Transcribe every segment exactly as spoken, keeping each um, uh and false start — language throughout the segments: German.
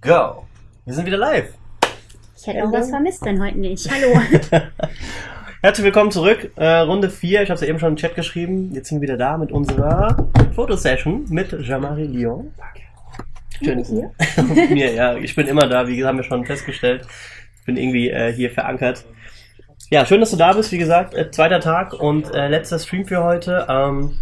Go! Wir sind wieder live. Ich hätte Hello. auch was vermisst, denn heute nicht. Hallo. Herzlich willkommen zurück. Äh, Runde vier. Ich habe es ja eben schon im Chat geschrieben. Jetzt sind wir wieder da mit unserer Fotosession mit Jamari Lior. Schön. Hier. Und mir, ja. Ich bin immer da, wie gesagt, haben wir schon festgestellt. Ich bin irgendwie äh, hier verankert. Ja, schön, dass du da bist. Wie gesagt, äh, zweiter Tag und äh, letzter Stream für heute. Ähm,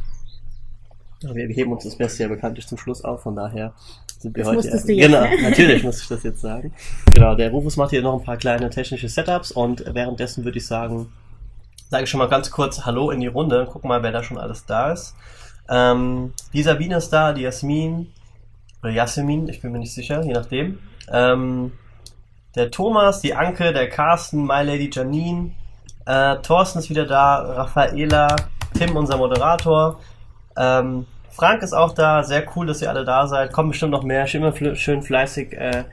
wir heben uns das Beste ja bekanntlich zum Schluss auf, von daher sind wir das heute... Musstest du jetzt, genau, ne? Natürlich muss ich das jetzt sagen. Genau, der Rufus macht hier noch ein paar kleine technische Setups und währenddessen würde ich sagen, sage ich schon mal ganz kurz Hallo in die Runde, guck mal, wer da schon alles da ist. Ähm, die Sabine ist da, die Jasmin, oder Jasmin, ich bin mir nicht sicher, je nachdem. Ähm, der Thomas, die Anke, der Carsten, My Lady Janine, äh, Thorsten ist wieder da, Raffaela, Tim, unser Moderator, Ähm, Frank ist auch da, sehr cool, dass ihr alle da seid. Kommt bestimmt noch mehr, immer schön fleißig äh,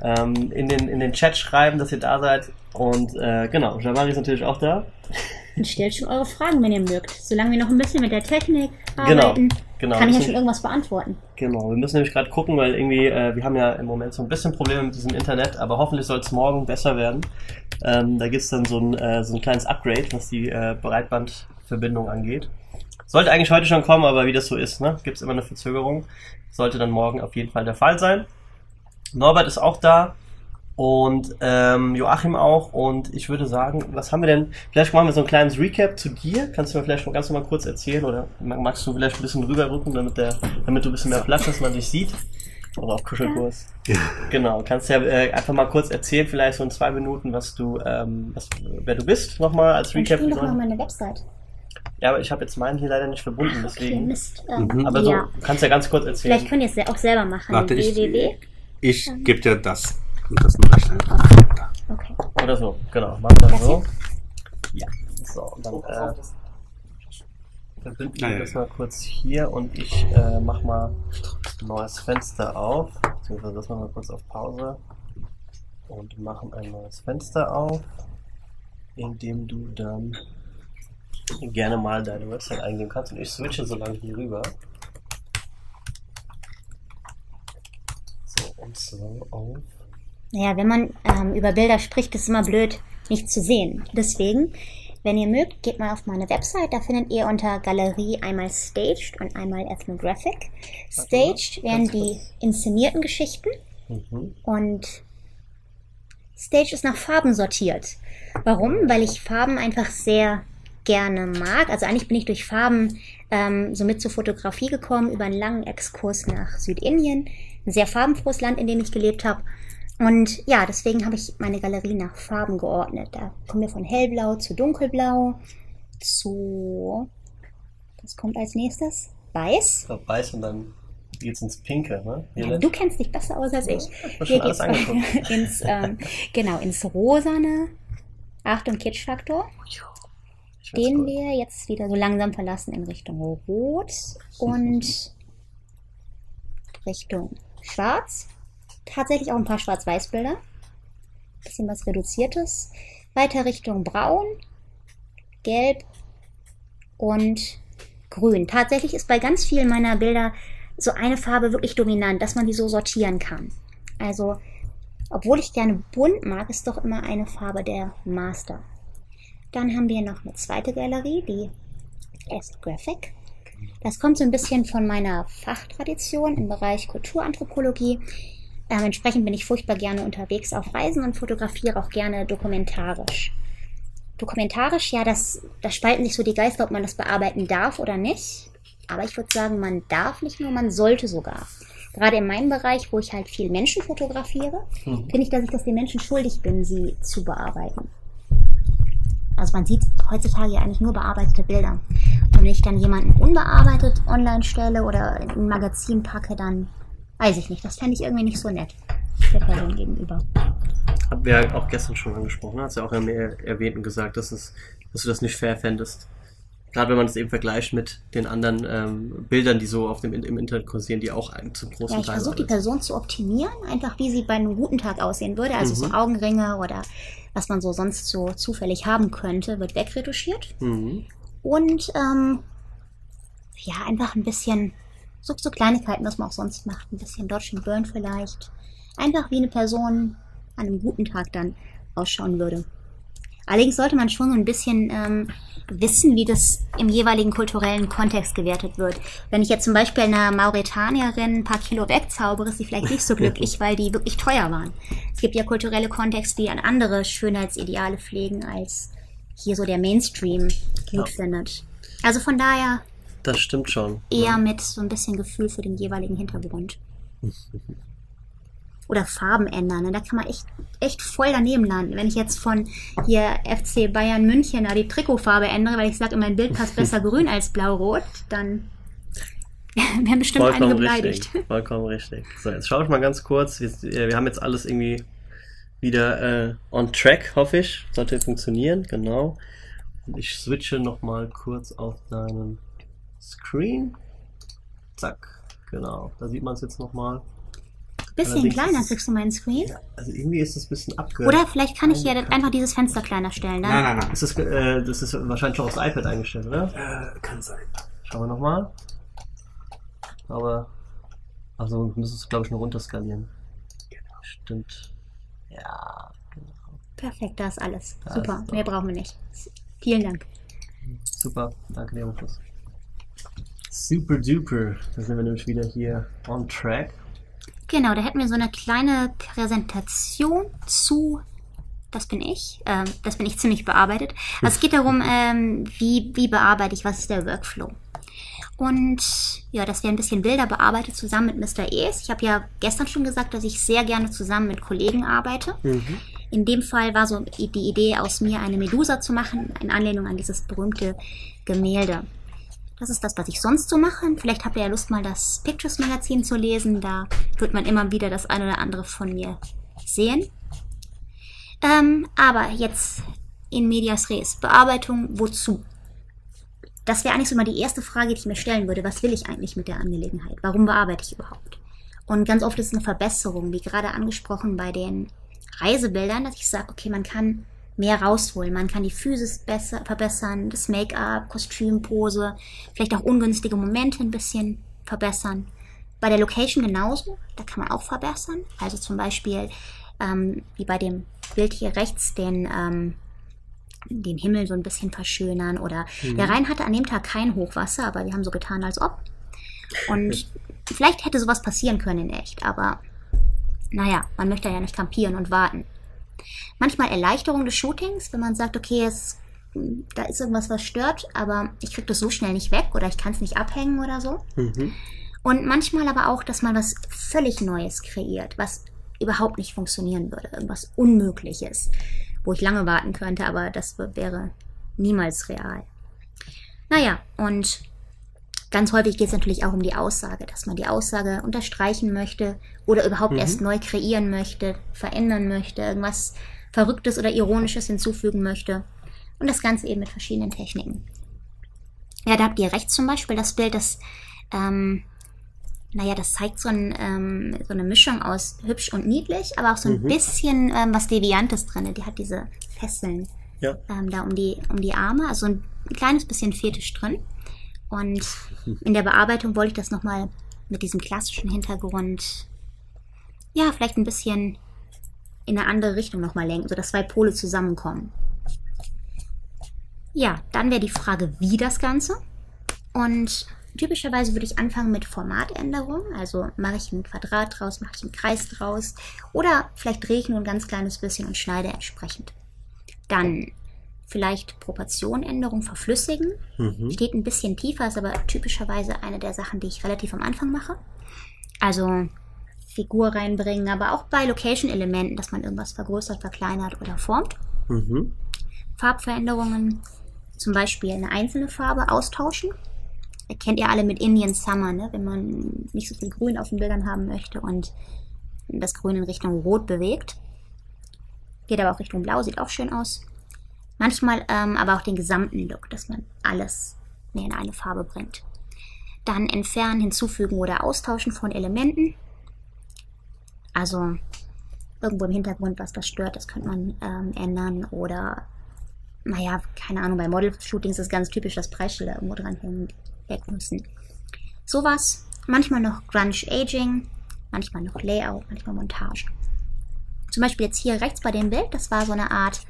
ähm, in, den, in den Chat schreiben, dass ihr da seid. Und äh, genau, Jamari ist natürlich auch da. Und stellt schon eure Fragen, wenn ihr mögt. Solange wir noch ein bisschen mit der Technik arbeiten, genau, genau. kann ich ja schon irgendwas beantworten. Genau, wir müssen nämlich gerade gucken, weil irgendwie, äh, wir haben ja im Moment so ein bisschen Probleme mit diesem Internet, aber hoffentlich soll es morgen besser werden. Ähm, da gibt es dann so ein, äh, so ein kleines Upgrade, was die äh, Breitbandverbindung angeht. Sollte eigentlich heute schon kommen, aber wie das so ist, ne? Gibt es immer eine Verzögerung. Sollte dann morgen auf jeden Fall der Fall sein. Norbert ist auch da und ähm, Joachim auch. Und ich würde sagen, was haben wir denn? Vielleicht machen wir so ein kleines Recap zu dir. Kannst du mir vielleicht noch ganz nochmal kurz erzählen oder magst du vielleicht ein bisschen rüberrücken, damit, der, damit du ein bisschen mehr Platz hast, dass man dich sieht? Oder auf Kuschelkurs. Ja. Genau, kannst ja äh, einfach mal kurz erzählen, vielleicht so in zwei Minuten, was du, ähm, was, wer du bist, nochmal als Recap. Ich doch mal meine Website. Ja, aber ich habe jetzt meinen hier leider nicht verbunden, Ach, okay, deswegen. Mist. Mhm. Aber so, ja. kannst ja ganz kurz erzählen. Vielleicht könnt ihr es ja auch selber machen. Warte, ich, w w w ich ja. gebe dir das. Und das mache ich dann. Okay. Oder so, genau. Mach dann das so. Hier? Ja. So, und dann äh, verbinden wir das mal kurz hier und ich äh, mache mal ein neues Fenster auf. Beziehungsweise das machen wir kurz auf Pause. Und machen ein neues Fenster auf, indem du dann gerne mal deine Website eingeben kannst und ich switche so lange hier rüber. So und so auf. Naja, wenn man ähm, über Bilder spricht, ist es immer blöd, nicht zu sehen. Deswegen, wenn ihr mögt, geht mal auf meine Website. Da findet ihr unter Galerie einmal Staged und einmal Ethnographic. Staged wären die inszenierten Geschichten mhm. und Staged ist nach Farben sortiert. Warum? Weil ich Farben einfach sehr gerne mag. Also eigentlich bin ich durch Farben ähm, so mit zur Fotografie gekommen, über einen langen Exkurs nach Südindien. Ein sehr farbenfrohes Land, in dem ich gelebt habe. Und ja, deswegen habe ich meine Galerie nach Farben geordnet. Da kommen wir von hellblau zu dunkelblau zu... Was kommt als nächstes? Weiß. Ich glaube, weiß und dann geht's ins Pinke, ne? Ja, du kennst dich besser aus als ich. Ja, ich habe schon alles angeguckt. ins, ähm, genau, ins Rosane. Achtung, Kitschfaktor. Den wir jetzt wieder so langsam verlassen in Richtung Rot und Richtung Schwarz. Tatsächlich auch ein paar Schwarz-Weiß-Bilder. Ein bisschen was Reduziertes. Weiter Richtung Braun, Gelb und Grün. Tatsächlich ist bei ganz vielen meiner Bilder so eine Farbe wirklich dominant, dass man die so sortieren kann. Also, obwohl ich gerne bunt mag, ist doch immer eine Farbe der Master. Dann haben wir noch eine zweite Galerie, die Ethnographic. Das kommt so ein bisschen von meiner Fachtradition im Bereich Kulturanthropologie. Ähm, entsprechend bin ich furchtbar gerne unterwegs auf Reisen und fotografiere auch gerne dokumentarisch. Dokumentarisch, ja, das, das spalten sich so die Geister, ob man das bearbeiten darf oder nicht. Aber ich würde sagen, man darf nicht nur, man sollte sogar. Gerade in meinem Bereich, wo ich halt viel Menschen fotografiere, mhm. finde ich, dass ich das den Menschen schuldig bin, sie zu bearbeiten. Also man sieht heutzutage ja eigentlich nur bearbeitete Bilder. Und wenn ich dann jemanden unbearbeitet online stelle oder in ein Magazin packe, dann weiß ich nicht. Das fände ich irgendwie nicht so nett der Person gegenüber. Haben wir ja auch gestern schon angesprochen. Hast ja auch erwähnt und gesagt, dass, es, dass du das nicht fair fändest. Gerade wenn man das eben vergleicht mit den anderen ähm, Bildern, die so auf dem, im Internet kursieren, die auch einen zum großen Teil. Ja, ich versuche die Person zu optimieren, einfach wie sie bei einem guten Tag aussehen würde. Also mhm. so Augenringe oder was man so sonst so zufällig haben könnte, wird wegretuschiert. Mhm. Und ähm, ja, einfach ein bisschen so, so Kleinigkeiten, was man auch sonst macht. Ein bisschen Dodge and Burn vielleicht. einfach wie eine Person an einem guten Tag dann ausschauen würde. Allerdings sollte man schon so ein bisschen ähm, wissen, wie das im jeweiligen kulturellen Kontext gewertet wird. Wenn ich jetzt zum Beispiel einer Mauretanierin ein paar Kilo wegzaubere, ist sie vielleicht nicht so glücklich, weil die wirklich teuer waren. Es gibt ja kulturelle Kontexte, die an andere Schönheitsideale pflegen, als hier so der Mainstream gut findet. Also von daher... Das stimmt schon. Eher ja. mit so ein bisschen Gefühl für den jeweiligen Hintergrund. Oder Farben ändern. Ne? Da kann man echt, echt voll daneben landen. Wenn ich jetzt von hier F C Bayern München da die Trikotfarbe ändere, weil ich sage, in mein Bild passt besser grün als blau-rot, dann wären bestimmt einige beleidigt. Vollkommen richtig. So, jetzt schaue ich mal ganz kurz. Wir, wir haben jetzt alles irgendwie wieder äh, on track, hoffe ich. Sollte funktionieren, genau. Und ich switche nochmal kurz auf deinen Screen. Zack, genau. Da sieht man es jetzt nochmal. Bisschen Allerdings kleiner kriegst du meinen Screen. Ja, also irgendwie ist das ein bisschen abge... Oder vielleicht kann ich hier einfach dieses Fenster kleiner stellen, ne? Nein, nein, nein. Ist das, äh, das ist wahrscheinlich schon aufs iPad eingestellt, oder? Äh, kann sein. Schauen wir nochmal. Aber... Also wir müssen es, glaube ich, nur runterskalieren. Genau. Stimmt. Ja, genau. Perfekt, da ist alles. Da Super, ist mehr brauchen wir nicht. Vielen Dank. Super, danke dir, Markus. Super duper. Da sind wir nämlich wieder hier on track. Genau, da hätten wir so eine kleine Präsentation zu, das bin ich, äh, das bin ich ziemlich bearbeitet. Also es geht darum, ähm, wie, wie bearbeite ich, was ist der Workflow. Und ja, dass wir ein bisschen Bilder bearbeitet zusammen mit Mister Es. Ich habe ja gestern schon gesagt, dass ich sehr gerne zusammen mit Kollegen arbeite. Mhm. In dem Fall war so die Idee aus mir, eine Medusa zu machen, in Anlehnung an dieses berühmte Gemälde. Das ist das, was ich sonst so mache. Vielleicht habt ihr ja Lust, mal das Pictures-Magazin zu lesen. Da wird man immer wieder das ein oder andere von mir sehen. Ähm, aber jetzt in medias res. Bearbeitung, wozu? Das wäre eigentlich so mal die erste Frage, die ich mir stellen würde. Was will ich eigentlich mit der Angelegenheit? Warum bearbeite ich überhaupt? Und ganz oft ist es eine Verbesserung, wie gerade angesprochen bei den Reisebildern, dass ich sage, okay, man kann mehr rausholen. Man kann die Physis besser verbessern, das Make-up, Kostüm, Pose, vielleicht auch ungünstige Momente ein bisschen verbessern. Bei der Location genauso, da kann man auch verbessern. Also zum Beispiel, ähm, wie bei dem Bild hier rechts, den, ähm, den Himmel so ein bisschen verschönern. Oder mhm. der Rhein hatte an dem Tag kein Hochwasser, aber wir haben so getan, als ob. Und vielleicht hätte sowas passieren können in echt, aber naja, man möchte ja nicht kampieren und warten. Manchmal Erleichterung des Shootings, wenn man sagt, okay, es, da ist irgendwas, was stört, aber ich kriege das so schnell nicht weg oder ich kann es nicht abhängen oder so. Mhm. Und manchmal aber auch, dass man was völlig Neues kreiert, was überhaupt nicht funktionieren würde, irgendwas Unmögliches, wo ich lange warten könnte, aber das wäre niemals real. Naja, und ganz häufig geht es natürlich auch um die Aussage, dass man die Aussage unterstreichen möchte oder überhaupt mhm. erst neu kreieren möchte, verändern möchte, irgendwas Verrücktes oder Ironisches hinzufügen möchte. Und das Ganze eben mit verschiedenen Techniken. Ja, da habt ihr rechts zum Beispiel das Bild, das, ähm, naja, das zeigt so, ein, ähm, so eine Mischung aus hübsch und niedlich, aber auch so ein mhm. bisschen ähm, was Deviantes drin. Die hat diese Fesseln ja. ähm, da um die, um die Arme, also ein kleines bisschen Fetisch drin. Und in der Bearbeitung wollte ich das nochmal mit diesem klassischen Hintergrund, ja, vielleicht ein bisschen in eine andere Richtung nochmal lenken, sodass zwei Pole zusammenkommen. Ja, dann wäre die Frage, wie das Ganze. Und typischerweise würde ich anfangen mit Formatänderungen. Also mache ich ein Quadrat draus, mache ich einen Kreis draus. Oder vielleicht drehe ich nur ein ganz kleines bisschen und schneide entsprechend. Dann... vielleicht Proportionänderung verflüssigen. Mhm. Steht ein bisschen tiefer, ist aber typischerweise eine der Sachen, die ich relativ am Anfang mache. Also Figur reinbringen, aber auch bei Location-Elementen, dass man irgendwas vergrößert, verkleinert oder formt. Mhm. Farbveränderungen, zum Beispiel eine einzelne Farbe austauschen. Das kennt ihr alle mit Indian Summer, ne? Wenn man nicht so viel Grün auf den Bildern haben möchte und das Grün in Richtung Rot bewegt. Geht aber auch Richtung Blau, sieht auch schön aus. Manchmal ähm, aber auch den gesamten Look, dass man alles mehr in eine Farbe bringt. Dann entfernen, hinzufügen oder austauschen von Elementen. Also irgendwo im Hintergrund, was das stört, das könnte man ähm, ändern. Oder, naja, keine Ahnung, bei Model-Shootings ist ganz typisch, dass Preisschilder irgendwo dran hängen, weg müssen. Sowas. Manchmal noch Grunge Aging, manchmal noch Layout, manchmal Montage. Zum Beispiel jetzt hier rechts bei dem Bild, das war so eine Art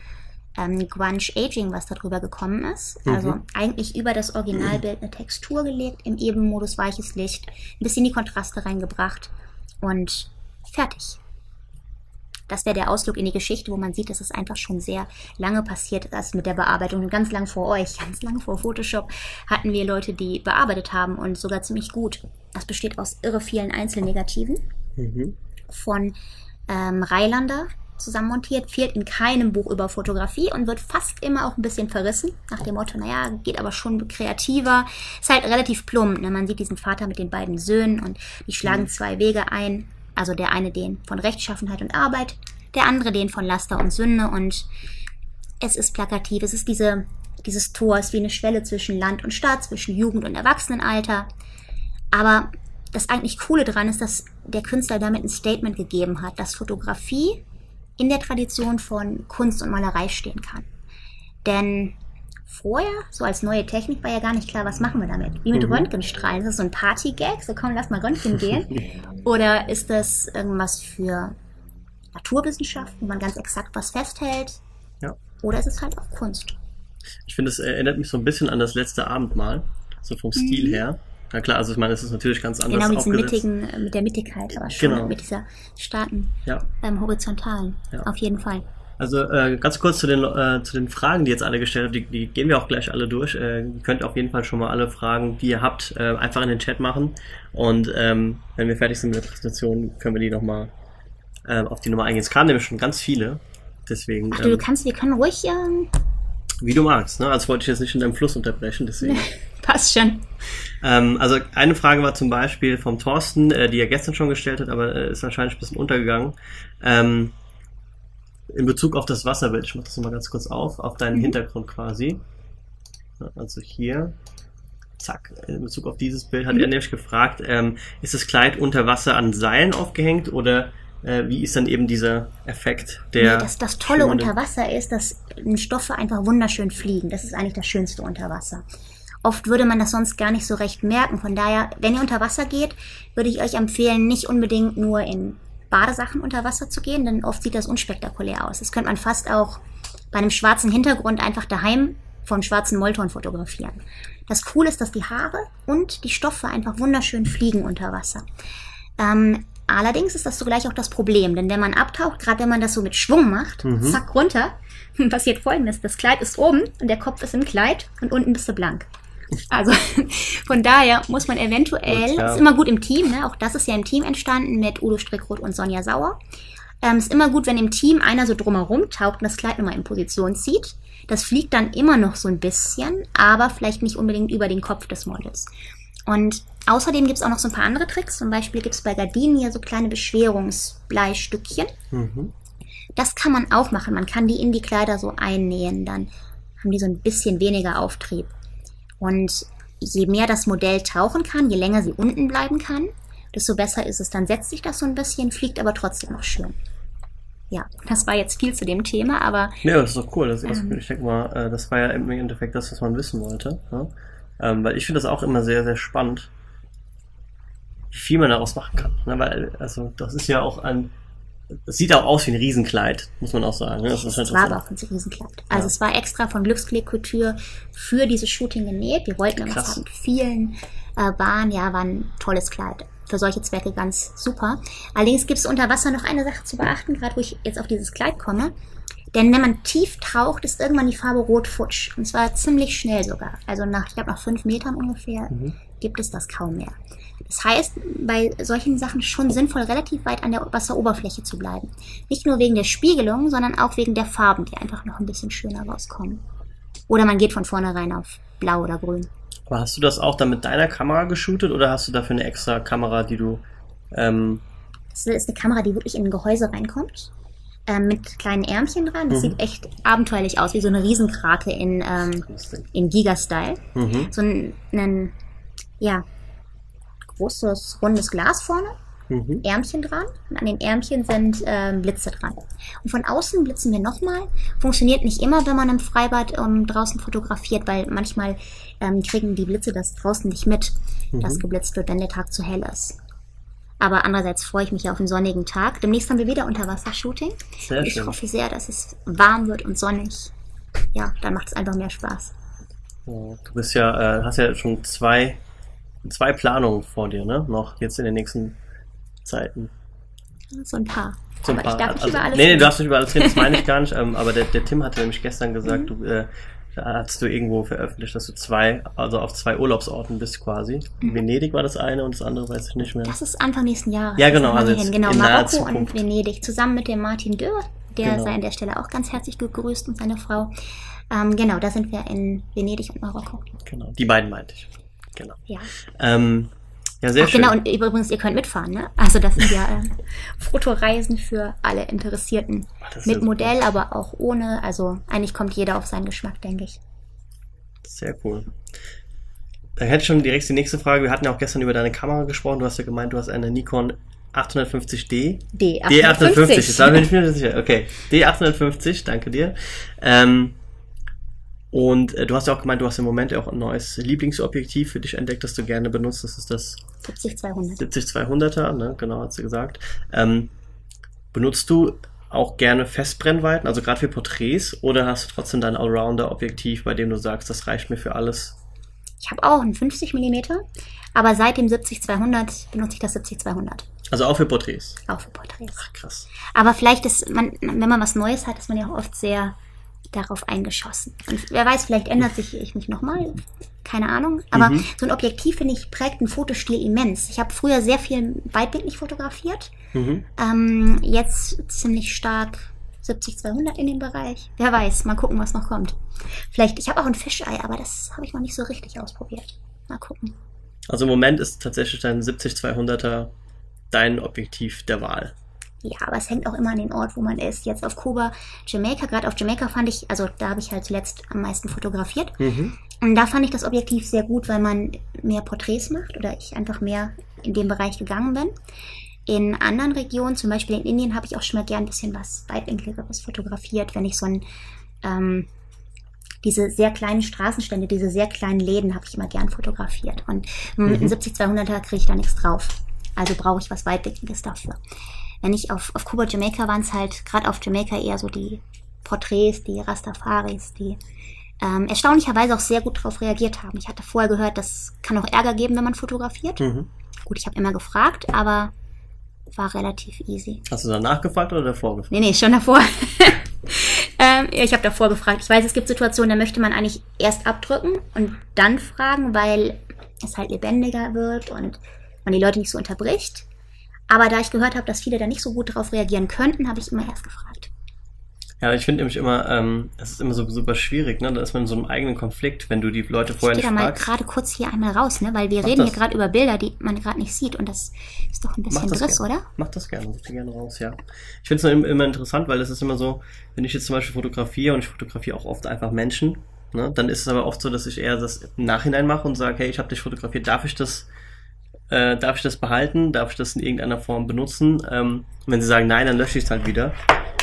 ähm, Grunge Aging, was da drüber gekommen ist. Mhm. Also eigentlich über das Originalbild eine Textur gelegt, im Ebenmodus weiches Licht, ein bisschen die Kontraste reingebracht und fertig. Das wäre der Ausflug in die Geschichte, wo man sieht, dass es einfach schon sehr lange passiert ist mit der Bearbeitung. Und ganz lang vor euch, ganz lang vor Photoshop hatten wir Leute, die bearbeitet haben und sogar ziemlich gut. Das besteht aus irre vielen Einzelnegativen. Mhm. Von ähm, Reilander zusammenmontiert, fehlt in keinem Buch über Fotografie und wird fast immer auch ein bisschen verrissen. Nach dem Motto, naja, geht aber schon kreativer. Ist halt relativ plump. Ne? Man sieht diesen Vater mit den beiden Söhnen und die schlagen mhm. zwei Wege ein. Also der eine den von Rechtschaffenheit und Arbeit, der andere den von Laster und Sünde. Und es ist plakativ, es ist diese, dieses Tor, es ist wie eine Schwelle zwischen Land und Stadt, zwischen Jugend und Erwachsenenalter. Aber das eigentlich Coole daran ist, dass der Künstler damit ein Statement gegeben hat, dass Fotografie in der Tradition von Kunst und Malerei stehen kann. Denn vorher, so als neue Technik, war ja gar nicht klar, was machen wir damit. Wie mit mhm. Röntgenstrahlen. Ist das so ein Party-Gag? So, komm, lass mal Röntgen gehen. Oder ist das irgendwas für Naturwissenschaften, wo man ganz exakt was festhält? Ja. Oder ist es halt auch Kunst? Ich finde, es erinnert mich so ein bisschen an das letzte Abendmahl, so vom mhm. Stil her. Na klar, also ich meine, es ist natürlich ganz anders genau, aufgesetzt. Genau, mit der Mittigkeit, aber schon genau. mit dieser starken, ja. ähm, horizontalen, ja. auf jeden Fall. Also äh, ganz kurz zu den, äh, zu den Fragen, die jetzt alle gestellt habt, die, die gehen wir auch gleich alle durch. Äh, ihr könnt auf jeden Fall schon mal alle Fragen, die ihr habt, äh, einfach in den Chat machen. Und ähm, wenn wir fertig sind mit der Präsentation, können wir die nochmal äh, auf die Nummer eingehen. Es kamen nämlich schon ganz viele, deswegen... Ach du, ähm, du kannst, wir können ruhig... Ähm Wie du magst, ne? Also wollte ich jetzt nicht in deinem Fluss unterbrechen, deswegen. Passt schon. Ähm, also eine Frage war zum Beispiel vom Thorsten, äh, die er gestern schon gestellt hat, aber äh, ist wahrscheinlich ein bisschen untergegangen. Ähm, in Bezug auf das Wasserbild, ich mache das nochmal ganz kurz auf, auf deinen mhm. Hintergrund quasi. Also hier, zack, in Bezug auf dieses Bild hat mhm. er nämlich gefragt, ähm, ist das Kleid unter Wasser an Seilen aufgehängt oder... Wie ist dann eben dieser Effekt der... Nee, das, das Tolle unter Wasser ist, dass Stoffe einfach wunderschön fliegen. Das ist eigentlich das Schönste unter Wasser. Oft würde man das sonst gar nicht so recht merken. Von daher, wenn ihr unter Wasser geht, würde ich euch empfehlen, nicht unbedingt nur in Badesachen unter Wasser zu gehen, denn oft sieht das unspektakulär aus. Das könnte man fast auch bei einem schwarzen Hintergrund einfach daheim vom schwarzen Molton fotografieren. Das Coole ist, dass die Haare und die Stoffe einfach wunderschön fliegen unter Wasser. Ähm... Allerdings ist das zugleich auch das Problem, denn wenn man abtaucht, gerade wenn man das so mit Schwung macht, mhm. zack, runter, passiert Folgendes. Das Kleid ist oben und der Kopf ist im Kleid und unten bist du blank. Also von daher muss man eventuell, das ist immer gut im Team, ne? Auch das ist ja im Team entstanden mit Udo Strickroth und Sonja Sauer. Ähm, ist immer gut, wenn im Team einer so drumherum taucht und das Kleid nochmal in Position zieht. Das fliegt dann immer noch so ein bisschen, aber vielleicht nicht unbedingt über den Kopf des Models. Und außerdem gibt es auch noch so ein paar andere Tricks. Zum Beispiel gibt es bei Gardinen hier so kleine Beschwerungsbleistückchen. Mhm. Das kann man auch machen. Man kann die in die Kleider so einnähen. Dann haben die so ein bisschen weniger Auftrieb. Und je mehr das Modell tauchen kann, je länger sie unten bleiben kann, desto besser ist es. Dann setzt sich das so ein bisschen, fliegt aber trotzdem noch schön. Ja, das war jetzt viel zu dem Thema, aber... Ja, das ist doch cool. Das, das, ähm, ich denke mal, das war ja im Endeffekt das, was man wissen wollte. Ja? Ähm, weil ich finde das auch immer sehr, sehr spannend, wie viel man daraus machen kann. Na, weil, also, das ist ja auch ein, es sieht auch aus wie ein Riesenkleid, muss man auch sagen. Ne? Das ist halt es war aber auch ein Riesenkleid. Also, ja. es war extra von Glückskleid Couture für dieses Shooting genäht. Wir wollten immer mit vielen äh, Bahnen, ja, war ein tolles Kleid. Für solche Zwecke ganz super. Allerdings gibt es unter Wasser noch eine Sache zu beachten, gerade wo ich jetzt auf dieses Kleid komme. Denn wenn man tief taucht, ist irgendwann die Farbe rot futsch. Und zwar ziemlich schnell sogar. Also nach, ich glaube, nach fünf Metern ungefähr mhm. gibt es das kaum mehr. Das heißt, bei solchen Sachen schon sinnvoll, relativ weit an der Wasseroberfläche zu bleiben. Nicht nur wegen der Spiegelung, sondern auch wegen der Farben, die einfach noch ein bisschen schöner rauskommen. Oder man geht von vornherein auf blau oder grün. Aber hast du das auch dann mit deiner Kamera geshootet oder hast du dafür eine extra Kamera, die du... Ähm das ist eine Kamera, die wirklich in ein Gehäuse reinkommt. Mit kleinen Ärmchen dran. Das mhm. sieht echt abenteuerlich aus, wie so eine Riesenkrake in, ähm, in Giga-Style. Mhm. So ein, ein ja, großes, rundes Glas vorne, mhm. Ärmchen dran und an den Ärmchen sind ähm, Blitze dran. Und von außen blitzen wir nochmal. Funktioniert nicht immer, wenn man im Freibad ähm, draußen fotografiert, weil manchmal ähm, kriegen die Blitze das draußen nicht mit, mhm. dass geblitzt wird, wenn der Tag zu hell ist. Aber andererseits freue ich mich ja auf einen sonnigen Tag. Demnächst haben wir wieder Unterwassershooting. Sehr ich schön. Hoffe sehr, dass es warm wird und sonnig. Ja, dann macht es einfach mehr Spaß. Du bist ja, äh, hast ja schon zwei, zwei Planungen vor dir, ne? Noch jetzt in den nächsten Zeiten. So ein paar. So ein aber paar. Ich darf nicht also, über alles nee, nee, du darfst nicht über alles reden, das meine ich gar nicht. Ähm, aber der, der Tim hatte nämlich gestern gesagt, mhm. du, äh, da hast du irgendwo veröffentlicht, dass du zwei, also auf zwei Urlaubsorten bist quasi. Mhm. Venedig war das eine und das andere weiß ich nicht mehr. Das ist Anfang nächsten Jahres. Ja, genau. Also jetzt genau, in Marokko und Venedig. Zusammen mit dem Martin Dürr, der genau. sei an der Stelle auch ganz herzlich gegrüßt und seine Frau. Ähm, genau, da sind wir in Venedig und Marokko. Genau, die beiden meinte ich. Genau. Ja. Ähm, Ja, sehr Ach, schön. Genau, und übrigens, ihr könnt mitfahren, ne? Also das sind ja äh, Fotoreisen für alle Interessierten. Ach, mit Modell, cool. aber auch ohne. Also eigentlich kommt jeder auf seinen Geschmack, denke ich. Sehr cool. Dann hätte ich schon direkt die nächste Frage. Wir hatten ja auch gestern über deine Kamera gesprochen. Du hast ja gemeint, du hast eine Nikon achthundertfünfzig D. D achthundertfünfzig. Das war mir nicht mehr sicher. Okay, D achthundertfünfzig, danke dir. Ähm... Und äh, du hast ja auch gemeint, du hast im Moment ja auch ein neues Lieblingsobjektiv für dich entdeckt, das du gerne benutzt. Das ist das siebzig zweihunderter, ne? Genau, hast du gesagt. Ähm, benutzt du auch gerne Festbrennweiten, also gerade für Porträts, oder hast du trotzdem dein Allrounder-Objektiv, bei dem du sagst, das reicht mir für alles? Ich habe auch ein fünfzig Millimeter, aber seit dem siebzig zweihundert benutze ich das siebzig zweihundert. Also auch für Porträts? Auch für Porträts. Ach, krass. Aber vielleicht ist man, wenn man was Neues hat, ist man ja auch oft sehr darauf eingeschossen. Und wer weiß, vielleicht ändert sich ich mich nochmal. Keine Ahnung. Aber mhm. so ein Objektiv, finde ich, prägt den Fotostil immens. Ich habe früher sehr viel weitwinklig fotografiert. Mhm. Ähm, jetzt ziemlich stark siebzig zweihundert in dem Bereich. Wer weiß, mal gucken, was noch kommt. Vielleicht, ich habe auch ein Fischei, aber das habe ich noch nicht so richtig ausprobiert. Mal gucken. Also im Moment ist tatsächlich dein siebzig zweihunderter dein Objektiv der Wahl. Ja, aber es hängt auch immer an den Ort, wo man ist. Jetzt auf Kuba, Jamaika, gerade auf Jamaika fand ich, also da habe ich halt zuletzt am meisten fotografiert. Mhm. Und da fand ich das Objektiv sehr gut, weil man mehr Porträts macht oder ich einfach mehr in dem Bereich gegangen bin. In anderen Regionen, zum Beispiel in Indien, habe ich auch schon mal gern ein bisschen was weitwinkligeres fotografiert, wenn ich so ein, ähm, diese sehr kleinen Straßenstände, diese sehr kleinen Läden habe ich immer gern fotografiert. Und mhm. mit einem siebzig zweihunderter kriege ich da nichts drauf. Also brauche ich was weitwinkliges dafür. Wenn ich auf, auf Kuba, Jamaika waren es halt, gerade auf Jamaika eher so die Porträts, die Rastafaris, die ähm, erstaunlicherweise auch sehr gut darauf reagiert haben. Ich hatte vorher gehört, das kann auch Ärger geben, wenn man fotografiert. Mhm. Gut, ich habe immer gefragt, aber war relativ easy. Hast du danach gefragt oder davor gefragt? Nee, nee, schon davor. ähm, ich habe davor gefragt. Ich weiß, es gibt Situationen, da möchte man eigentlich erst abdrücken und dann fragen, weil es halt lebendiger wird und man die Leute nicht so unterbricht. Aber da ich gehört habe, dass viele da nicht so gut darauf reagieren könnten, habe ich immer erst gefragt. Ja, ich finde nämlich immer, ähm, es ist immer so super schwierig, ne? Da ist man in so einem eigenen Konflikt, wenn du die Leute vorher nicht fragst. Ich gehe da mal gerade kurz hier einmal raus, ne? Weil wir reden hier gerade über Bilder, die man gerade nicht sieht. Und das ist doch ein bisschen Driss, oder? Mach das gerne, ich gehe gerne raus, ja. Ich finde es immer, immer interessant, weil es ist immer so, wenn ich jetzt zum Beispiel fotografiere, und ich fotografiere auch oft einfach Menschen, ne? Dann ist es aber oft so, dass ich eher das im Nachhinein mache und sage, hey, ich habe dich fotografiert, darf ich das... Äh, darf ich das behalten? Darf ich das in irgendeiner Form benutzen? Ähm, wenn sie sagen nein, dann lösche ich es halt wieder.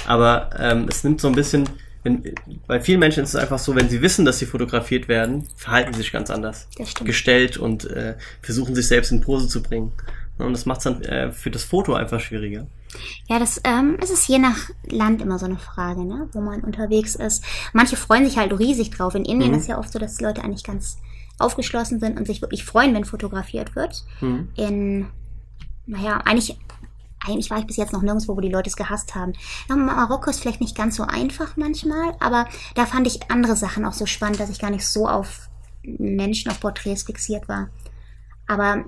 Aber ähm, es nimmt so ein bisschen, wenn, bei vielen Menschen ist es einfach so, wenn sie wissen, dass sie fotografiert werden, verhalten sie sich ganz anders. Das stimmt. Gestellt und äh, versuchen sich selbst in Pose zu bringen. Und das macht es dann äh, für das Foto einfach schwieriger. Ja, das ähm, es ist je nach Land immer so eine Frage, ne? Wo man unterwegs ist. Manche freuen sich halt riesig drauf. In Indien mhm. ist ja oft so, dass die Leute eigentlich ganz aufgeschlossen sind und sich wirklich freuen, wenn fotografiert wird. Mhm. In, naja, eigentlich, eigentlich war ich bis jetzt noch nirgendwo, wo die Leute es gehasst haben. Ja, Marokko ist vielleicht nicht ganz so einfach manchmal, aber da fand ich andere Sachen auch so spannend, dass ich gar nicht so auf Menschen, auf Porträts fixiert war. Aber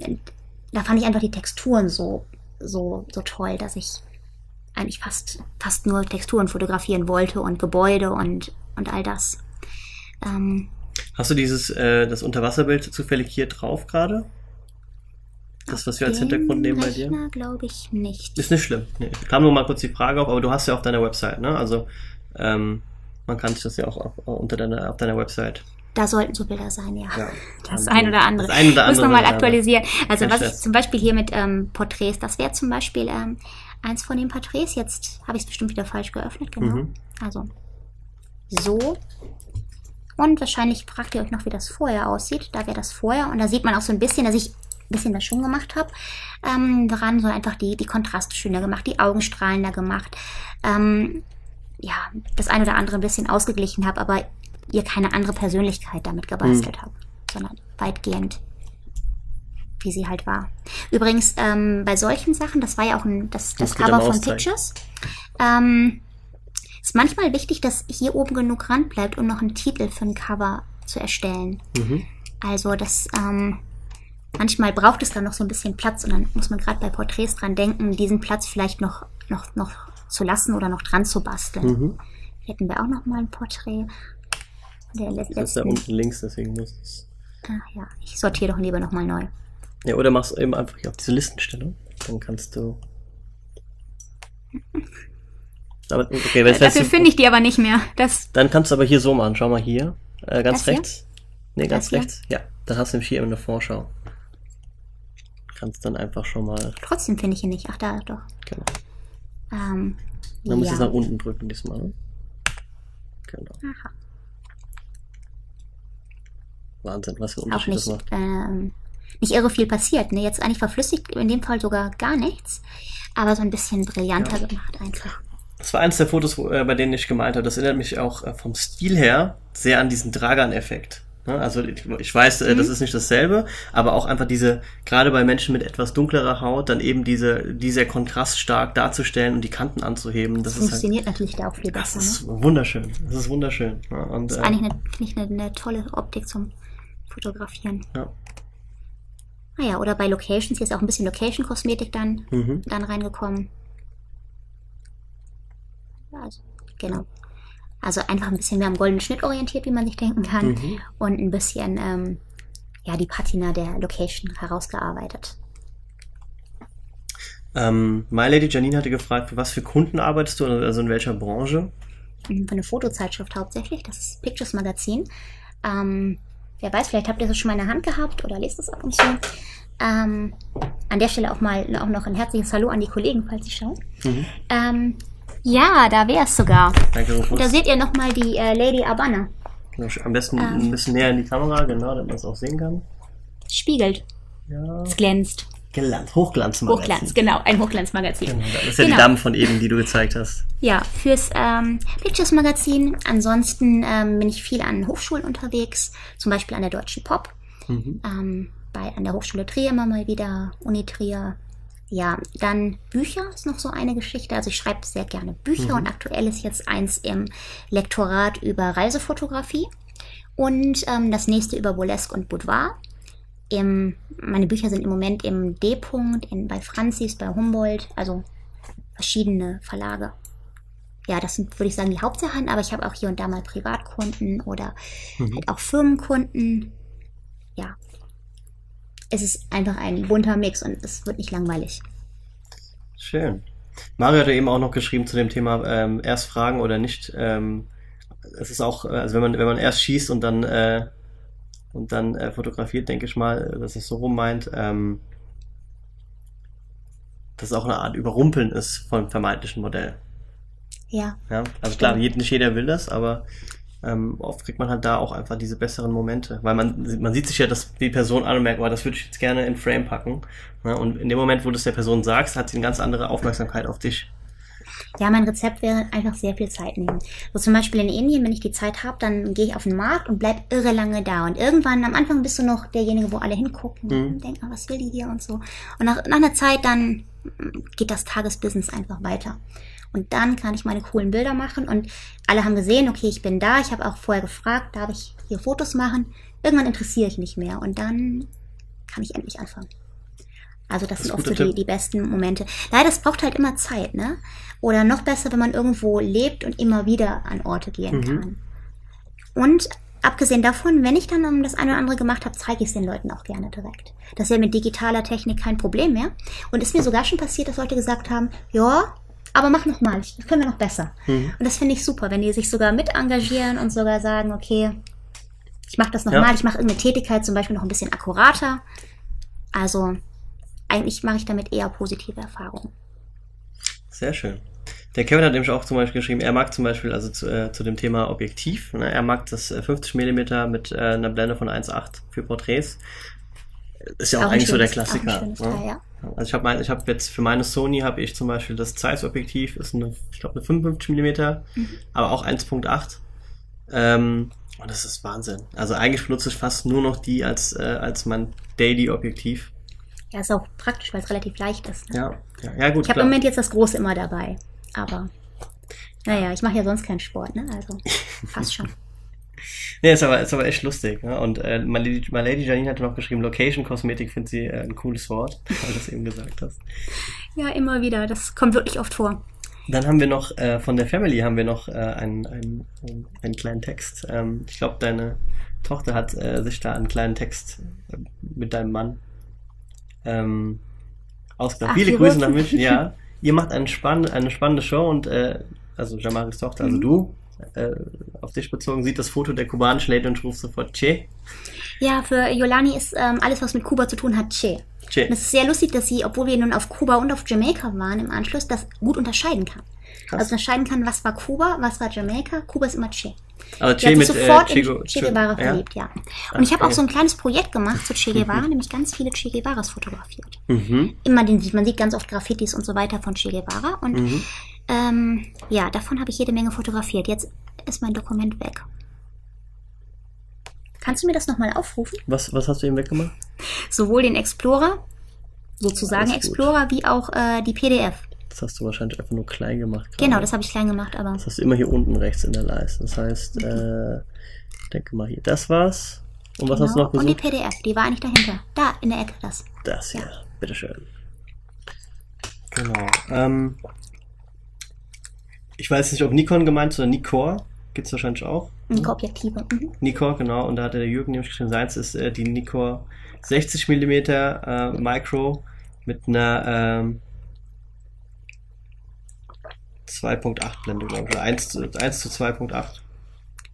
da fand ich einfach die Texturen so, so, so toll, dass ich eigentlich fast, fast nur Texturen fotografieren wollte und Gebäude und, und all das. Ähm, Hast du dieses, äh, das Unterwasserbild zufällig hier drauf gerade? Das, was wir als Hintergrund nehmen bei dir? Glaube ich nicht. Ist nicht schlimm. Nee, ich kam nur mal kurz die Frage auf, aber du hast ja auf deiner Website, ne? Also, ähm, man kann sich das ja auch auf, unter deiner, auf deiner Website. Da sollten so Bilder sein, ja. ja das, ein oder andere. das ein oder andere. Ich muss nochmal aktualisieren. Also, was ich zum Beispiel hier mit ähm, Porträts, das wäre zum Beispiel ähm, eins von den Porträts. Jetzt habe ich es bestimmt wieder falsch geöffnet, genau. Mhm. Also, so. Und wahrscheinlich fragt ihr euch noch, wie das vorher aussieht. Da wäre das vorher. Und da sieht man auch so ein bisschen, dass ich bisschen was schon gemacht habe, ähm, daran so einfach die, die Kontraste schöner gemacht, die Augen strahlender gemacht, ähm, ja, das ein oder andere ein bisschen ausgeglichen habe, aber ihr keine andere Persönlichkeit damit gebastelt mhm. habt, sondern weitgehend, wie sie halt war. Übrigens, ähm, bei solchen Sachen, das war ja auch ein, das, das Cover von Pictures, ähm, ist manchmal wichtig, dass hier oben genug ran bleibt, um noch einen Titel für ein Cover zu erstellen. Mhm. Also das, ähm, manchmal braucht es dann noch so ein bisschen Platz und dann muss man gerade bei Porträts dran denken, diesen Platz vielleicht noch, noch, noch zu lassen oder noch dran zu basteln. Mhm. Hier hätten wir auch noch mal ein Porträt. Der letzten. Das ist da unten links, deswegen muss es. Ach ja, ich sortiere doch lieber nochmal neu. Ja, oder machst du eben einfach hier auf diese Listenstellung. Dann kannst du. Aber, okay, das Dafür finde ich die aber nicht mehr. Das dann kannst du aber hier so machen. Schau mal hier. Äh, ganz das rechts. Hier? Nee, ganz das rechts. Hier? Ja, dann hast du nämlich hier eben eine Vorschau. Kannst dann einfach schon mal. Trotzdem finde ich ihn nicht. Ach, da doch. Genau. Ähm, dann ja. musst du es nach unten drücken diesmal. Genau. Aha. Wahnsinn, was für Unterschied das macht. Ähm, Nicht irre viel passiert, ne? Jetzt eigentlich verflüssigt, in dem Fall sogar gar nichts, aber so ein bisschen brillanter ja. gemacht einfach. Das war eins der Fotos, wo, äh, bei denen ich gemalt habe. Das erinnert mich auch äh, vom Stil her sehr an diesen Dragan-Effekt. Ne? Also ich, ich weiß, äh, mhm. das ist nicht dasselbe, aber auch einfach diese, gerade bei Menschen mit etwas dunklerer Haut, dann eben diese, dieser Kontrast stark darzustellen und die Kanten anzuheben. Das, das ist funktioniert halt, natürlich da auch viel besser. Das ist ne? wunderschön. Das ist wunderschön. Ja, und, das ist eigentlich eine, finde ich, eine, eine tolle Optik zum Fotografieren. Ja. Ah ja, oder bei Locations, hier ist auch ein bisschen Location-Kosmetik dann, mhm. dann reingekommen. Also, genau. Also einfach ein bisschen mehr am goldenen Schnitt orientiert, wie man sich denken kann. Mhm. Und ein bisschen ähm, ja, die Patina der Location herausgearbeitet. Ähm, My Lady Janine hatte gefragt, für was für Kunden arbeitest du, also in welcher Branche? Für eine Fotozeitschrift hauptsächlich, das ist Pictures Magazin. Ähm, Wer weiß, vielleicht habt ihr das schon mal in der Hand gehabt oder lest es ab und zu. Ähm, an der Stelle auch mal auch noch ein herzliches Hallo an die Kollegen, falls sie schauen. Mhm. Ähm, ja, da wäre es sogar. Danke, Rufus. Da seht ihr nochmal die äh, Lady Abana. Am besten ähm, ein bisschen näher in die Kamera, genau, damit man es auch sehen kann. Spiegelt. Ja. Es glänzt. Glanz, Hochglanzmagazin. Hochglanz, genau, ein Hochglanzmagazin. Genau, das ist ja genau. die Dame von eben, die du gezeigt hast. Ja, fürs ähm, Pictures Magazin. Ansonsten ähm, bin ich viel an Hochschulen unterwegs, zum Beispiel an der Deutschen Pop, mhm. ähm, bei, an der Hochschule Trier immer mal wieder, Uni Trier. Ja, dann Bücher ist noch so eine Geschichte. Also ich schreibe sehr gerne Bücher mhm. und aktuell ist jetzt eins im Lektorat über Reisefotografie und ähm, das nächste über Burlesque und Boudoir. Im, meine Bücher sind im Moment im D-Punkt, bei Franzis, bei Humboldt, also verschiedene Verlage. Ja, das sind, würde ich sagen, die Hauptsachen, aber ich habe auch hier und da mal Privatkunden oder mhm. halt auch Firmenkunden. Ja, es ist einfach ein bunter Mix und es wird nicht langweilig. Schön. Mario hatte eben auch noch geschrieben zu dem Thema ähm, erst fragen oder nicht. Ähm, es ist auch, also wenn man, wenn man erst schießt und dann... Äh, und dann äh, fotografiert, denke ich mal, dass es so rum meint, ähm, dass es auch eine Art Überrumpeln ist von vermeintlichen Modell. Ja. ja? Also klar, jeder, nicht jeder will das, aber ähm, oft kriegt man halt da auch einfach diese besseren Momente, weil man, man sieht sich ja, dass die Person an und merkt, oh, das würde ich jetzt gerne in Frame packen. Ja? Und in dem Moment, wo du es der Person sagst, hat sie eine ganz andere Aufmerksamkeit auf dich. Ja, mein Rezept wäre einfach sehr viel Zeit nehmen. So zum Beispiel in Indien, wenn ich die Zeit habe, dann gehe ich auf den Markt und bleib irre lange da. Und irgendwann, am Anfang bist du noch derjenige, wo alle hingucken mhm. und denken, was will die hier und so. Und nach, nach einer Zeit, dann geht das Tagesbusiness einfach weiter. Und dann kann ich meine coolen Bilder machen und alle haben gesehen, okay, ich bin da. Ich habe auch vorher gefragt, darf ich hier Fotos machen? Irgendwann interessiere ich mich mehr und dann kann ich endlich anfangen. Also das, das sind oft so die, die besten Momente. Leider, es braucht halt immer Zeit, ne? Oder noch besser, wenn man irgendwo lebt und immer wieder an Orte gehen mhm. kann. Und abgesehen davon, wenn ich dann das eine oder andere gemacht habe, zeige ich es den Leuten auch gerne direkt. Das ist ja mit digitaler Technik kein Problem mehr. Und ist mir sogar schon passiert, dass Leute gesagt haben, ja, aber mach noch mal, das können wir noch besser. Mhm. Und das finde ich super, wenn die sich sogar mit engagieren und sogar sagen, okay, ich mache das noch ja. mal, ich mache irgendeine Tätigkeit zum Beispiel noch ein bisschen akkurater. Also... eigentlich mache ich damit eher positive Erfahrungen. Sehr schön. Der Kevin hat nämlich auch zum Beispiel geschrieben, er mag zum Beispiel, also zu, äh, zu dem Thema Objektiv, ne, er mag das fünfzig Millimeter mit äh, einer Blende von eins Komma acht für Porträts. ist ja auch, auch eigentlich so der Klassiker. Ist auch ein schönes Teil, ja. Ja. Also ich habe mein, ich habe jetzt für meine Sony habe ich zum Beispiel das Zeiss Objektiv, ist eine, ich glaube eine fünfundfünfzig Millimeter, mhm. aber auch eins Komma acht. Ähm, und das ist Wahnsinn. Also eigentlich benutze ich fast nur noch die als äh, als mein Daily Objektiv. Ja, ist auch praktisch, weil es relativ leicht ist. Ne? Ja. Ja, ja, gut. Ich habe im Moment jetzt das Große immer dabei, aber naja, ich mache ja sonst keinen Sport, ne? Also fast schon. Nee, ist aber, ist aber echt lustig. Ne? Und äh, Malady, Malady Janine hatte noch geschrieben, Location-Kosmetik findet sie äh, ein cooles Wort, weil du das eben gesagt hast. Ja, immer wieder. Das kommt wirklich oft vor. Dann haben wir noch, äh, von der Family haben wir noch äh, einen, einen, einen kleinen Text. Ähm, ich glaube, deine Tochter hat äh, sich da einen kleinen Text äh, mit deinem Mann ähm, ausgedacht. Viele Grüße nach München. Ja, ihr macht eine, spann eine spannende Show und, äh, also Jamaris Tochter, also mhm. du, auf dich bezogen, sieht das Foto der kubanischen Lady und ruft sofort Che. Ja, für Yolani ist ähm, alles, was mit Kuba zu tun hat, Che. Che. Und es ist sehr lustig, dass sie, obwohl wir nun auf Kuba und auf Jamaika waren im Anschluss, das gut unterscheiden kann. Krass. Also unterscheiden kann, was war Kuba, was war Jamaika. Kuba ist immer Che. Also Che mit sofort äh, in Che Guevara verliebt, ja. ja. Und ich habe okay. auch so ein kleines Projekt gemacht zu Che Guevara, nämlich ganz viele Che Guevaras fotografiert. Mhm. Immer den sieht man, sieht ganz oft Graffitis und so weiter von Che Guevara und mhm. Ähm, ja, davon habe ich jede Menge fotografiert. Jetzt ist mein Dokument weg. Kannst du mir das nochmal aufrufen? Was, was hast du eben weggemacht? Sowohl den Explorer, sozusagen Explorer, wie auch äh, die P D F. Das hast du wahrscheinlich einfach nur klein gemacht. Gerade. Genau, das habe ich klein gemacht, aber... Das hast du immer hier unten rechts in der Leiste. Das heißt, äh, ich denke mal hier, das war's. Und was genau. hast du noch gesucht? Und die P D F, die war eigentlich dahinter. Da, in der Ecke, das. Das hier, ja. Bitteschön. Genau, ähm... ich weiß nicht, ob Nikon gemeint ist oder Nikkor. Gibt es wahrscheinlich auch. Nikkor Objektive. Mhm. Nikkor, genau. Und da hat der Jürgen nämlich geschrieben, seins ist äh, die Nikkor sechzig Millimeter äh, Micro mit einer ähm, zwei Komma acht Blende, glaube ich. Oder eins zu zwei Komma acht.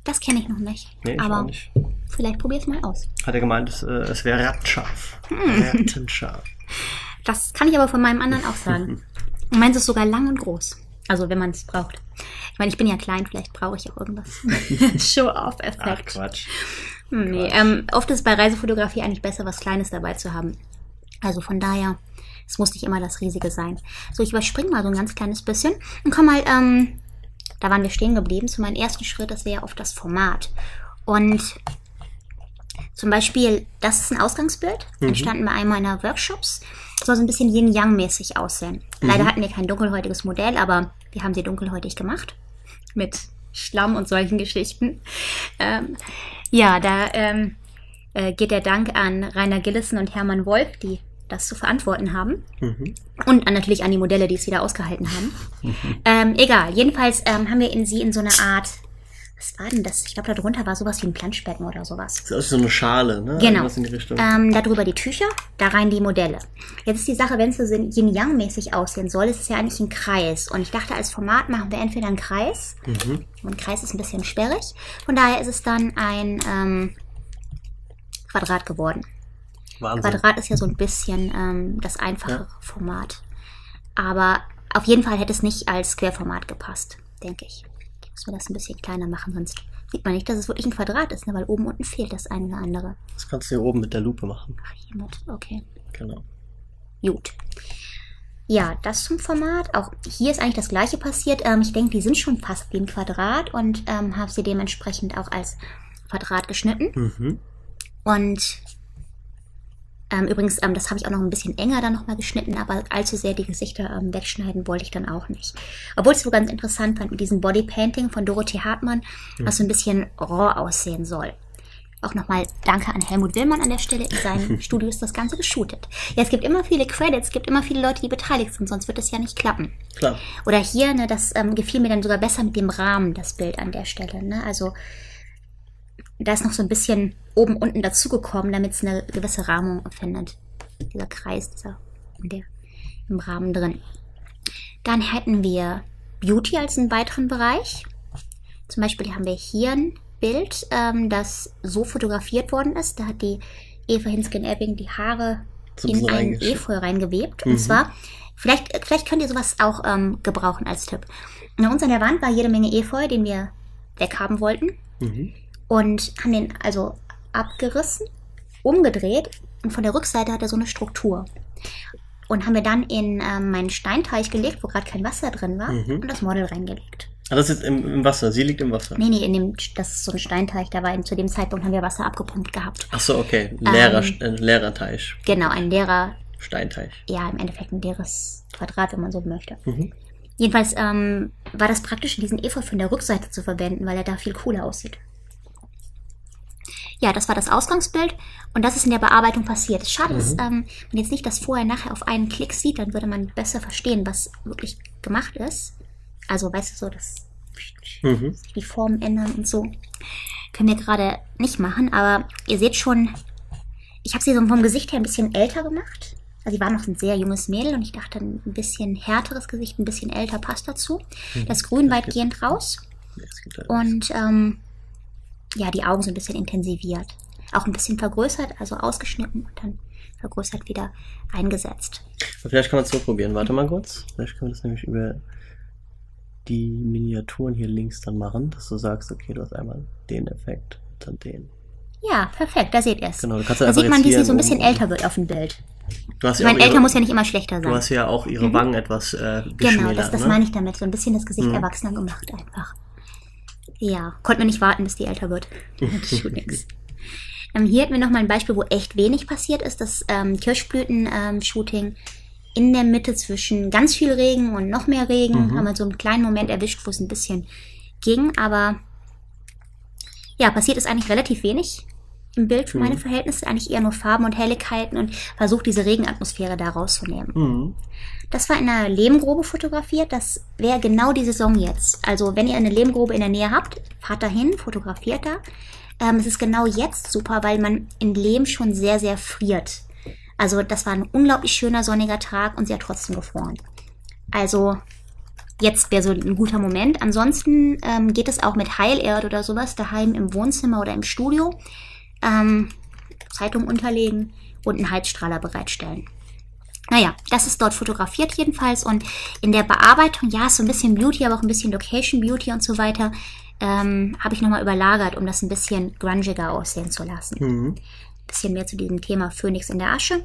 Das kenne ich noch nicht. Nee, ich aber auch nicht. Vielleicht probier es mal aus. Hat er gemeint, es, äh, es wäre rattenscharf. Hm. Rattenscharf. Das kann ich aber von meinem anderen auch sagen. Und meins ist sogar lang und groß. Also, wenn man es braucht. Ich meine, ich bin ja klein, vielleicht brauche ich auch irgendwas. Show-off-Effekt. Ach, Quatsch. Nee, Quatsch. Ähm, oft ist bei Reisefotografie eigentlich besser, was Kleines dabei zu haben. Also von daher, es muss nicht immer das Riesige sein. So, ich überspringe mal so ein ganz kleines bisschen und komme mal, ähm, da waren wir stehen geblieben, zu meinem ersten Schritt, das wäre ja oft das Format. Und zum Beispiel, das ist ein Ausgangsbild, mhm. entstanden bei einem meiner Workshops. Soll so ein bisschen Yin-Yang-mäßig aussehen. Mhm. Leider hatten wir kein dunkelhäutiges Modell, aber wir haben sie dunkelhäutig gemacht. Mit Schlamm und solchen Geschichten. Ähm, ja, da ähm, äh, geht der Dank an Rainer Gillissen und Hermann Wolf, die das zu verantworten haben. Mhm. Und an, natürlich an die Modelle, die es wieder ausgehalten haben. Mhm. Ähm, egal, jedenfalls ähm, haben wir in sie in so einer Art... Was war denn das? Ich glaube, da drunter war sowas wie ein Planschbecken oder sowas. Das ist so eine Schale, ne? Genau. In die Richtung. Ähm, da drüber die Tücher, da rein die Modelle. Jetzt ist die Sache, wenn es so Yin-Yang-mäßig aussehen soll, ist es ja eigentlich ein Kreis. Und ich dachte, als Format machen wir entweder einen Kreis. Mhm. Und ein Kreis ist ein bisschen sperrig. Von daher ist es dann ein ähm, Quadrat geworden. Wahnsinn. Quadrat ist ja so ein bisschen ähm, das einfachere ja. Format. Aber auf jeden Fall hätte es nicht als Querformat gepasst, denke ich. Muss man das ein bisschen kleiner machen, sonst sieht man nicht, dass es wirklich ein Quadrat ist, ne? Weil oben unten fehlt das eine oder andere. Das kannst du hier oben mit der Lupe machen. Ach, hier mit, okay. Genau. Gut. Ja, das zum Format. Auch hier ist eigentlich das Gleiche passiert. Ähm, ich denke, die sind schon fast wie ein Quadrat und ähm, habe sie dementsprechend auch als Quadrat geschnitten. Mhm. Und ähm, übrigens, ähm, das habe ich auch noch ein bisschen enger dann nochmal geschnitten, aber allzu sehr die Gesichter ähm, wegschneiden wollte ich dann auch nicht. Obwohl ich es so ganz interessant fand mit diesem Bodypainting von Dorothee Hartmann, mhm. was so ein bisschen roh aussehen soll. Auch nochmal danke an Helmut Willmann an der Stelle. In seinem Studio ist das Ganze geshootet. Ja, es gibt immer viele Credits, es gibt immer viele Leute, die beteiligt sind, sonst wird das ja nicht klappen. Klar. Oder hier, ne, das ähm, gefiel mir dann sogar besser mit dem Rahmen, das Bild an der Stelle. Ne? Also da ist noch so ein bisschen oben, unten dazugekommen, damit es eine gewisse Rahmung findet. Dieser Kreis, dieser der, im Rahmen drin. Dann hätten wir Beauty als einen weiteren Bereich. Zum Beispiel haben wir hier ein Bild, ähm, das so fotografiert worden ist. Da hat die Eva Hinsken-Ebbing die Haare so in einen Efeu reingewebt. Mhm. Und zwar, vielleicht, vielleicht könnt ihr sowas auch ähm, gebrauchen als Tipp. Bei uns an der Wand war jede Menge Efeu, den wir weghaben wollten. Mhm. Und haben den also abgerissen umgedreht und von der Rückseite hat er so eine Struktur. Und haben wir dann in ähm, meinen Steinteich gelegt, wo gerade kein Wasser drin war, mhm. und das Model reingelegt. Ah, das ist im, im Wasser? Sie liegt im Wasser? Nee, nee, in dem, das ist so ein Steinteich, da war zu dem Zeitpunkt, haben wir Wasser abgepumpt gehabt. Ach so, okay, leerer, ähm, äh, leerer Teich. Genau, ein leerer... Steinteich. Ja, im Endeffekt ein leeres Quadrat, wenn man so möchte. Mhm. Jedenfalls ähm, war das praktisch, diesen Efeu von der Rückseite zu verwenden, weil er da viel cooler aussieht. Ja, das war das Ausgangsbild und das ist in der Bearbeitung passiert. Es ist schade, mhm. dass ähm, man jetzt nicht das vorher nachher auf einen Klick sieht, dann würde man besser verstehen, was wirklich gemacht ist. Also, weißt du, so das, mhm. die Formen ändern und so. Können wir gerade nicht machen, aber ihr seht schon, ich habe sie so vom Gesicht her ein bisschen älter gemacht. Also sie war noch ein sehr junges Mädel und ich dachte, ein bisschen härteres Gesicht, ein bisschen älter passt dazu. Mhm. Das Grün das weitgehend raus das und ähm, ja, die Augen so ein bisschen intensiviert. Auch ein bisschen vergrößert, also ausgeschnitten und dann vergrößert wieder eingesetzt. Aber vielleicht kann man es so probieren. Warte mal kurz. Vielleicht können wir das nämlich über die Miniaturen hier links dann machen, dass du sagst, okay, du hast einmal den Effekt und dann den. Ja, perfekt, da seht ihr es. Genau, da sieht man, wie sie so ein bisschen älter wird auf dem Bild. Du hast ich meine, älter muss ja nicht immer schlechter sein. Du hast ja auch ihre mhm. Wangen etwas äh, Genau, das, das ne? meine ich damit. So ein bisschen das Gesicht mhm. erwachsener gemacht einfach. Ja, konnten wir nicht warten, bis die älter wird. Das tut nichts. Ähm, hier hatten wir nochmal ein Beispiel, wo echt wenig passiert ist. Das ähm, Kirschblüten-Shooting ähm, in der Mitte zwischen ganz viel Regen und noch mehr Regen. Mhm. Haben wir so einen kleinen Moment erwischt, wo es ein bisschen ging. Aber ja, passiert ist eigentlich relativ wenig im Bild für mhm. meine Verhältnisse, eigentlich eher nur Farben und Helligkeiten und versucht, diese Regenatmosphäre da rauszunehmen. Mhm. Das war in einer Lehmgrube fotografiert, das wäre genau die Saison jetzt. Also wenn ihr eine Lehmgrube in der Nähe habt, fahrt dahin, fotografiert da. Ähm, es ist genau jetzt super, weil man in Lehm schon sehr, sehr friert. Also das war ein unglaublich schöner, sonniger Tag und sie hat trotzdem gefroren. Also jetzt wäre so ein guter Moment. Ansonsten ähm, geht es auch mit Heilerde oder sowas daheim im Wohnzimmer oder im Studio. Ähm, Zeitung unterlegen und einen Heizstrahler bereitstellen. Naja, das ist dort fotografiert jedenfalls und in der Bearbeitung, ja, ist so ein bisschen Beauty, aber auch ein bisschen Location Beauty und so weiter, ähm, habe ich nochmal überlagert, um das ein bisschen grungiger aussehen zu lassen. Mhm. Bisschen mehr zu diesem Thema Phönix in der Asche.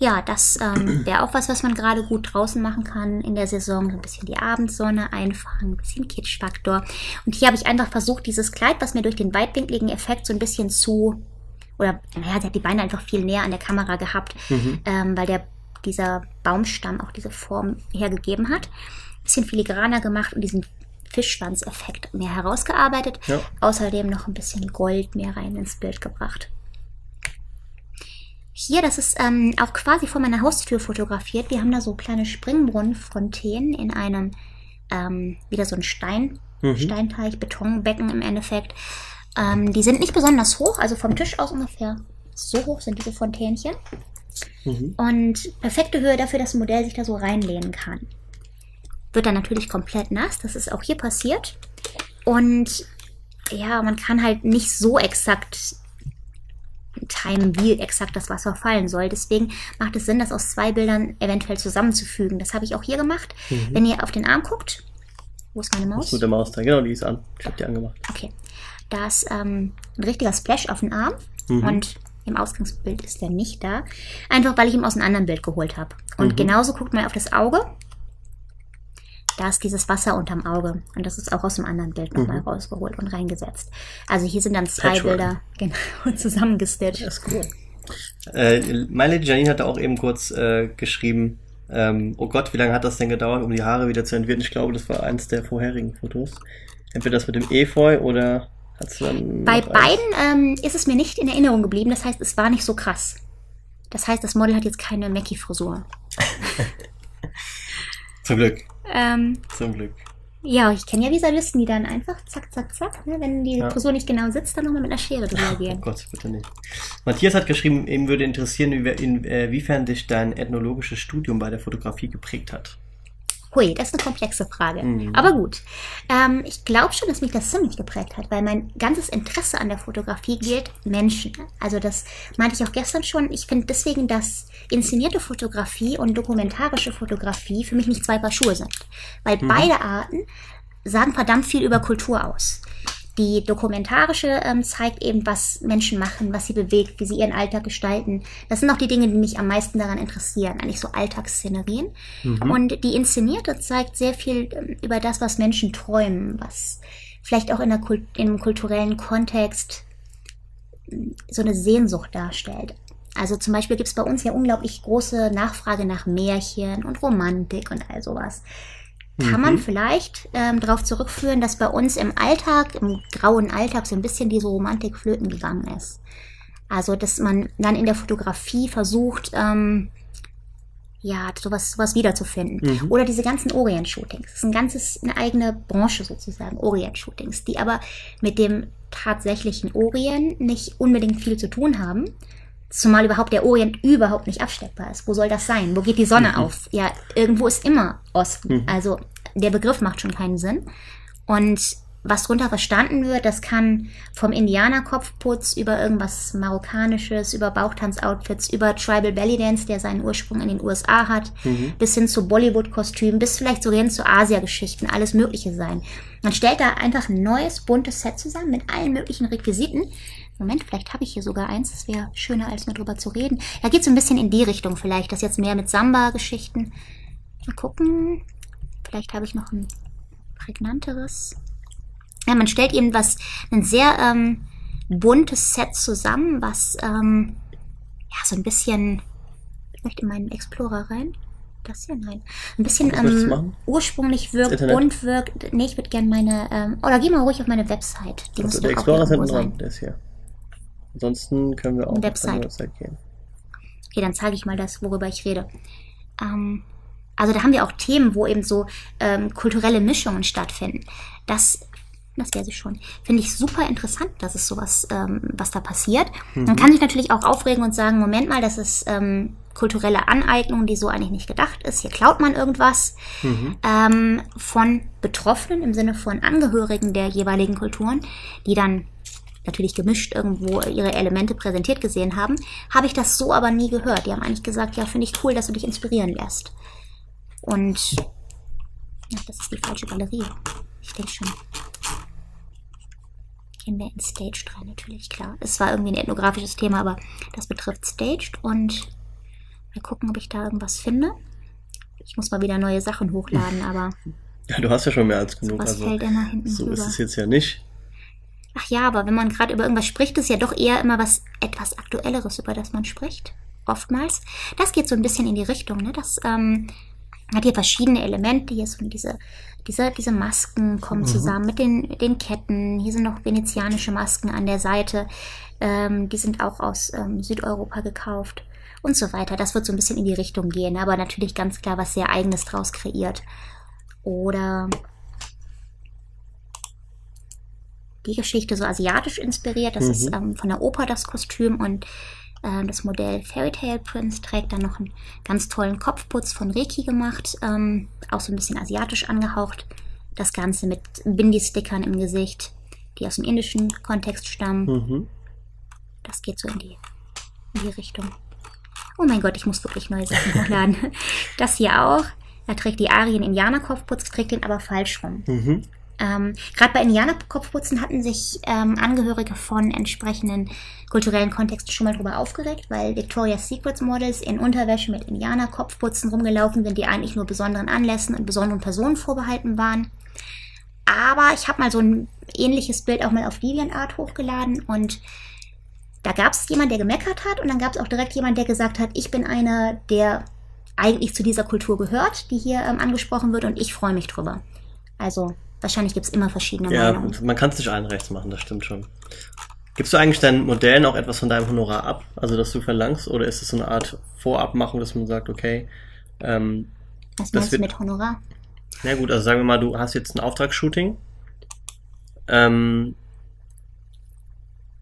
Ja, das ähm, wäre auch was, was man gerade gut draußen machen kann in der Saison. So ein bisschen die Abendsonne einfangen, ein bisschen Kitschfaktor. Und hier habe ich einfach versucht, dieses Kleid, was mir durch den weitwinkligen Effekt so ein bisschen zu... Oder, naja, sie hat die Beine einfach viel näher an der Kamera gehabt, mhm. ähm, weil der, dieser Baumstamm auch diese Form hergegeben hat. Ein bisschen filigraner gemacht und diesen Fischschwanz-Effekt mehr herausgearbeitet. Ja. Außerdem noch ein bisschen Gold mehr rein ins Bild gebracht. Hier, das ist ähm, auch quasi vor meiner Haustür fotografiert. Wir haben da so kleine Springbrunnenfontänen in einem, ähm, wieder so ein Stein, mhm. Steinteich, Betonbecken im Endeffekt. Ähm, die sind nicht besonders hoch, also vom Tisch aus ungefähr so hoch sind diese Fontänchen. Mhm. Und perfekte Höhe dafür, dass ein Modell sich da so reinlehnen kann. Wird dann natürlich komplett nass, das ist auch hier passiert. Und ja, man kann halt nicht so exakt... timen, wie exakt das Wasser fallen soll. Deswegen macht es Sinn, das aus zwei Bildern eventuell zusammenzufügen. Das habe ich auch hier gemacht. Mhm. Wenn ihr auf den Arm guckt, wo ist meine Maus? Ist mit der Maus da, genau, die ist an. Ich habe die angemacht. Okay. Da ist ähm, ein richtiger Splash auf den Arm mhm. und im Ausgangsbild ist der nicht da. Einfach, weil ich ihn aus einem anderen Bild geholt habe. Und mhm. genauso guckt man auf das Auge. Da ist dieses Wasser unterm Auge. Und das ist auch aus dem anderen Bild nochmal mhm. rausgeholt und reingesetzt. Also hier sind dann zwei Patchwork. Bilder genau, zusammengestitcht. Das ist cool. Äh, meine Lady Janine hatte auch eben kurz äh, geschrieben, ähm, oh Gott, wie lange hat das denn gedauert, um die Haare wieder zu entwirren? Ich glaube, das war eins der vorherigen Fotos. Entweder das mit dem Efeu oder hat's dann... Bei beiden ähm, ist es mir nicht in Erinnerung geblieben. Das heißt, es war nicht so krass. Das heißt, das Model hat jetzt keine Mackie-Frisur. Zum Glück. Ähm, Zum Glück. Ja, ich kenne ja Visagisten, die dann einfach zack, zack, zack, ne, wenn die ja. Frisur nicht genau sitzt, dann nochmal mit einer Schere drüber gehen. Oh Gott, bitte nicht. Matthias hat geschrieben, ihm würde interessieren, inwiefern dich dein ethnologisches Studium bei der Fotografie geprägt hat. Hui, das ist eine komplexe Frage. Mhm. Aber gut. Ähm, ich glaube schon, dass mich das ziemlich geprägt hat, weil mein ganzes Interesse an der Fotografie gilt Menschen. Also das meinte ich auch gestern schon. Ich finde deswegen, dass inszenierte Fotografie und dokumentarische Fotografie für mich nicht zwei Paar Schuhe sind. Weil mhm. beide Arten sagen verdammt viel über Kultur aus. Die dokumentarische ähm, zeigt eben, was Menschen machen, was sie bewegt, wie sie ihren Alltag gestalten. Das sind auch die Dinge, die mich am meisten daran interessieren, eigentlich so Alltagsszenerien. Mhm. Und die inszenierte zeigt sehr viel ähm, über das, was Menschen träumen, was vielleicht auch in der Kult- im kulturellen Kontext so eine Sehnsucht darstellt. Also zum Beispiel gibt es bei uns ja unglaublich große Nachfrage nach Märchen und Romantik und all sowas. Kann man vielleicht ähm, darauf zurückführen, dass bei uns im Alltag, im grauen Alltag, so ein bisschen diese Romantik flöten gegangen ist. Also, dass man dann in der Fotografie versucht, ähm, ja, sowas, sowas wiederzufinden. Mhm. Oder diese ganzen Orient-Shootings. Das ist ein ganzes, eine eigene Branche sozusagen, Orient-Shootings, die aber mit dem tatsächlichen Orient nicht unbedingt viel zu tun haben. Zumal überhaupt der Orient überhaupt nicht absteckbar ist. Wo soll das sein? Wo geht die Sonne mhm. auf? Ja, irgendwo ist immer Osten. Mhm. Also der Begriff macht schon keinen Sinn. Und was darunter verstanden wird, das kann vom Indianerkopfputz über irgendwas Marokkanisches, über Bauchtanzoutfits, über Tribal Bellydance, der seinen Ursprung in den U S A hat, mhm. bis hin zu Bollywood-Kostümen, bis vielleicht sogar hin zu Asia-Geschichten, alles Mögliche sein. Man stellt da einfach ein neues, buntes Set zusammen mit allen möglichen Requisiten. Moment, vielleicht habe ich hier sogar eins, das wäre schöner, als nur drüber zu reden. Da geht es ein bisschen in die Richtung vielleicht, das jetzt mehr mit Samba-Geschichten. Mal gucken, vielleicht habe ich noch ein prägnanteres. Ja, man stellt eben was, ein sehr ähm, buntes Set zusammen, was ähm, ja so ein bisschen, vielleicht in meinen Explorer rein. Das hier? Nein. Ein bisschen ähm, ursprünglich wirkt, bunt wirkt. Nee, ich würde gerne meine, ähm, oder geh mal ruhig auf meine Website. Die also der Explorer ist hinten dran, der ist hier. Ansonsten können wir auch Website. auf die Website gehen. Okay, dann zeige ich mal das, worüber ich rede. Ähm, also da haben wir auch Themen, wo eben so ähm, kulturelle Mischungen stattfinden. Das, das wäre sie schon, finde ich super interessant, dass es sowas, ähm, was da passiert. Mhm. Man kann sich natürlich auch aufregen und sagen, Moment mal, das ist ähm, kulturelle Aneignung, die so eigentlich nicht gedacht ist. Hier klaut man irgendwas mhm. ähm, von Betroffenen im Sinne von Angehörigen der jeweiligen Kulturen, die dann natürlich gemischt irgendwo ihre Elemente präsentiert gesehen haben, habe ich das so aber nie gehört. Die haben eigentlich gesagt, ja, finde ich cool, dass du dich inspirieren lässt. Und ach, das ist die falsche Galerie. Ich denke schon. Gehen wir in Staged rein, natürlich, klar. Es war irgendwie ein ethnografisches Thema, aber das betrifft Staged. Und mal gucken, ob ich da irgendwas finde. Ich muss mal wieder neue Sachen hochladen, aber... Ja, du hast ja schon mehr als genug. Also, fällt immer hinten so rüber. Ist es jetzt ja nicht. Ach ja, aber wenn man gerade über irgendwas spricht, ist ja doch eher immer was etwas Aktuelleres, über das man spricht, oftmals. Das geht so ein bisschen in die Richtung, ne? Das ähm, hat hier verschiedene Elemente, hier sind diese, diese, diese Masken kommen mhm. zusammen mit den, mit den Ketten, hier sind noch venezianische Masken an der Seite, ähm, die sind auch aus ähm, Südeuropa gekauft und so weiter. Das wird so ein bisschen in die Richtung gehen, aber natürlich ganz klar was sehr Eigenes draus kreiert. Oder... die Geschichte so asiatisch inspiriert. Das mhm. ist ähm, von der Oper das Kostüm und äh, das Modell Fairy Tale Prince trägt dann noch einen ganz tollen Kopfputz von Reiki gemacht, ähm, auch so ein bisschen asiatisch angehaucht. Das Ganze mit Bindi-Stickern im Gesicht, die aus dem indischen Kontext stammen. Mhm. Das geht so in die, in die Richtung. Oh mein Gott, ich muss wirklich neue Sachen hochladen. Das hier auch. Da trägt die Ari einen Indianer-Kopfputz, trägt den aber falsch rum. Mhm. Ähm, gerade bei Indianerkopfputzen hatten sich ähm, Angehörige von entsprechenden kulturellen Kontexten schon mal drüber aufgeregt, weil Victoria's Secret Models in Unterwäsche mit Indianerkopfputzen rumgelaufen sind, die eigentlich nur besonderen Anlässen und besonderen Personen vorbehalten waren. Aber ich habe mal so ein ähnliches Bild auch mal auf DeviantArt hochgeladen und da gab es jemanden, der gemeckert hat und dann gab es auch direkt jemanden, der gesagt hat, ich bin einer, der eigentlich zu dieser Kultur gehört, die hier ähm, angesprochen wird und ich freue mich drüber. Also... wahrscheinlich gibt es immer verschiedene ja, Meinungen. Ja, man kann es nicht allen rechts machen, das stimmt schon. Gibst du eigentlich deinen Modellen auch etwas von deinem Honorar ab, also dass du verlangst, oder ist es so eine Art Vorabmachung, dass man sagt, okay... Ähm, was meinst du mit Honorar? Na gut, also sagen wir mal, du hast jetzt ein Auftragsshooting. Ähm,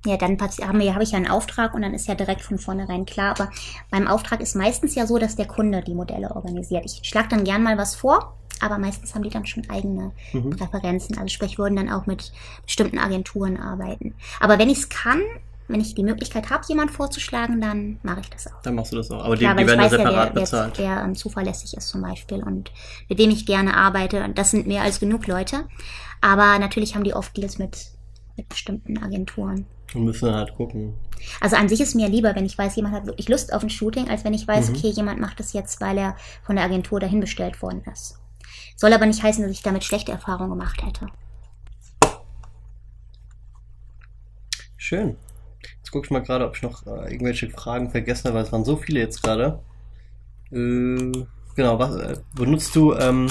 ja, dann habe hab ich ja einen Auftrag und dann ist ja direkt von vornherein klar, aber beim Auftrag ist meistens ja so, dass der Kunde die Modelle organisiert. Ich schlage dann gern mal was vor, aber meistens haben die dann schon eigene mhm. Präferenzen. Also sprich, würden dann auch mit bestimmten Agenturen arbeiten. Aber wenn ich es kann, wenn ich die Möglichkeit habe, jemand vorzuschlagen, dann mache ich das auch. Dann machst du das auch. Aber Klar, die, die werden ja separat bezahlt. Der, der, der zuverlässig ist zum Beispiel und mit dem ich gerne arbeite. Und das sind mehr als genug Leute. Aber natürlich haben die oft Deals mit mit bestimmten Agenturen. Wir müssen halt gucken. Also an sich ist mir lieber, wenn ich weiß, jemand hat wirklich Lust auf ein Shooting, als wenn ich weiß, mhm. okay, jemand macht das jetzt, weil er von der Agentur dahin bestellt worden ist. Soll aber nicht heißen, dass ich damit schlechte Erfahrungen gemacht hätte. Schön. Jetzt gucke ich mal gerade, ob ich noch äh, irgendwelche Fragen vergessen habe, weil es waren so viele jetzt gerade. Äh, genau, was äh, benutzt du... Ähm,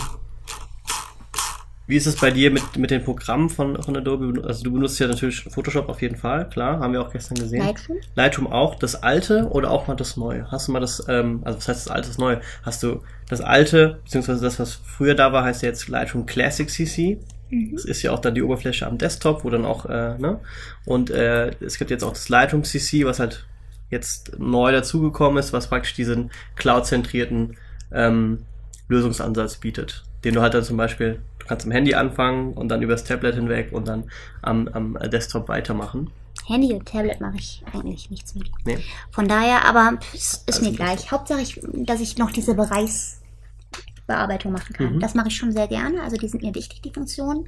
Wie ist es bei dir mit, mit den Programmen von, von Adobe? Also du benutzt ja natürlich Photoshop auf jeden Fall, klar, haben wir auch gestern gesehen. Lightroom? Lightroom auch, das alte oder auch mal das neue? Hast du mal das, ähm, also was heißt das alte, das neue? Hast du das alte, beziehungsweise das, was früher da war, heißt ja jetzt Lightroom Classic C C. Mhm. Das ist ja auch dann die Oberfläche am Desktop, wo dann auch, äh, ne? Und äh, es gibt jetzt auch das Lightroom C C, was halt jetzt neu dazugekommen ist, was praktisch diesen cloud-zentrierten ähm, Lösungsansatz bietet, den du halt dann zum Beispiel... Du kannst am Handy anfangen und dann übers Tablet hinweg und dann am, am Desktop weitermachen. Handy und Tablet mache ich eigentlich nichts mit. Nee. Von daher, aber es ist also mir gleich. Hauptsache, ich, dass ich noch diese Bereichsbearbeitung machen kann. Mhm. Das mache ich schon sehr gerne. Also die sind mir wichtig, die Funktionen.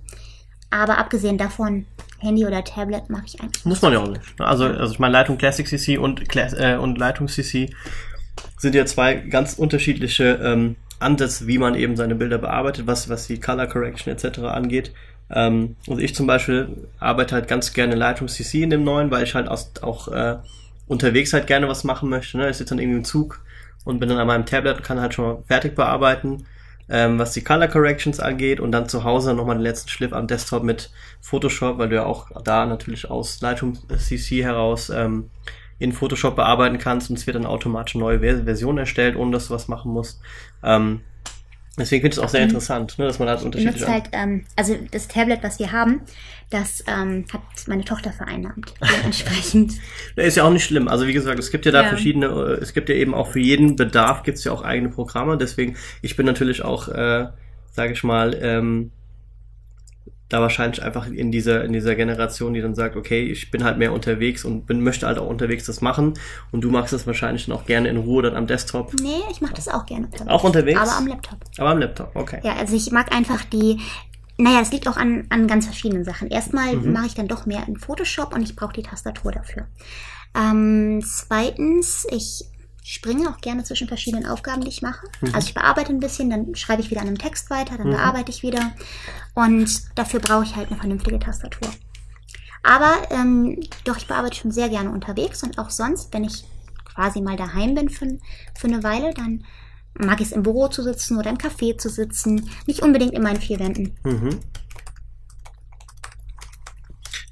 Aber abgesehen davon, Handy oder Tablet mache ich eigentlich. Muss man ja auch nicht. Also, also ich meine, Lightroom Classic C C und, Class, äh, und Lightroom C C sind ja zwei ganz unterschiedliche... Ähm, Anders, wie man eben seine Bilder bearbeitet, was, was die Color Correction et cetera angeht. Ähm, also ich zum Beispiel arbeite halt ganz gerne Lightroom C C in dem neuen, weil ich halt aus, auch äh, unterwegs halt gerne was machen möchte. Ne? Ich sitze dann irgendwie im Zug und bin dann an meinem Tablet und kann halt schon mal fertig bearbeiten, ähm, was die Color Corrections angeht, und dann zu Hause nochmal den letzten Schliff am Desktop mit Photoshop, weil du ja auch da natürlich aus Lightroom C C heraus ähm, in Photoshop bearbeiten kannst, und es wird dann automatisch eine neue Version erstellt, ohne dass du was machen musst. Ähm, deswegen finde ich es auch sehr mhm. interessant, ne, dass man da halt unterschiedlich... Halt, ähm, also das Tablet, was wir haben, das ähm, hat meine Tochter vereinnahmt, dementsprechend. Ist ja auch nicht schlimm. Also wie gesagt, es gibt ja da ja. verschiedene, es gibt ja eben auch für jeden Bedarf gibt es ja auch eigene Programme, deswegen, ich bin natürlich auch, äh, sage ich mal, ähm, da wahrscheinlich einfach in dieser, in dieser Generation, die dann sagt, okay, ich bin halt mehr unterwegs und bin, möchte halt auch unterwegs das machen, und du machst das wahrscheinlich dann auch gerne in Ruhe dann am Desktop. Nee, ich mache das auch gerne. Auch unterwegs? Aber am Laptop. Aber am Laptop, okay. Ja, also ich mag einfach die, naja, es liegt auch an, an ganz verschiedenen Sachen. Erstmal mhm. mache ich dann doch mehr in Photoshop und ich brauche die Tastatur dafür. Ähm, zweitens, ich... Ich springe auch gerne zwischen verschiedenen Aufgaben, die ich mache. Mhm. Also ich bearbeite ein bisschen, dann schreibe ich wieder an einem Text weiter, dann mhm. bearbeite ich wieder. Und dafür brauche ich halt eine vernünftige Tastatur. Aber ähm, doch, ich bearbeite schon sehr gerne unterwegs, und auch sonst, wenn ich quasi mal daheim bin für, für eine Weile, dann mag ich es, im Büro zu sitzen oder im Café zu sitzen. Nicht unbedingt in meinen vier Wänden. Mhm.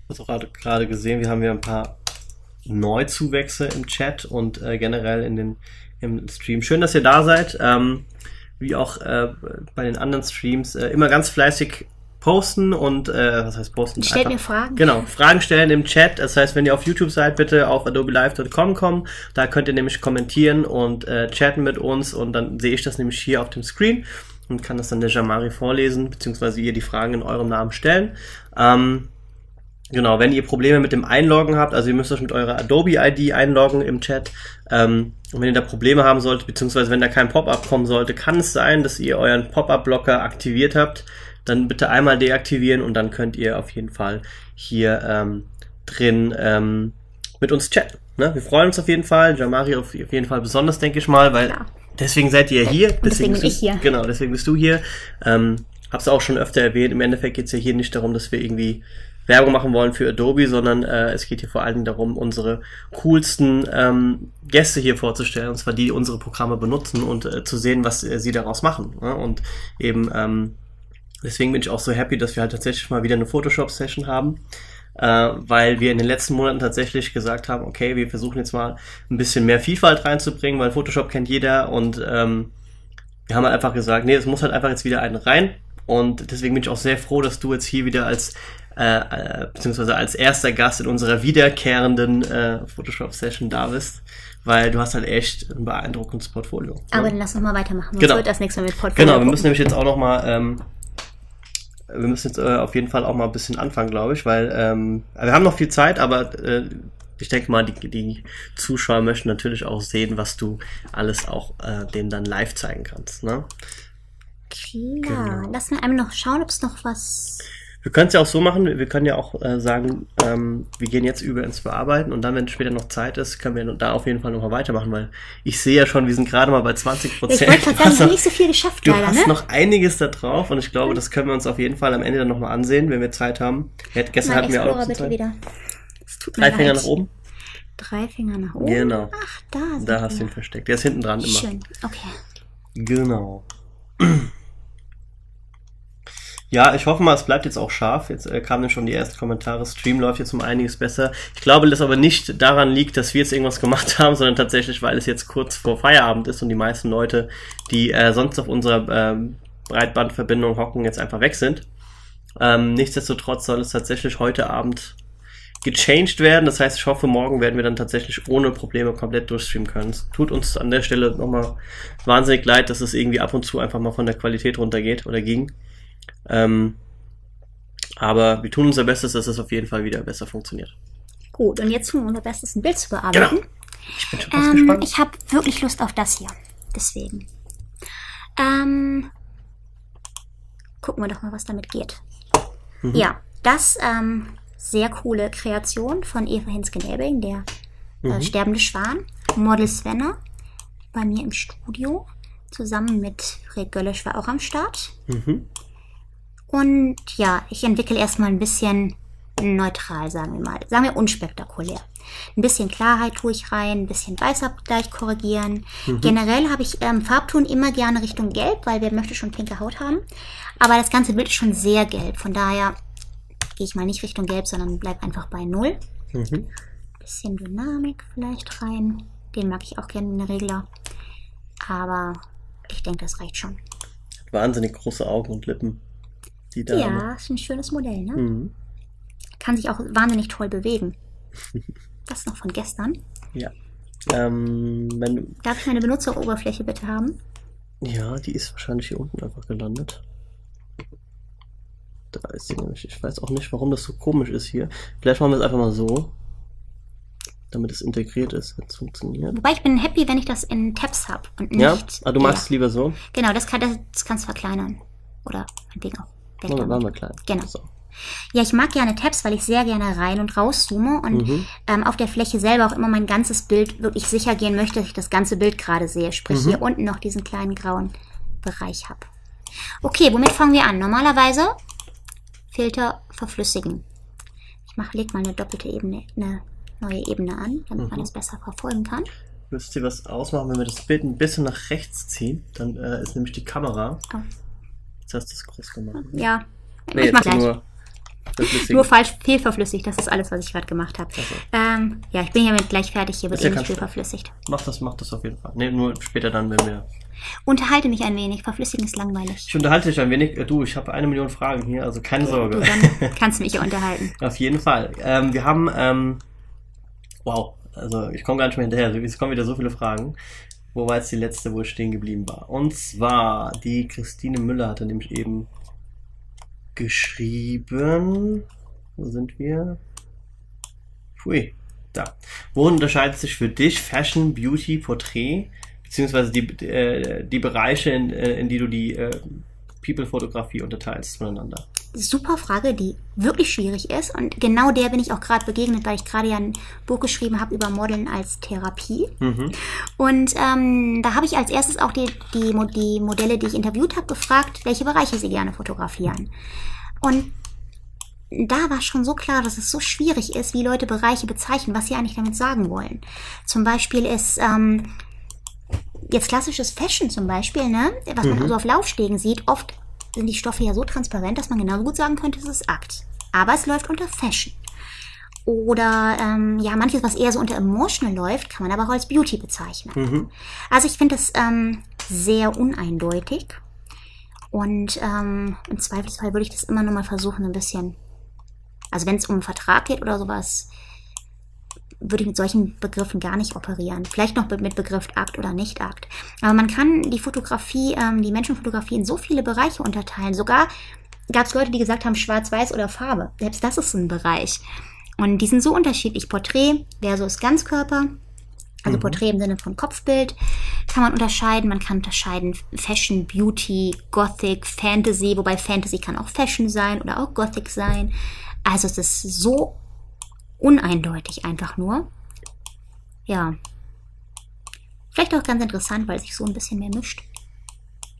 Ich habe auch gerade gesehen, wir haben ja ein paar... Neuzuwächse im Chat und äh, generell in den, im Stream. Schön, dass ihr da seid. Ähm, wie auch äh, bei den anderen Streams. Äh, immer ganz fleißig posten und, äh, was heißt posten? Stellt mir Fragen. Genau, Fragen stellen im Chat. Das heißt, wenn ihr auf YouTube seid, bitte auf adobe live punkt com kommen. Da könnt ihr nämlich kommentieren und äh, chatten mit uns, und dann sehe ich das nämlich hier auf dem Screen und kann das dann der Jamari vorlesen, beziehungsweise ihr die Fragen in eurem Namen stellen. Ähm, Genau, wenn ihr Probleme mit dem Einloggen habt, also ihr müsst euch mit eurer Adobe I D einloggen im Chat, ähm, und wenn ihr da Probleme haben solltet, beziehungsweise wenn da kein Pop-up kommen sollte, kann es sein, dass ihr euren Pop-up-Blocker aktiviert habt, dann bitte einmal deaktivieren, und dann könnt ihr auf jeden Fall hier ähm, drin ähm, mit uns chatten. Ne? Wir freuen uns auf jeden Fall, Jamari auf jeden Fall besonders, denke ich mal, weil ja. deswegen seid ihr hier. Deswegen, deswegen bin ich hier. Genau, deswegen bist du hier. Ähm, hab's auch schon öfter erwähnt, im Endeffekt geht es ja hier nicht darum, dass wir irgendwie Werbung machen wollen für Adobe, sondern äh, es geht hier vor allen Dingen darum, unsere coolsten ähm, Gäste hier vorzustellen, und zwar die, die unsere Programme benutzen, und äh, zu sehen, was äh, sie daraus machen. Ne? Und eben ähm, deswegen bin ich auch so happy, dass wir halt tatsächlich mal wieder eine Photoshop-Session haben, äh, weil wir in den letzten Monaten tatsächlich gesagt haben, okay, wir versuchen jetzt mal ein bisschen mehr Vielfalt reinzubringen, weil Photoshop kennt jeder, und ähm, wir haben halt einfach gesagt, nee, es muss halt einfach jetzt wieder einen rein, und deswegen bin ich auch sehr froh, dass du jetzt hier wieder als Äh, beziehungsweise als erster Gast in unserer wiederkehrenden äh, Photoshop-Session da bist, weil du hast halt echt ein beeindruckendes Portfolio. Aber ja. dann lass noch mal weitermachen, sonst genau. wird das nächste Mal mit Portfolio. Genau, wir gucken. müssen nämlich jetzt auch noch mal, ähm, wir müssen jetzt äh, auf jeden Fall auch mal ein bisschen anfangen, glaube ich, weil ähm, wir haben noch viel Zeit, aber äh, ich denke mal, die, die Zuschauer möchten natürlich auch sehen, was du alles auch äh, denen dann live zeigen kannst. Ne? Klar, genau. Lass mal einmal noch schauen, ob es noch was... Wir können es ja auch so machen, wir können ja auch äh, sagen, ähm, wir gehen jetzt über ins Bearbeiten und dann, wenn später noch Zeit ist, können wir da auf jeden Fall nochmal weitermachen, weil ich sehe ja schon, wir sind gerade mal bei zwanzig Prozent. Ich wollte gerade sagen, du hast nicht so viel geschafft, du leider. Du hast ne? noch einiges da drauf und ich glaube, das können wir uns auf jeden Fall am Ende dann nochmal ansehen, wenn wir Zeit haben. Gestern hatten wir auch noch Zeit. Wieder. Tut Drei Finger leid. nach oben. Drei Finger nach oben? Genau. Ach, da sind Da hast du ihn versteckt. Der ist hinten dran immer. Schön, okay. Genau. Ja, ich hoffe mal, es bleibt jetzt auch scharf. Jetzt äh, kamen schon die ersten Kommentare. Stream läuft jetzt um einiges besser. Ich glaube, das aber nicht daran liegt, dass wir jetzt irgendwas gemacht haben, sondern tatsächlich, weil es jetzt kurz vor Feierabend ist und die meisten Leute, die äh, sonst auf unserer äh, Breitbandverbindung hocken, jetzt einfach weg sind. Ähm, nichtsdestotrotz soll es tatsächlich heute Abend gechanged werden. Das heißt, ich hoffe, morgen werden wir dann tatsächlich ohne Probleme komplett durchstreamen können. Es tut uns an der Stelle nochmal wahnsinnig leid, dass es irgendwie ab und zu einfach mal von der Qualität runtergeht oder ging. Ähm, aber wir tun unser Bestes, dass es auf jeden Fall wieder besser funktioniert. Gut, und jetzt tun wir unser Bestes, ein Bild zu bearbeiten. Genau. Ich bin schon fast ähm, gespannt. Ich habe wirklich Lust auf das hier. Deswegen. Ähm, gucken wir doch mal, was damit geht. Mhm. Ja, das ähm, sehr coole Kreation von Eva Hinsken-Elbing, der mhm. äh, sterbende Schwan, Model Svenna, bei mir im Studio, zusammen mit Rick Göllisch war auch am Start. Mhm. Und ja, ich entwickle erstmal ein bisschen neutral, sagen wir mal. Sagen wir unspektakulär. Ein bisschen Klarheit tue ich rein, ein bisschen Weißabgleich korrigieren. Mhm. Generell habe ich ähm, Farbton immer gerne Richtung Gelb, weil wer möchte schon pinke Haut haben. Aber das ganze Bild ist schon sehr gelb. Von daher gehe ich mal nicht Richtung Gelb, sondern bleib einfach bei null. Mhm. Bisschen Dynamik vielleicht rein. Den mag ich auch gerne in der Regler. Aber ich denke, das reicht schon. Wahnsinnig große Augen und Lippen. Ja, ist ein schönes Modell, ne? Mhm. Kann sich auch wahnsinnig toll bewegen. Das ist noch von gestern. Ja. Ähm, wenn Darf ich meine Benutzeroberfläche bitte haben? Ja, die ist wahrscheinlich hier unten einfach gelandet. Da ist sie nämlich. Ich weiß auch nicht, warum das so komisch ist hier. Vielleicht machen wir es einfach mal so, damit es integriert ist, wenn es funktioniert. Wobei ich bin happy, wenn ich das in Tabs habe und nicht... Ja? Ah, du machst ja. es lieber so? Genau, das, kann, das, das kannst du verkleinern. Oder meinetwegen auch. Dann waren wir klein. Genau. So. Ja, ich mag gerne Tabs, weil ich sehr gerne rein und raus zoome und mhm. ähm, auf der Fläche selber auch immer mein ganzes Bild wirklich sicher gehen möchte, dass ich das ganze Bild gerade sehe. Sprich, mhm. hier unten noch diesen kleinen grauen Bereich habe. Okay, womit fangen wir an? Normalerweise Filter verflüssigen. Ich mache, leg mal eine doppelte Ebene, eine neue Ebene an, damit mhm. man das besser verfolgen kann. Müsst ihr was ausmachen, wenn wir das Bild ein bisschen nach rechts ziehen, dann äh, ist nämlich die Kamera... Oh. Jetzt hast du es groß gemacht. Ne? Ja, nee, ich mach gleich. Nur, nur falsch fehlverflüssigt, das ist alles, was ich gerade gemacht habe. Also. Ähm, ja, ich bin ja mit gleich fertig, hier wird eh nicht fehlverflüssigt. Mach das, mach das auf jeden Fall. Nee, nur später dann, wenn wir... Unterhalte mich ein wenig, verflüssigen ist langweilig. Ich unterhalte dich ein wenig. Du, ich habe eine Million Fragen hier, also keine okay, Sorge. Du, dann kannst du mich unterhalten. Auf jeden Fall. Ähm, wir haben... Ähm, wow, also ich komme gar nicht mehr hinterher. Es kommen wieder so viele Fragen. Wo war jetzt die letzte, wo ich stehen geblieben war? Und zwar, die Christine Müller hatte nämlich eben geschrieben, wo sind wir? Pui, da. Wo unterscheidet sich für dich Fashion, Beauty, Porträt, beziehungsweise die, äh, die Bereiche, in, in die du die äh, People-Fotografie unterteilst voneinander? Super Frage, die wirklich schwierig ist. Und genau der bin ich auch gerade begegnet, weil ich gerade ja ein Buch geschrieben habe über Modeln als Therapie. Mhm. Und ähm, da habe ich als erstes auch die, die, die Modelle, die ich interviewt habe, gefragt, welche Bereiche sie gerne fotografieren. Und da war schon so klar, dass es so schwierig ist, wie Leute Bereiche bezeichnen, was sie eigentlich damit sagen wollen. Zum Beispiel ist... Ähm, Jetzt klassisches Fashion zum Beispiel, ne? Was man mhm. also auf Laufstegen sieht, oft sind die Stoffe ja so transparent, dass man genauso gut sagen könnte, es ist Akt. Aber es läuft unter Fashion. Oder ähm, ja, manches, was eher so unter Emotional läuft, kann man aber auch als Beauty bezeichnen. Mhm. Also ich finde das ähm, sehr uneindeutig. Und ähm, im Zweifelsfall würde ich das immer noch mal versuchen, ein bisschen... Also wenn es um einen Vertrag geht oder sowas... würde ich mit solchen Begriffen gar nicht operieren. Vielleicht noch mit Begriff Akt oder Nicht-Akt. Aber man kann die Fotografie, ähm, die Menschenfotografie in so viele Bereiche unterteilen. Sogar gab es Leute, die gesagt haben, schwarz-weiß oder Farbe. Selbst das ist ein Bereich. Und die sind so unterschiedlich. Porträt versus Ganzkörper. Also mhm. Porträt im Sinne von Kopfbild. kann man unterscheiden. Man kann unterscheiden Fashion, Beauty, Gothic, Fantasy, wobei Fantasy kann auch Fashion sein oder auch Gothic sein. Also es ist so uneindeutig einfach nur. Ja. Vielleicht auch ganz interessant, weil sich so ein bisschen mehr mischt.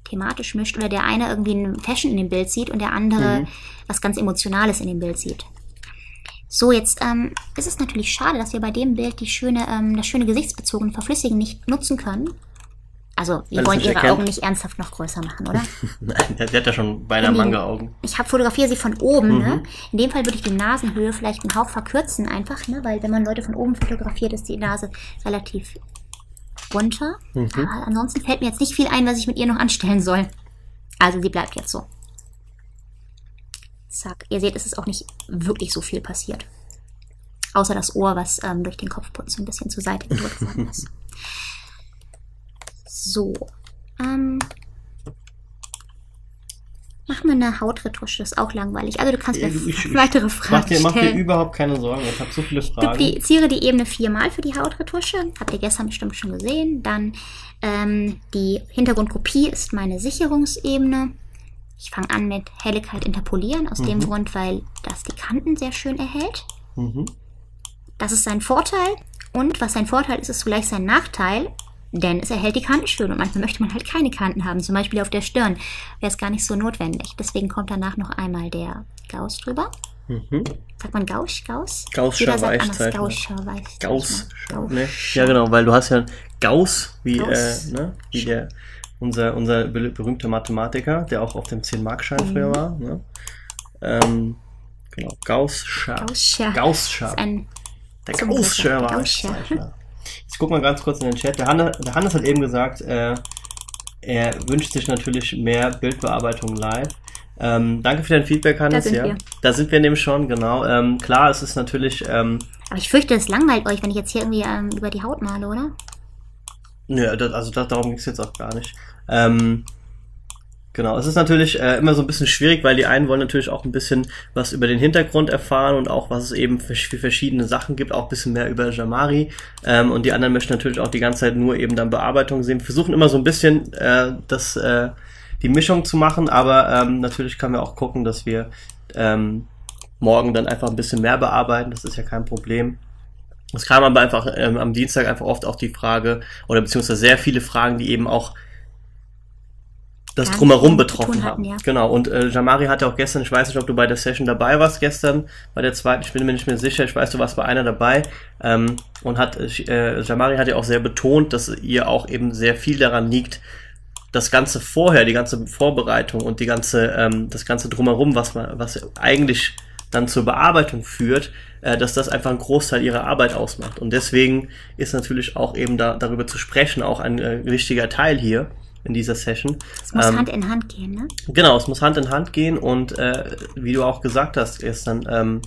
Thematisch mischt. Oder der eine irgendwie ein Fashion in dem Bild sieht und der andere mhm. was ganz Emotionales in dem Bild sieht. So, jetzt ähm, ist es natürlich schade, dass wir bei dem Bild die schöne, ähm, das schöne gesichtsbezogene Verflüssigen nicht nutzen können. Also, wir weil wollen ihre erkennt. Augen nicht ernsthaft noch größer machen, oder? Nein, der hat ja schon beinahe Manga-Augen. Ich habe fotografiere sie von oben, mhm. ne? In dem Fall würde ich die Nasenhöhe vielleicht einen Hauch verkürzen einfach, ne? Weil wenn man Leute von oben fotografiert, ist die Nase relativ runter. Mhm. Aber ansonsten fällt mir jetzt nicht viel ein, was ich mit ihr noch anstellen soll. Also, sie bleibt jetzt so. Zack. Ihr seht, es ist auch nicht wirklich so viel passiert. Außer das Ohr, was ähm, durch den Kopfputz ein bisschen zur Seite gedrückt worden ist. So. Ähm, mach mal eine Hautretusche, das ist auch langweilig. Also du kannst mir ich, weitere Fragen ich, ich, mach dir, stellen. Mach dir überhaupt keine Sorgen, ich habe so viele Fragen. Ich dupliziere die Ebene viermal für die Hautretusche. Habt ihr gestern bestimmt schon gesehen. Dann ähm, die Hintergrundkopie ist meine Sicherungsebene. Ich fange an mit Helligkeit interpolieren, aus mhm. dem Grund, weil das die Kanten sehr schön erhält. Mhm. Das ist sein Vorteil. Und was sein Vorteil ist, ist zugleich sein Nachteil, denn es erhält die Kanten schön. Und manchmal möchte man halt keine Kanten haben, zum Beispiel auf der Stirn. Wäre es gar nicht so notwendig. Deswegen kommt danach noch einmal der Gauss drüber. Mhm. Sagt man Gauss? Gauss? Gaußscher Weichzeichner. Gaußscher Weichzeichner. Gauss. Gauss. Nee. Ja, genau, weil du hast ja Gauss, wie, Gauss. Äh, ne? wie der... Unser, unser berühmter Mathematiker, der auch auf dem zehn-Mark-Schein mhm. früher war. Ne? Ähm, genau, Gaußscher. Gaußscher. Gaußscher. Der Gaußscher war Gaußscher. Jetzt guck mal ganz kurz in den Chat. Der Hannes, der Hannes hat eben gesagt, äh, er wünscht sich natürlich mehr Bildbearbeitung live. Ähm, danke für dein Feedback, Hannes. Da sind, ja. wir. Da sind wir nämlich schon, genau. Ähm, klar, es ist natürlich... Ähm, aber ich fürchte, es langweilt euch, wenn ich jetzt hier irgendwie ähm, über die Haut male, oder? Nö, das, also das, darum ging es jetzt auch gar nicht. Ähm, genau, es ist natürlich äh, immer so ein bisschen schwierig, weil die einen wollen natürlich auch ein bisschen was über den Hintergrund erfahren und auch, was es eben für, für verschiedene Sachen gibt, auch ein bisschen mehr über Jamari. Ähm, und die anderen möchten natürlich auch die ganze Zeit nur eben dann Bearbeitung sehen. Wir versuchen immer so ein bisschen äh, das, äh, die Mischung zu machen, aber ähm, natürlich können wir auch gucken, dass wir ähm, morgen dann einfach ein bisschen mehr bearbeiten. Das ist ja kein Problem. Es kam aber einfach ähm, am Dienstag einfach oft auch die Frage, oder beziehungsweise sehr viele Fragen, die eben auch das ja, Drumherum betroffen hatten, haben. Ja. Genau, und äh, Jamari hatte auch gestern, ich weiß nicht, ob du bei der Session dabei warst gestern, bei der zweiten, ich bin mir nicht mehr sicher, ich weiß, du warst bei einer dabei, ähm, und hat äh, Jamari hat ja auch sehr betont, dass ihr auch eben sehr viel daran liegt, das Ganze vorher, die ganze Vorbereitung und die ganze, ähm, das ganze Drumherum, was man, was eigentlich dann zur Bearbeitung führt, äh, dass das einfach einen Großteil ihrer Arbeit ausmacht. Und deswegen ist natürlich auch eben da, darüber zu sprechen auch ein äh, wichtiger Teil hier in dieser Session. Es muss ähm, Hand in Hand gehen, ne? Genau, es muss Hand in Hand gehen und äh, wie du auch gesagt hast gestern, ähm,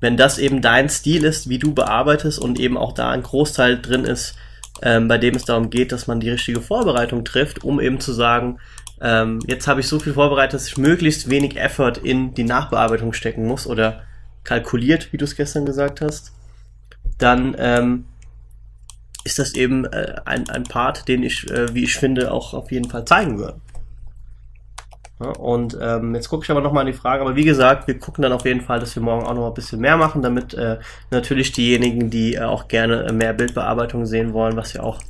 wenn das eben dein Stil ist, wie du bearbeitest und eben auch da ein Großteil drin ist, ähm, bei dem es darum geht, dass man die richtige Vorbereitung trifft, um eben zu sagen, Ähm, jetzt habe ich so viel vorbereitet, dass ich möglichst wenig Effort in die Nachbearbeitung stecken muss oder kalkuliert, wie du es gestern gesagt hast, dann ähm, ist das eben äh, ein, ein Part, den ich, äh, wie ich finde, auch auf jeden Fall zeigen würde. Ja, und ähm, jetzt gucke ich aber nochmal an die Frage, aber wie gesagt, wir gucken dann auf jeden Fall, dass wir morgen auch nochmal ein bisschen mehr machen, damit äh, natürlich diejenigen, die äh, auch gerne mehr Bildbearbeitung sehen wollen, was ja auch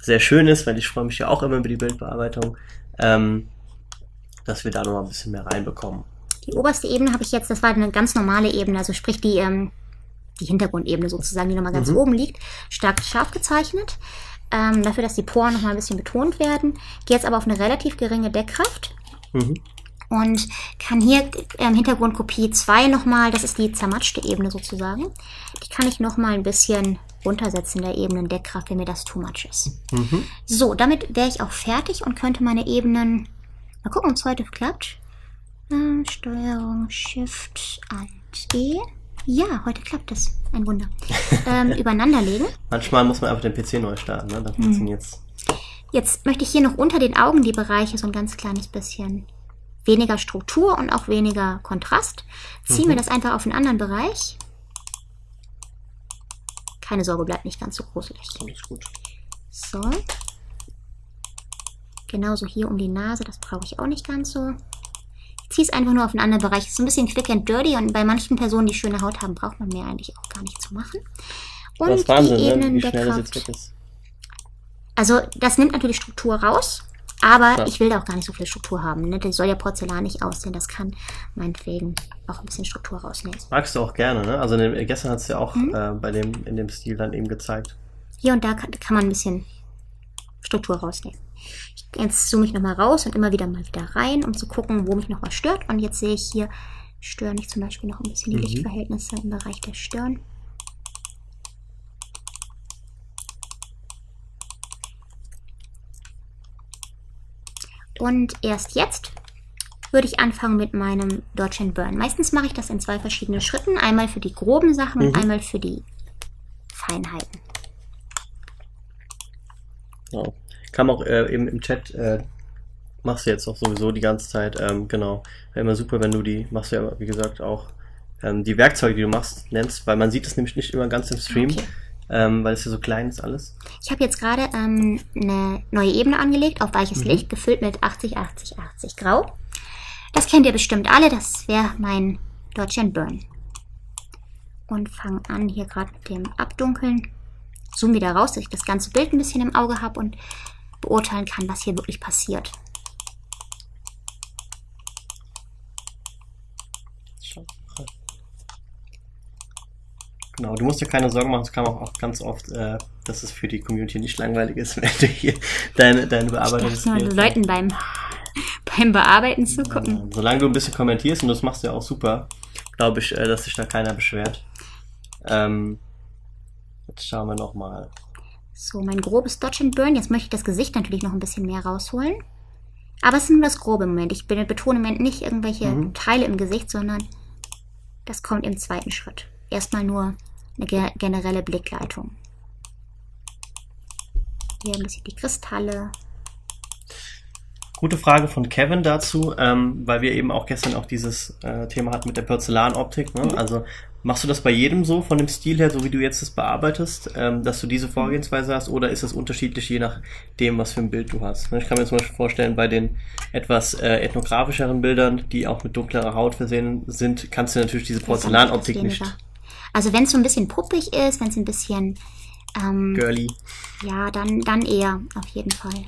sehr schön ist, weil ich freue mich ja auch immer über die Bildbearbeitung, ähm, dass wir da noch mal ein bisschen mehr reinbekommen. Die oberste Ebene habe ich jetzt, das war eine ganz normale Ebene, also sprich die, ähm, die Hintergrundebene sozusagen, die nochmal ganz mhm. oben liegt, stark scharf gezeichnet, ähm, dafür, dass die Poren nochmal ein bisschen betont werden, gehe jetzt aber auf eine relativ geringe Deckkraft mhm. und kann hier ähm, Hintergrundkopie zwei nochmal, das ist die zermatschte Ebene sozusagen, die kann ich nochmal ein bisschen runtersetzen der Ebenen Deckkraft, wenn mir das too much ist. Mhm. So, damit wäre ich auch fertig und könnte meine Ebenen... Mal gucken, ob es heute klappt. Äh, Steuerung, Shift, Alt, E. Ja, heute klappt das. Ein Wunder. Ähm, übereinanderlegen. Manchmal muss man einfach den P C neu starten, ne? Dann funktioniert's. Jetzt möchte ich hier noch unter den Augen die Bereiche so ein ganz kleines bisschen weniger Struktur und auch weniger Kontrast. Ziehen wir mhm. das einfach auf einen anderen Bereich. Keine Sorge, bleibt nicht ganz so gruselig. Alles gut. So. Genauso hier um die Nase, das brauche ich auch nicht ganz so. Ich ziehe es einfach nur auf einen anderen Bereich. Ist ein bisschen quick and dirty und bei manchen Personen, die schöne Haut haben, braucht man mehr eigentlich auch gar nicht zu machen. Und das ist Wahnsinn, die Ebenen, ne? Wie schnell das jetzt weg ist. Also das nimmt natürlich Struktur raus, aber ja, ich will da auch gar nicht so viel Struktur haben. Ne? Das soll ja Porzellan nicht aussehen, das kann meinetwegen auch ein bisschen Struktur rausnehmen. Magst du auch gerne, ne? Also dem, gestern hat es ja auch mhm. äh, bei dem, in dem Stil dann eben gezeigt. Hier und da kann, kann man ein bisschen Struktur rausnehmen. Ich, jetzt zoome ich nochmal raus und immer wieder mal wieder rein, um zu gucken, wo mich noch was stört. Und jetzt sehe ich hier, stören mich zum Beispiel noch ein bisschen die mhm. Lichtverhältnisse im Bereich der Stirn. Und erst jetzt würde ich anfangen mit meinem Dodge and Burn. Meistens mache ich das in zwei verschiedenen Schritten. Einmal für die groben Sachen mhm. und einmal für die Feinheiten. Genau. Kam auch äh, eben im Chat, äh, machst du jetzt auch sowieso die ganze Zeit, ähm, genau. Wäre immer super, wenn du die, machst du ja, wie gesagt, auch ähm, die Werkzeuge, die du machst, nennst, weil man sieht das nämlich nicht immer ganz im Stream. Okay. Ähm, weil es ja so klein ist alles. Ich habe jetzt gerade ähm, eine neue Ebene angelegt, auf weiches mhm. Licht, gefüllt mit achtzig, achtzig, achtzig Grau. Das kennt ihr bestimmt alle, das wäre mein Dodge and Burn. Und fange an hier gerade mit dem Abdunkeln. Zoom wieder raus, dass ich das ganze Bild ein bisschen im Auge habe und beurteilen kann, was hier wirklich passiert. Genau, du musst dir keine Sorgen machen, es kam auch, auch ganz oft, äh, dass es für die Community nicht langweilig ist, wenn du hier deine, deine Bearbeitung... Ich dachte nur, Leuten beim, beim Bearbeiten zugucken. Solange du ein bisschen kommentierst, und das machst du ja auch super, glaube ich, äh, dass sich da keiner beschwert. Ähm, jetzt schauen wir nochmal. So, mein grobes Dodge and Burn. Jetzt möchte ich das Gesicht natürlich noch ein bisschen mehr rausholen. Aber es ist nur das grobe Moment. Ich betone im Moment nicht irgendwelche mhm. Teile im Gesicht, sondern das kommt im zweiten Schritt. Erstmal nur eine ge generelle Blickleitung. Hier ein bisschen die Kristalle. Gute Frage von Kevin dazu, ähm, weil wir eben auch gestern auch dieses äh, Thema hatten mit der Porzellanoptik. Ne? Mhm. Also machst du das bei jedem so von dem Stil her, so wie du jetzt das bearbeitest, ähm, dass du diese Vorgehensweise hast, oder ist das unterschiedlich je nachdem, was für ein Bild du hast? Ne? Ich kann mir zum Beispiel vorstellen, bei den etwas äh, ethnografischeren Bildern, die auch mit dunklerer Haut versehen sind, kannst du natürlich diese Porzellanoptik nicht... Also wenn es so ein bisschen puppig ist, wenn es ein bisschen... Ähm, girly. Ja, dann, dann eher, auf jeden Fall.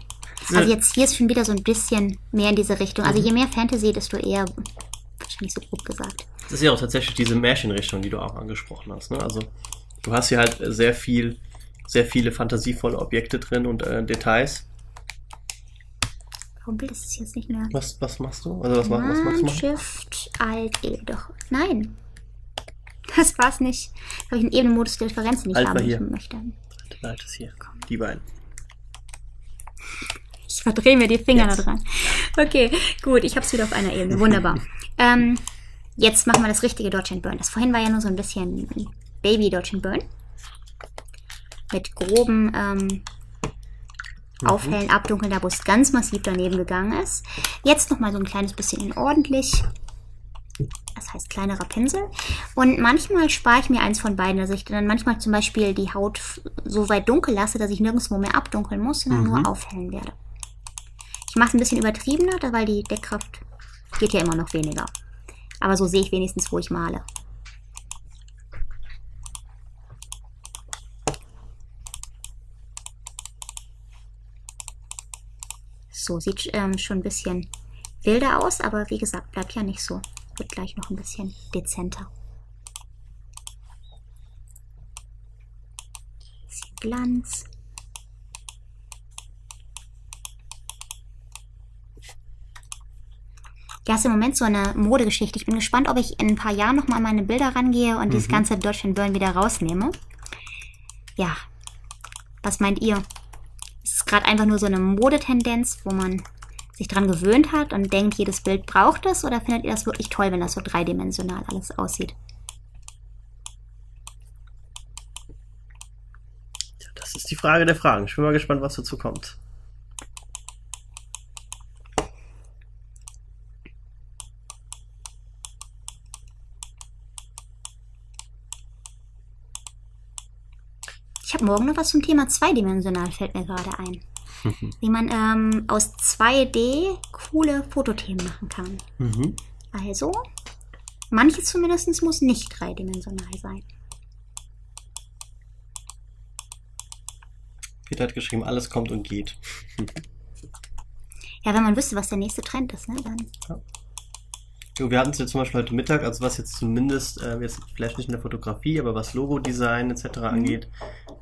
Also jetzt hier ist schon wieder so ein bisschen mehr in diese Richtung. Also je mehr Fantasy, desto eher, wahrscheinlich so grob gesagt. Das ist ja auch tatsächlich diese Märchenrichtung, die du auch angesprochen hast. Ne? Also du hast hier halt sehr viel, sehr viele fantasievolle Objekte drin und äh, Details. Warum will das jetzt nicht mehr? Was, was machst du? Also was, was machst du? Shift, Alt, E, doch. Nein. Das war's nicht. Da habe ich einen Ebenenmodus der Differenz, den ich Alt haben ich möchte. Alt ist hier. Komm. Die beiden. Ich verdrehe mir die Finger da dran. Okay, gut, ich habe es wieder auf einer Ebene. Wunderbar. ähm, jetzt machen wir das richtige Dodge and Burn. Das vorhin war ja nur so ein bisschen Baby Dodge and Burn. Mit groben ähm, mhm. Aufhellen, Abdunkeln, da wo es ganz massiv daneben gegangen ist. Jetzt nochmal so ein kleines bisschen in ordentlich. Das heißt kleinerer Pinsel. Und manchmal spare ich mir eins von beiden. Also ich dann manchmal zum Beispiel die Haut so weit dunkel lasse, dass ich nirgendwo mehr abdunkeln muss, sondern mhm. nur aufhellen werde. Ich mache es ein bisschen übertriebener, weil die Deckkraft geht ja immer noch weniger. Aber so sehe ich wenigstens, wo ich male. So, sieht ähm, schon ein bisschen wilder aus, aber wie gesagt, bleibt ja nicht so. Wird gleich noch ein bisschen dezenter. Ein bisschen Glanz. Das ist im Moment so eine Modegeschichte. Ich bin gespannt, ob ich in ein paar Jahren nochmal an meine Bilder rangehe und mhm. dieses ganze Dodge and Burn wieder rausnehme. Ja, was meint ihr? Es ist gerade einfach nur so eine Modetendenz, wo man sich dran gewöhnt hat und denkt, jedes Bild braucht es, oder findet ihr das wirklich toll, wenn das so dreidimensional alles aussieht? Ja, das ist die Frage der Fragen. Ich bin mal gespannt, was dazu kommt. Ich habe morgen noch was zum Thema zweidimensional, fällt mir gerade ein. Mhm. Wie man ähm, aus zwei D coole Fotothemen machen kann. Mhm. Also, manches zumindest muss nicht dreidimensional sein. Peter hat geschrieben, alles kommt und geht. Ja, wenn man wüsste, was der nächste Trend ist, ne? Dann. Ja. Jo, wir hatten es jetzt zum Beispiel heute Mittag, also was jetzt zumindest, äh, jetzt vielleicht nicht in der Fotografie, aber was Logo-Design et cetera mhm. angeht,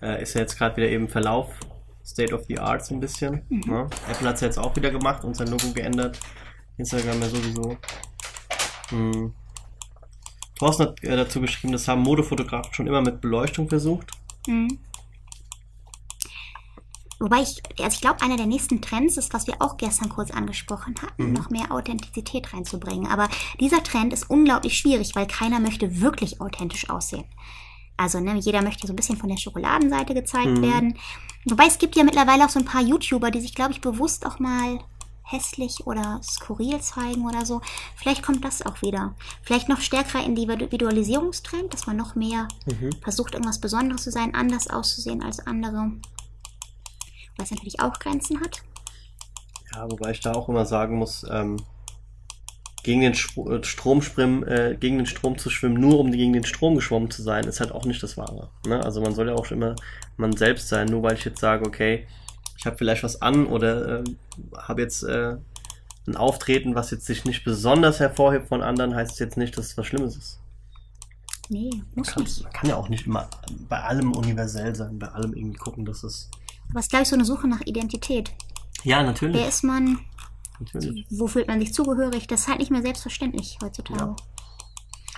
äh, ist ja jetzt gerade wieder eben Verlauf, State of the Arts ein bisschen. Mhm. Ne? Apple hat es ja jetzt auch wieder gemacht und sein Logo geändert. Instagram ja sowieso. Hm. Thorsten hat äh, dazu geschrieben, das haben Modefotografen schon immer mit Beleuchtung versucht. Mhm. Wobei ich, also ich glaube, einer der nächsten Trends ist, was wir auch gestern kurz angesprochen hatten, mhm. noch mehr Authentizität reinzubringen. Aber dieser Trend ist unglaublich schwierig, weil keiner möchte wirklich authentisch aussehen. Also ne, jeder möchte so ein bisschen von der Schokoladenseite gezeigt mhm. werden. Wobei es gibt ja mittlerweile auch so ein paar YouTuber, die sich, glaube ich, bewusst auch mal hässlich oder skurril zeigen oder so. Vielleicht kommt das auch wieder. Vielleicht noch stärker Individualisierungstrend, dass man noch mehr mhm. versucht, irgendwas Besonderes zu sein, anders auszusehen als andere. Was natürlich auch Grenzen hat. Ja, wobei ich da auch immer sagen muss, ähm, gegen, den Strom schwimmen, äh, gegen den Strom zu schwimmen, nur um gegen den Strom geschwommen zu sein, ist halt auch nicht das Wahre. Ne? Also man soll ja auch immer man selbst sein, nur weil ich jetzt sage, okay, ich habe vielleicht was an oder äh, habe jetzt äh, ein Auftreten, was jetzt sich nicht besonders hervorhebt von anderen, heißt es jetzt nicht, dass es was Schlimmes ist. Nee, muss man kann, nicht. Man kann ja auch nicht immer bei allem universell sein, bei allem irgendwie gucken, dass es... Aber es ist gleich so eine Suche nach Identität. Ja, natürlich. Wer ist man? Natürlich. Wo fühlt man sich zugehörig? Das ist halt nicht mehr selbstverständlich heutzutage. Ja.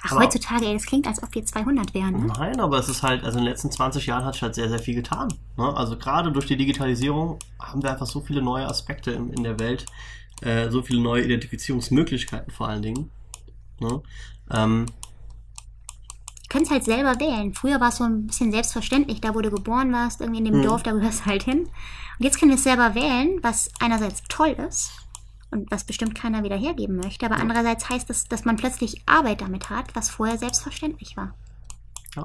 Ach, aber heutzutage, ey, das klingt, als ob wir zweihundert wären. Ne? Nein, aber es ist halt, also in den letzten zwanzig Jahren hat sich halt sehr, sehr viel getan. Ne? Also gerade durch die Digitalisierung haben wir einfach so viele neue Aspekte in, in der Welt, äh, so viele neue Identifizierungsmöglichkeiten vor allen Dingen. Ne? Ähm, Du kannst halt selber wählen. Früher war es so ein bisschen selbstverständlich, da wo du geboren warst, irgendwie in dem mhm. Dorf, da gehörst du halt hin. Und jetzt können wir es selber wählen, was einerseits toll ist und was bestimmt keiner wieder hergeben möchte, aber ja. andererseits heißt das, dass man plötzlich Arbeit damit hat, was vorher selbstverständlich war. Ja.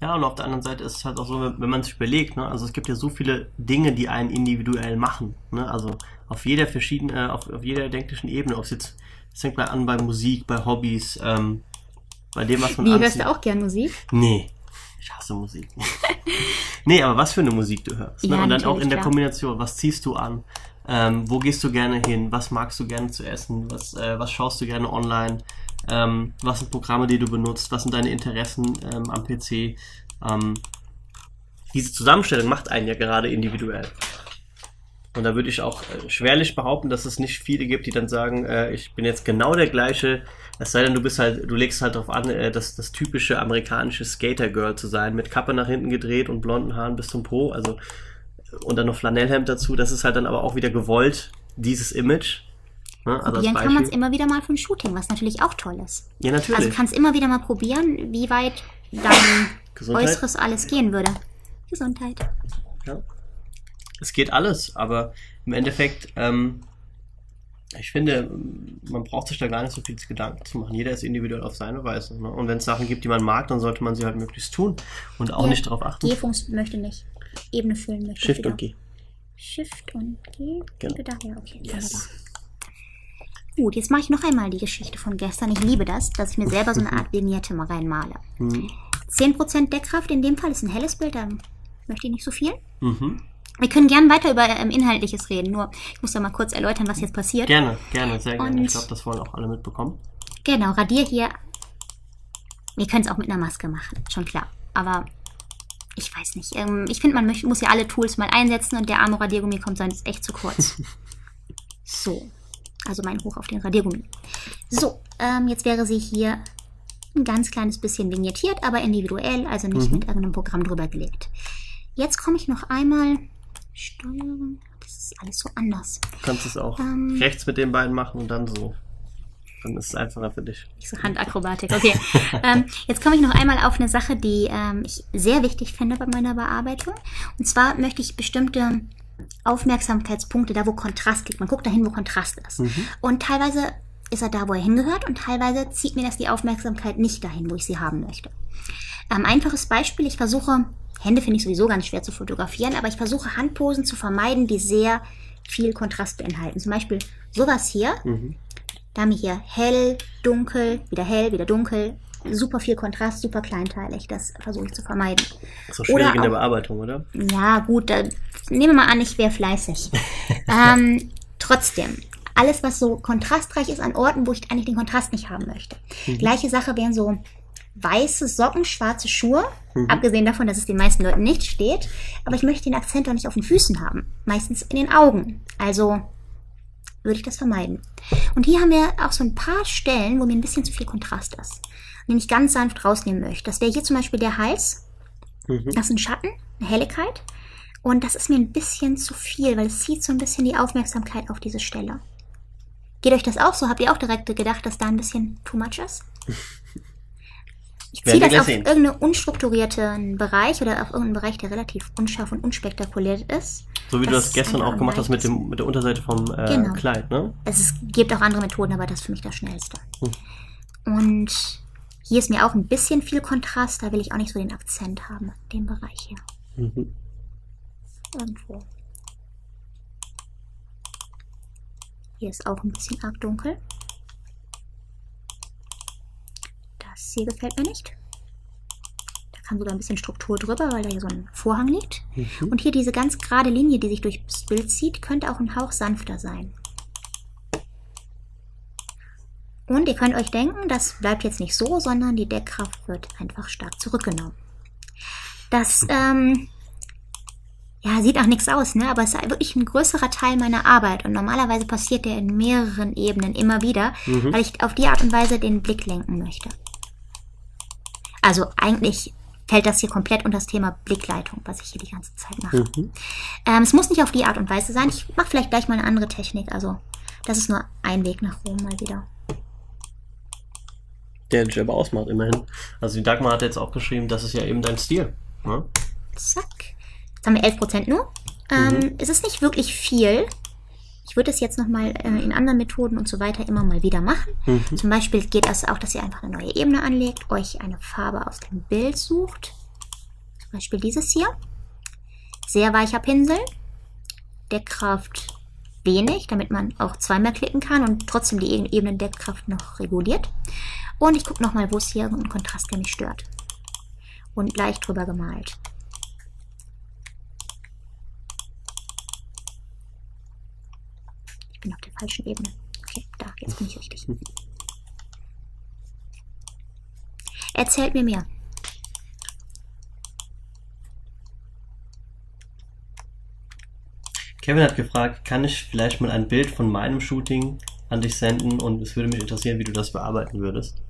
Ja, und auf der anderen Seite ist es halt auch so, wenn man sich überlegt, ne? Also es gibt ja so viele Dinge, die einen individuell machen. Ne? Also auf jeder verschiedenen, auf, auf jeder denklichen Ebene, ob es jetzt, das fängt mal an bei Musik, bei Hobbys, ähm, bei dem, was man Wie, anzieht. Hörst du auch gern Musik? Nee, ich hasse Musik. Nee, aber was für eine Musik du hörst. Ne? Ja, und dann auch in der klar. Kombination, was ziehst du an, ähm, wo gehst du gerne hin, was magst du gerne zu essen, was, äh, was schaust du gerne online, ähm, was sind Programme, die du benutzt, was sind deine Interessen ähm, am P C. Ähm, diese Zusammenstellung macht einen ja gerade individuell. Und da würde ich auch schwerlich behaupten, dass es nicht viele gibt, die dann sagen, äh, ich bin jetzt genau der gleiche, es sei denn, du bist halt, du legst halt darauf an, äh, das, das typische amerikanische Skater-Girl zu sein, mit Kappe nach hinten gedreht und blonden Haaren bis zum Po, also und dann noch Flanellhemd dazu, das ist halt dann aber auch wieder gewollt, dieses Image. Ne? Also probieren kann man es immer wieder mal für ein Shooting, was natürlich auch toll ist. Ja, natürlich. Also du kannst immer wieder mal probieren, wie weit dein Äußeres alles gehen würde. Gesundheit. Ja. Es geht alles, aber im Endeffekt, ähm, ich finde, man braucht sich da gar nicht so viel Gedanken zu machen. Jeder ist individuell auf seine Weise. Ne? Und wenn es Sachen gibt, die man mag, dann sollte man sie halt möglichst tun und auch ja, nicht darauf achten. G-Funktion möchte nicht. Ebene füllen möchte Shift wieder. und G. Shift und G. Genau. Da, ja, okay. Yes. Gut, jetzt mache ich noch einmal die Geschichte von gestern. Ich liebe das, dass ich mir selber so eine Art Vignette mal reinmale. Mhm. zehn Prozent Deckkraft in dem Fall ist ein helles Bild, da möchte ich nicht so viel. Mhm. Wir können gerne weiter über ähm, Inhaltliches reden, nur ich muss da mal kurz erläutern, was jetzt passiert. Gerne, gerne, sehr gerne. Und ich glaube, das wollen auch alle mitbekommen. Genau, radier hier. Wir können es auch mit einer Maske machen, schon klar. Aber ich weiß nicht. Ähm, ich finde, man möcht, muss ja alle Tools mal einsetzen und der arme Radiergummi kommt sonst echt zu kurz. So, also mein Hoch auf den Radiergummi. So, ähm, jetzt wäre sie hier ein ganz kleines bisschen vignettiert, aber individuell, also nicht mhm. mit irgendeinem Programm drüber gelegt. Jetzt komme ich noch einmal... Steuerung, das ist alles so anders. Du kannst es auch ähm, rechts mit den beiden machen und dann so. Dann ist es einfacher für dich. So Handakrobatik, okay. ähm, jetzt komme ich noch einmal auf eine Sache, die ähm, ich sehr wichtig finde bei meiner Bearbeitung. Und zwar möchte ich bestimmte Aufmerksamkeitspunkte, da wo Kontrast liegt. Man guckt dahin, wo Kontrast ist. Mhm. Und teilweise ist er da, wo er hingehört und teilweise zieht mir das die Aufmerksamkeit nicht dahin, wo ich sie haben möchte. Ähm, einfaches Beispiel, ich versuche... Hände finde ich sowieso ganz schwer zu fotografieren, aber ich versuche Handposen zu vermeiden, die sehr viel Kontrast beinhalten. Zum Beispiel sowas hier. Mhm. Da haben wir hier hell, dunkel, wieder hell, wieder dunkel. Super viel Kontrast, super kleinteilig. Das versuche ich zu vermeiden. Das ist auch schwierig in der Bearbeitung, oder? Ja, gut. Da, nehmen wir mal an, ich wäre fleißig. ähm, trotzdem, alles, was so kontrastreich ist an Orten, wo ich eigentlich den Kontrast nicht haben möchte. Mhm. Gleiche Sache wären so weiße Socken, schwarze Schuhe. Mhm. Abgesehen davon, dass es den meisten Leuten nicht steht. Aber ich möchte den Akzent doch nicht auf den Füßen haben. Meistens in den Augen. Also würde ich das vermeiden. Und hier haben wir auch so ein paar Stellen, wo mir ein bisschen zu viel Kontrast ist. Den ich ganz sanft rausnehmen möchte. Das wäre hier zum Beispiel der Hals. Mhm. Das ist ein Schatten, eine Helligkeit. Und das ist mir ein bisschen zu viel, weil es zieht so ein bisschen die Aufmerksamkeit auf diese Stelle. Geht euch das auch so? Habt ihr auch direkt gedacht, dass da ein bisschen too much ist? Ich ziehe das auf irgendeinen unstrukturierten Bereich oder auf irgendeinen Bereich, der relativ unscharf und unspektakulär ist. So wie das du das gestern auch gemacht hast mit, dem, mit der Unterseite vom äh, genau. Kleid, ne? Es ist, gibt auch andere Methoden, aber das ist für mich das Schnellste. Hm. Und hier ist mir auch ein bisschen viel Kontrast, da will ich auch nicht so den Akzent haben, den Bereich hier. Mhm. Irgendwo. Hier ist auch ein bisschen arg dunkel. Das hier gefällt mir nicht. Da kam sogar ein bisschen Struktur drüber, weil da hier so ein Vorhang liegt. Mhm. Und hier diese ganz gerade Linie, die sich durchs Bild zieht, könnte auch ein Hauch sanfter sein. Und ihr könnt euch denken, das bleibt jetzt nicht so, sondern die Deckkraft wird einfach stark zurückgenommen. Das ähm, ja, sieht auch nichts aus, ne? Aber es ist wirklich ein größerer Teil meiner Arbeit. Und normalerweise passiert der in mehreren Ebenen immer wieder, mhm. weil ich auf die Art und Weise den Blick lenken möchte. Also eigentlich fällt das hier komplett unter das Thema Blickleitung, was ich hier die ganze Zeit mache. Mhm. Ähm, es muss nicht auf die Art und Weise sein. Ich mache vielleicht gleich mal eine andere Technik. Also das ist nur ein Weg nach Rom mal wieder. Der dich aber ausmacht, immerhin. Also die Dagmar hat jetzt auch geschrieben, das ist ja eben dein Stil. Ne? Zack. Jetzt haben wir elf Prozent nur. Mhm. Ähm, es ist nicht wirklich viel. Ich würde es jetzt nochmal äh, in anderen Methoden und so weiter immer mal wieder machen. Mhm. Zum Beispiel geht das auch, dass ihr einfach eine neue Ebene anlegt, euch eine Farbe aus dem Bild sucht. Zum Beispiel dieses hier. Sehr weicher Pinsel. Deckkraft wenig, damit man auch zweimal klicken kann und trotzdem die Ebenen Deckkraft noch reguliert. Und ich gucke nochmal, wo es hier irgendein Kontrast, der mich stört. Und leicht drüber gemalt. Ich bin auf der falschen Ebene. Okay, da, jetzt bin ich richtig. Erzählt mir mehr. Kevin hat gefragt, kann ich vielleicht mal ein Bild von meinem Shooting an dich senden und es würde mich interessieren, wie du das bearbeiten würdest.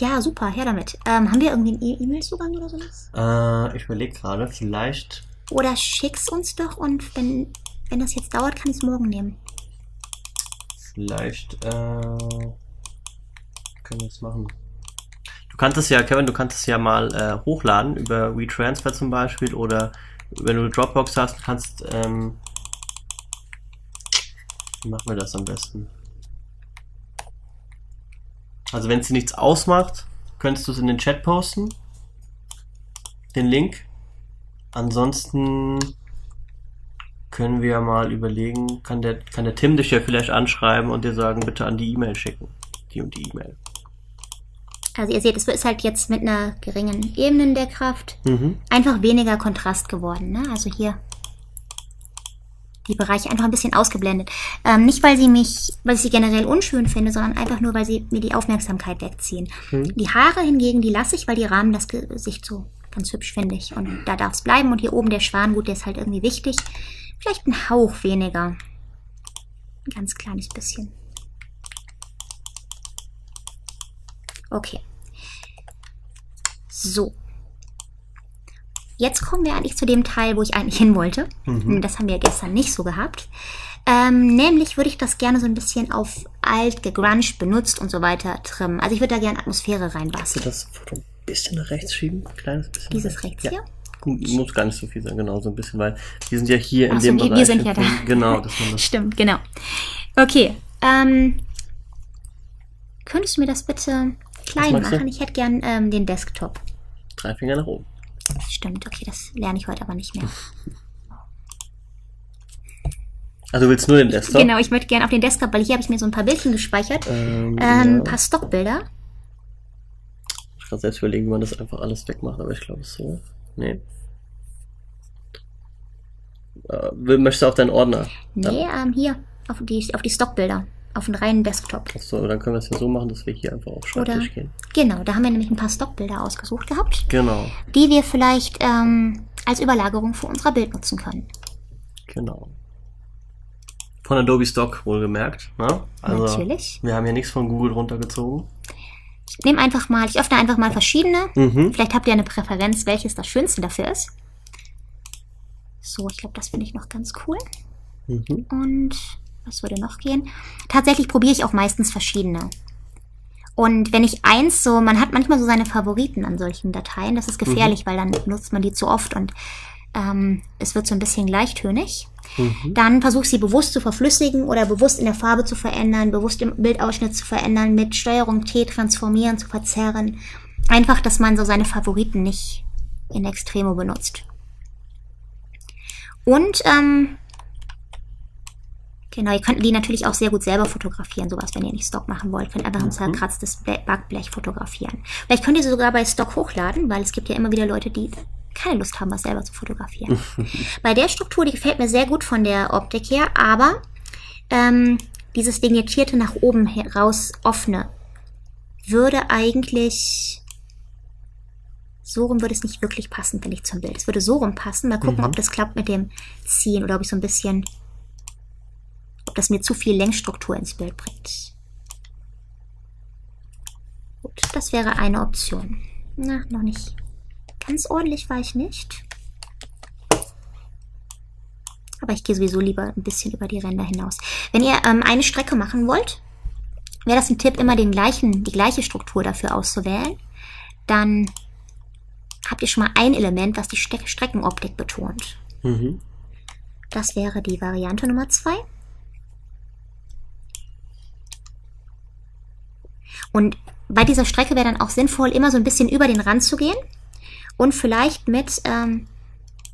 Ja, super, her damit. Ähm, haben wir irgendwie einen E-Mail-Zugang oder sowas? Äh, ich überlege gerade, vielleicht... Oder schick's uns doch und wenn, wenn das jetzt dauert, kann ich es morgen nehmen. Vielleicht, äh... können wir es machen. Du kannst es ja, Kevin, du kannst es ja mal äh, hochladen, über WeTransfer zum Beispiel, oder wenn du Dropbox hast, kannst, ähm... wie machen wir das am besten? Also wenn es dir nichts ausmacht, könntest du es in den Chat posten, den Link. Ansonsten können wir mal überlegen, kann der, kann der Tim dich ja vielleicht anschreiben und dir sagen, bitte an die E-Mail schicken, die und die E-Mail. Also ihr seht, es ist halt jetzt mit einer geringen Ebene der Kraft mhm. einfach weniger Kontrast geworden, ne? Also hier die Bereiche einfach ein bisschen ausgeblendet. Ähm, nicht, weil sie mich, weil ich sie generell unschön finde, sondern einfach nur, weil sie mir die Aufmerksamkeit wegziehen. Mhm. Die Haare hingegen, die lasse ich, weil die rahmen das Gesicht so ganz hübsch, finde ich. Und da darf es bleiben. Und hier oben der Schwanenhut, der ist halt irgendwie wichtig. Vielleicht ein Hauch weniger. Ein ganz kleines bisschen. Okay. So. Jetzt kommen wir eigentlich zu dem Teil, wo ich eigentlich hin wollte. Mhm. Das haben wir gestern nicht so gehabt. Ähm, nämlich würde ich das gerne so ein bisschen auf alt, gegruncht, benutzt und so weiter trimmen. Also ich würde da gerne Atmosphäre reinbasteln. Kannst du das Foto ein bisschen nach rechts schieben? Ein kleines bisschen. Dieses rechts, rechts hier? Ja. Gut, muss gar nicht so viel sein, genau, so ein bisschen, weil wir sind ja hier Ach in so, dem wir, Bereich. Wir sind ja da. Genau, das war das. Stimmt, genau. Okay. Ähm, könntest du mir das bitte klein machen? Ich hätte gern ähm, den Desktop. Drei Finger nach oben. stimmt. Okay, das lerne ich heute aber nicht mehr. Also du willst nur den Desktop? Genau, ich möchte gerne auf den Desktop, weil hier habe ich mir so ein paar Bildchen gespeichert. Ähm, ähm, ja. Ein paar Stockbilder. Ich kann selbst überlegen, wie man das einfach alles wegmacht, aber ich glaube so. Nee. Äh, möchtest du auf deinen Ordner? Nee, ähm, hier, auf die, auf die Stockbilder. Auf einen reinen Desktop. Achso, dann können wir es ja so machen, dass wir hier einfach auf Schreibtisch gehen. Genau, da haben wir nämlich ein paar Stockbilder ausgesucht gehabt. Genau. Die wir vielleicht ähm, als Überlagerung für unser Bild nutzen können. Genau. Von Adobe Stock wohlgemerkt. Ne? Also, natürlich. Wir haben hier nichts von Google runtergezogen. Ich nehme einfach mal, ich öffne einfach mal verschiedene. Mhm. Vielleicht habt ihr eine Präferenz, welches das Schönste dafür ist. So, ich glaube, das finde ich noch ganz cool. Mhm. Und... was würde noch gehen? Tatsächlich probiere ich auch meistens verschiedene. Und wenn ich eins so, man hat manchmal so seine Favoriten an solchen Dateien. Das ist gefährlich, mhm. weil dann nutzt man die zu oft und ähm, es wird so ein bisschen leichttönig. Mhm. Dann versuche ich sie bewusst zu verflüssigen oder bewusst in der Farbe zu verändern, bewusst im Bildausschnitt zu verändern, mit Steuerung T transformieren, zu verzerren. Einfach, dass man so seine Favoriten nicht in Extremo benutzt. Und, ähm, genau, ihr könnt die natürlich auch sehr gut selber fotografieren, sowas, wenn ihr nicht Stock machen wollt. Könnt einfach ein zerkratztes Backblech fotografieren. Vielleicht könnt ihr sie sogar bei Stock hochladen, weil es gibt ja immer wieder Leute, die keine Lust haben, was selber zu fotografieren. Bei der Struktur, die gefällt mir sehr gut von der Optik her, aber ähm, dieses vignettierte nach oben raus offene würde eigentlich... so rum würde es nicht wirklich passen, finde ich, zum Bild. Es würde so rum passen. Mal gucken, mhm. ob das klappt mit dem Ziehen oder ob ich so ein bisschen... ob das mir zu viel Längsstruktur ins Bild bringt. Gut, das wäre eine Option. Na, noch nicht. Ganz ordentlich war ich nicht. Aber ich gehe sowieso lieber ein bisschen über die Ränder hinaus. Wenn ihr ähm, eine Strecke machen wollt, wäre das ein Tipp, immer den gleichen, die gleiche Struktur dafür auszuwählen. Dann habt ihr schon mal ein Element, was die Ste- Streckenoptik betont. Mhm. Das wäre die Variante Nummer zwei. Und bei dieser Strecke wäre dann auch sinnvoll, immer so ein bisschen über den Rand zu gehen und vielleicht mit ähm,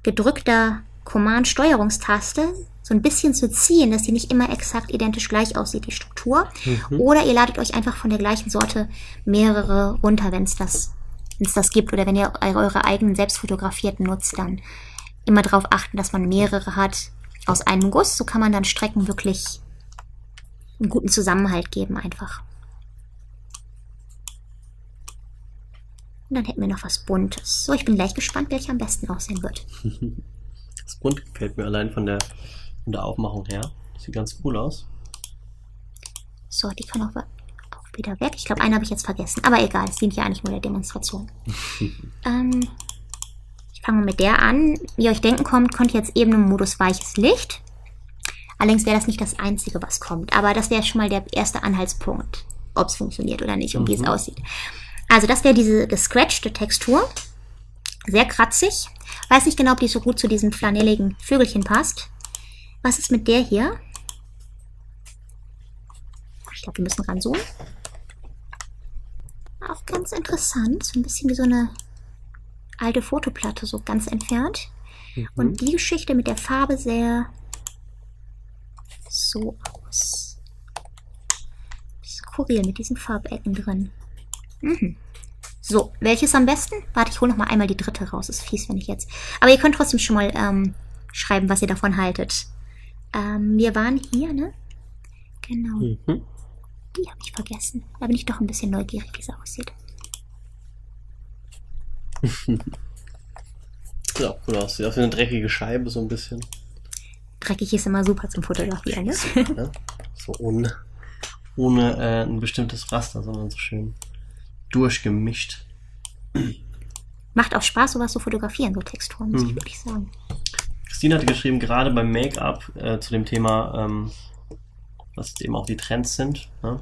gedrückter Command-Steuerungstaste so ein bisschen zu ziehen, dass sie nicht immer exakt identisch gleich aussieht, die Struktur. Mhm. Oder ihr ladet euch einfach von der gleichen Sorte mehrere runter, wenn es das, wenn's das gibt. Oder wenn ihr eure eigenen selbstfotografierten nutzt, dann immer darauf achten, dass man mehrere hat aus einem Guss. So kann man dann Strecken wirklich einen guten Zusammenhalt geben einfach. Und dann hätten wir noch was Buntes. So, ich bin gleich gespannt, welcher am besten aussehen wird. Das Bunt gefällt mir allein von der, von der Aufmachung her. Das sieht ganz cool aus. So, die kann auch, auch wieder weg. Ich glaube, eine habe ich jetzt vergessen. Aber egal, es dient ja eigentlich nur der Demonstration. ähm, ich fange mal mit der an. Wie ihr euch denken kommt, kommt jetzt eben im Modus weiches Licht. Allerdings wäre das nicht das Einzige, was kommt. Aber das wäre schon mal der erste Anhaltspunkt, ob es funktioniert oder nicht und mhm. wie es aussieht. Also das wäre diese gescratchte Textur, sehr kratzig. Weiß nicht genau, ob die so gut zu diesem flanelligen Vögelchen passt. Was ist mit der hier? Ich glaube, wir müssen ranzoomen. Auch ganz interessant, so ein bisschen wie so eine alte Fotoplatte, so ganz entfernt. Mhm. Und die Geschichte mit der Farbe sehr so aus. Ein bisschen skurril mit diesen Farbecken drin. Mhm. So, welches am besten? Warte, ich hole noch mal einmal die dritte raus. Ist fies, wenn ich jetzt... aber ihr könnt trotzdem schon mal ähm, schreiben, was ihr davon haltet. Ähm, wir waren hier, ne? Genau. Mhm. Die habe ich vergessen. Da bin ich doch ein bisschen neugierig, wie sie aussieht. Sieht auch cool aus. Sieht aus wie eine dreckige Scheibe, so ein bisschen. Dreckig ist immer super zum Fotografieren, ne? Super, ne? So ohne, ohne äh, ein bestimmtes Raster, sondern so schön... durchgemischt. Macht auch Spaß, sowas zu fotografieren, so Texturen, muss mhm. ich wirklich sagen. Christine hatte geschrieben, gerade beim Make-up äh, zu dem Thema, ähm, was eben auch die Trends sind, ne,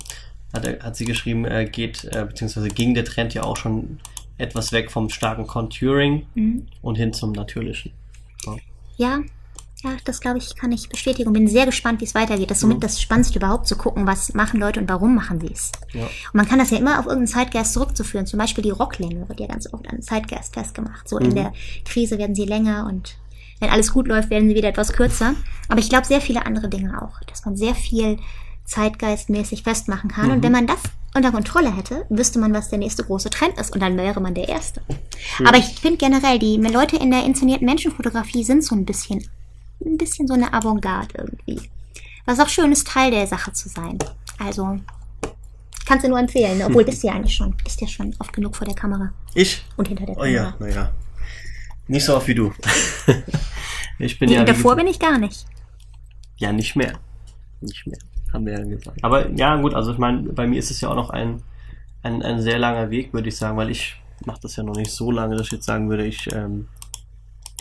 hat, hat sie geschrieben, äh, geht, äh, beziehungsweise ging der Trend ja auch schon etwas weg vom starken Contouring mhm. und hin zum Natürlichen. Ja, ja Ja, das glaube ich, kann ich bestätigen. Bin sehr gespannt, wie es weitergeht. Das ist somit mhm. das Spannendste überhaupt, zu gucken, was machen Leute und warum machen sie es. Ja. Und man kann das ja immer auf irgendeinen Zeitgeist zurückzuführen. Zum Beispiel die Rocklänge wird ja ganz oft an Zeitgeist festgemacht. So mhm. in der Krise werden sie länger und wenn alles gut läuft, werden sie wieder etwas kürzer. Aber ich glaube, sehr viele andere Dinge auch. Dass man sehr viel zeitgeistmäßig festmachen kann. Mhm. Und wenn man das unter Kontrolle hätte, wüsste man, was der nächste große Trend ist. Und dann wäre man der Erste. Mhm. Aber ich finde generell, die Leute in der inszenierten Menschenfotografie sind so ein bisschen ein bisschen so eine Avantgarde irgendwie. Was auch schön ist, Teil der Sache zu sein. Also, kannst du nur empfehlen. Ne? Obwohl, bist du ja eigentlich schon. Bist ja schon oft genug vor der Kamera. Ich? Und hinter der Kamera. Oh ja, naja. Nicht so oft wie du. Ich bin Die, ja, davor bin ich gar nicht. Ja, nicht mehr. Nicht mehr. Haben wir ja gesagt. Aber ja, gut, also ich meine, bei mir ist es ja auch noch ein, ein, ein sehr langer Weg, würde ich sagen, weil ich mache das ja noch nicht so lange, dass ich jetzt sagen würde, ich... Ähm,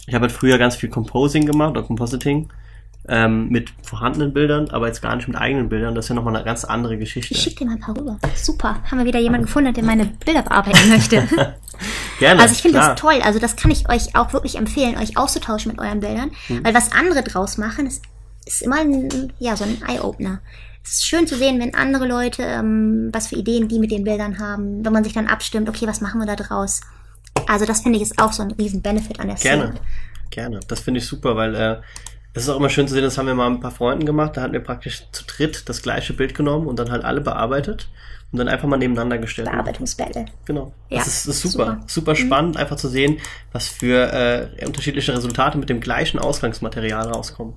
Ich habe halt früher ganz viel Composing gemacht, oder Compositing, ähm, mit vorhandenen Bildern, aber jetzt gar nicht mit eigenen Bildern. Das ist ja nochmal eine ganz andere Geschichte. Ich schicke dir mal ein paar rüber. Super, haben wir wieder jemanden gefunden, der meine Bilder bearbeiten möchte. Gerne, also ich finde das toll. Also das kann ich euch auch wirklich empfehlen, euch auszutauschen mit euren Bildern. Hm. Weil was andere draus machen, ist, ist immer ein, ja, so ein Eye-Opener. Es ist schön zu sehen, wenn andere Leute, ähm, was für Ideen die mit den Bildern haben. Wenn man sich dann abstimmt, okay, was machen wir da draus? Also das finde ich ist auch so ein riesen Benefit an der Szene. Gerne, gerne. Das finde ich super, weil äh, das ist auch immer schön zu sehen, das haben wir mal mit ein paar Freunden gemacht, da hatten wir praktisch zu dritt das gleiche Bild genommen und dann halt alle bearbeitet und dann einfach mal nebeneinander gestellt. Bearbeitungsbattle. Genau. Ja, das ist, ist super, super, super spannend, mhm. einfach zu sehen, was für äh, unterschiedliche Resultate mit dem gleichen Ausgangsmaterial rauskommen.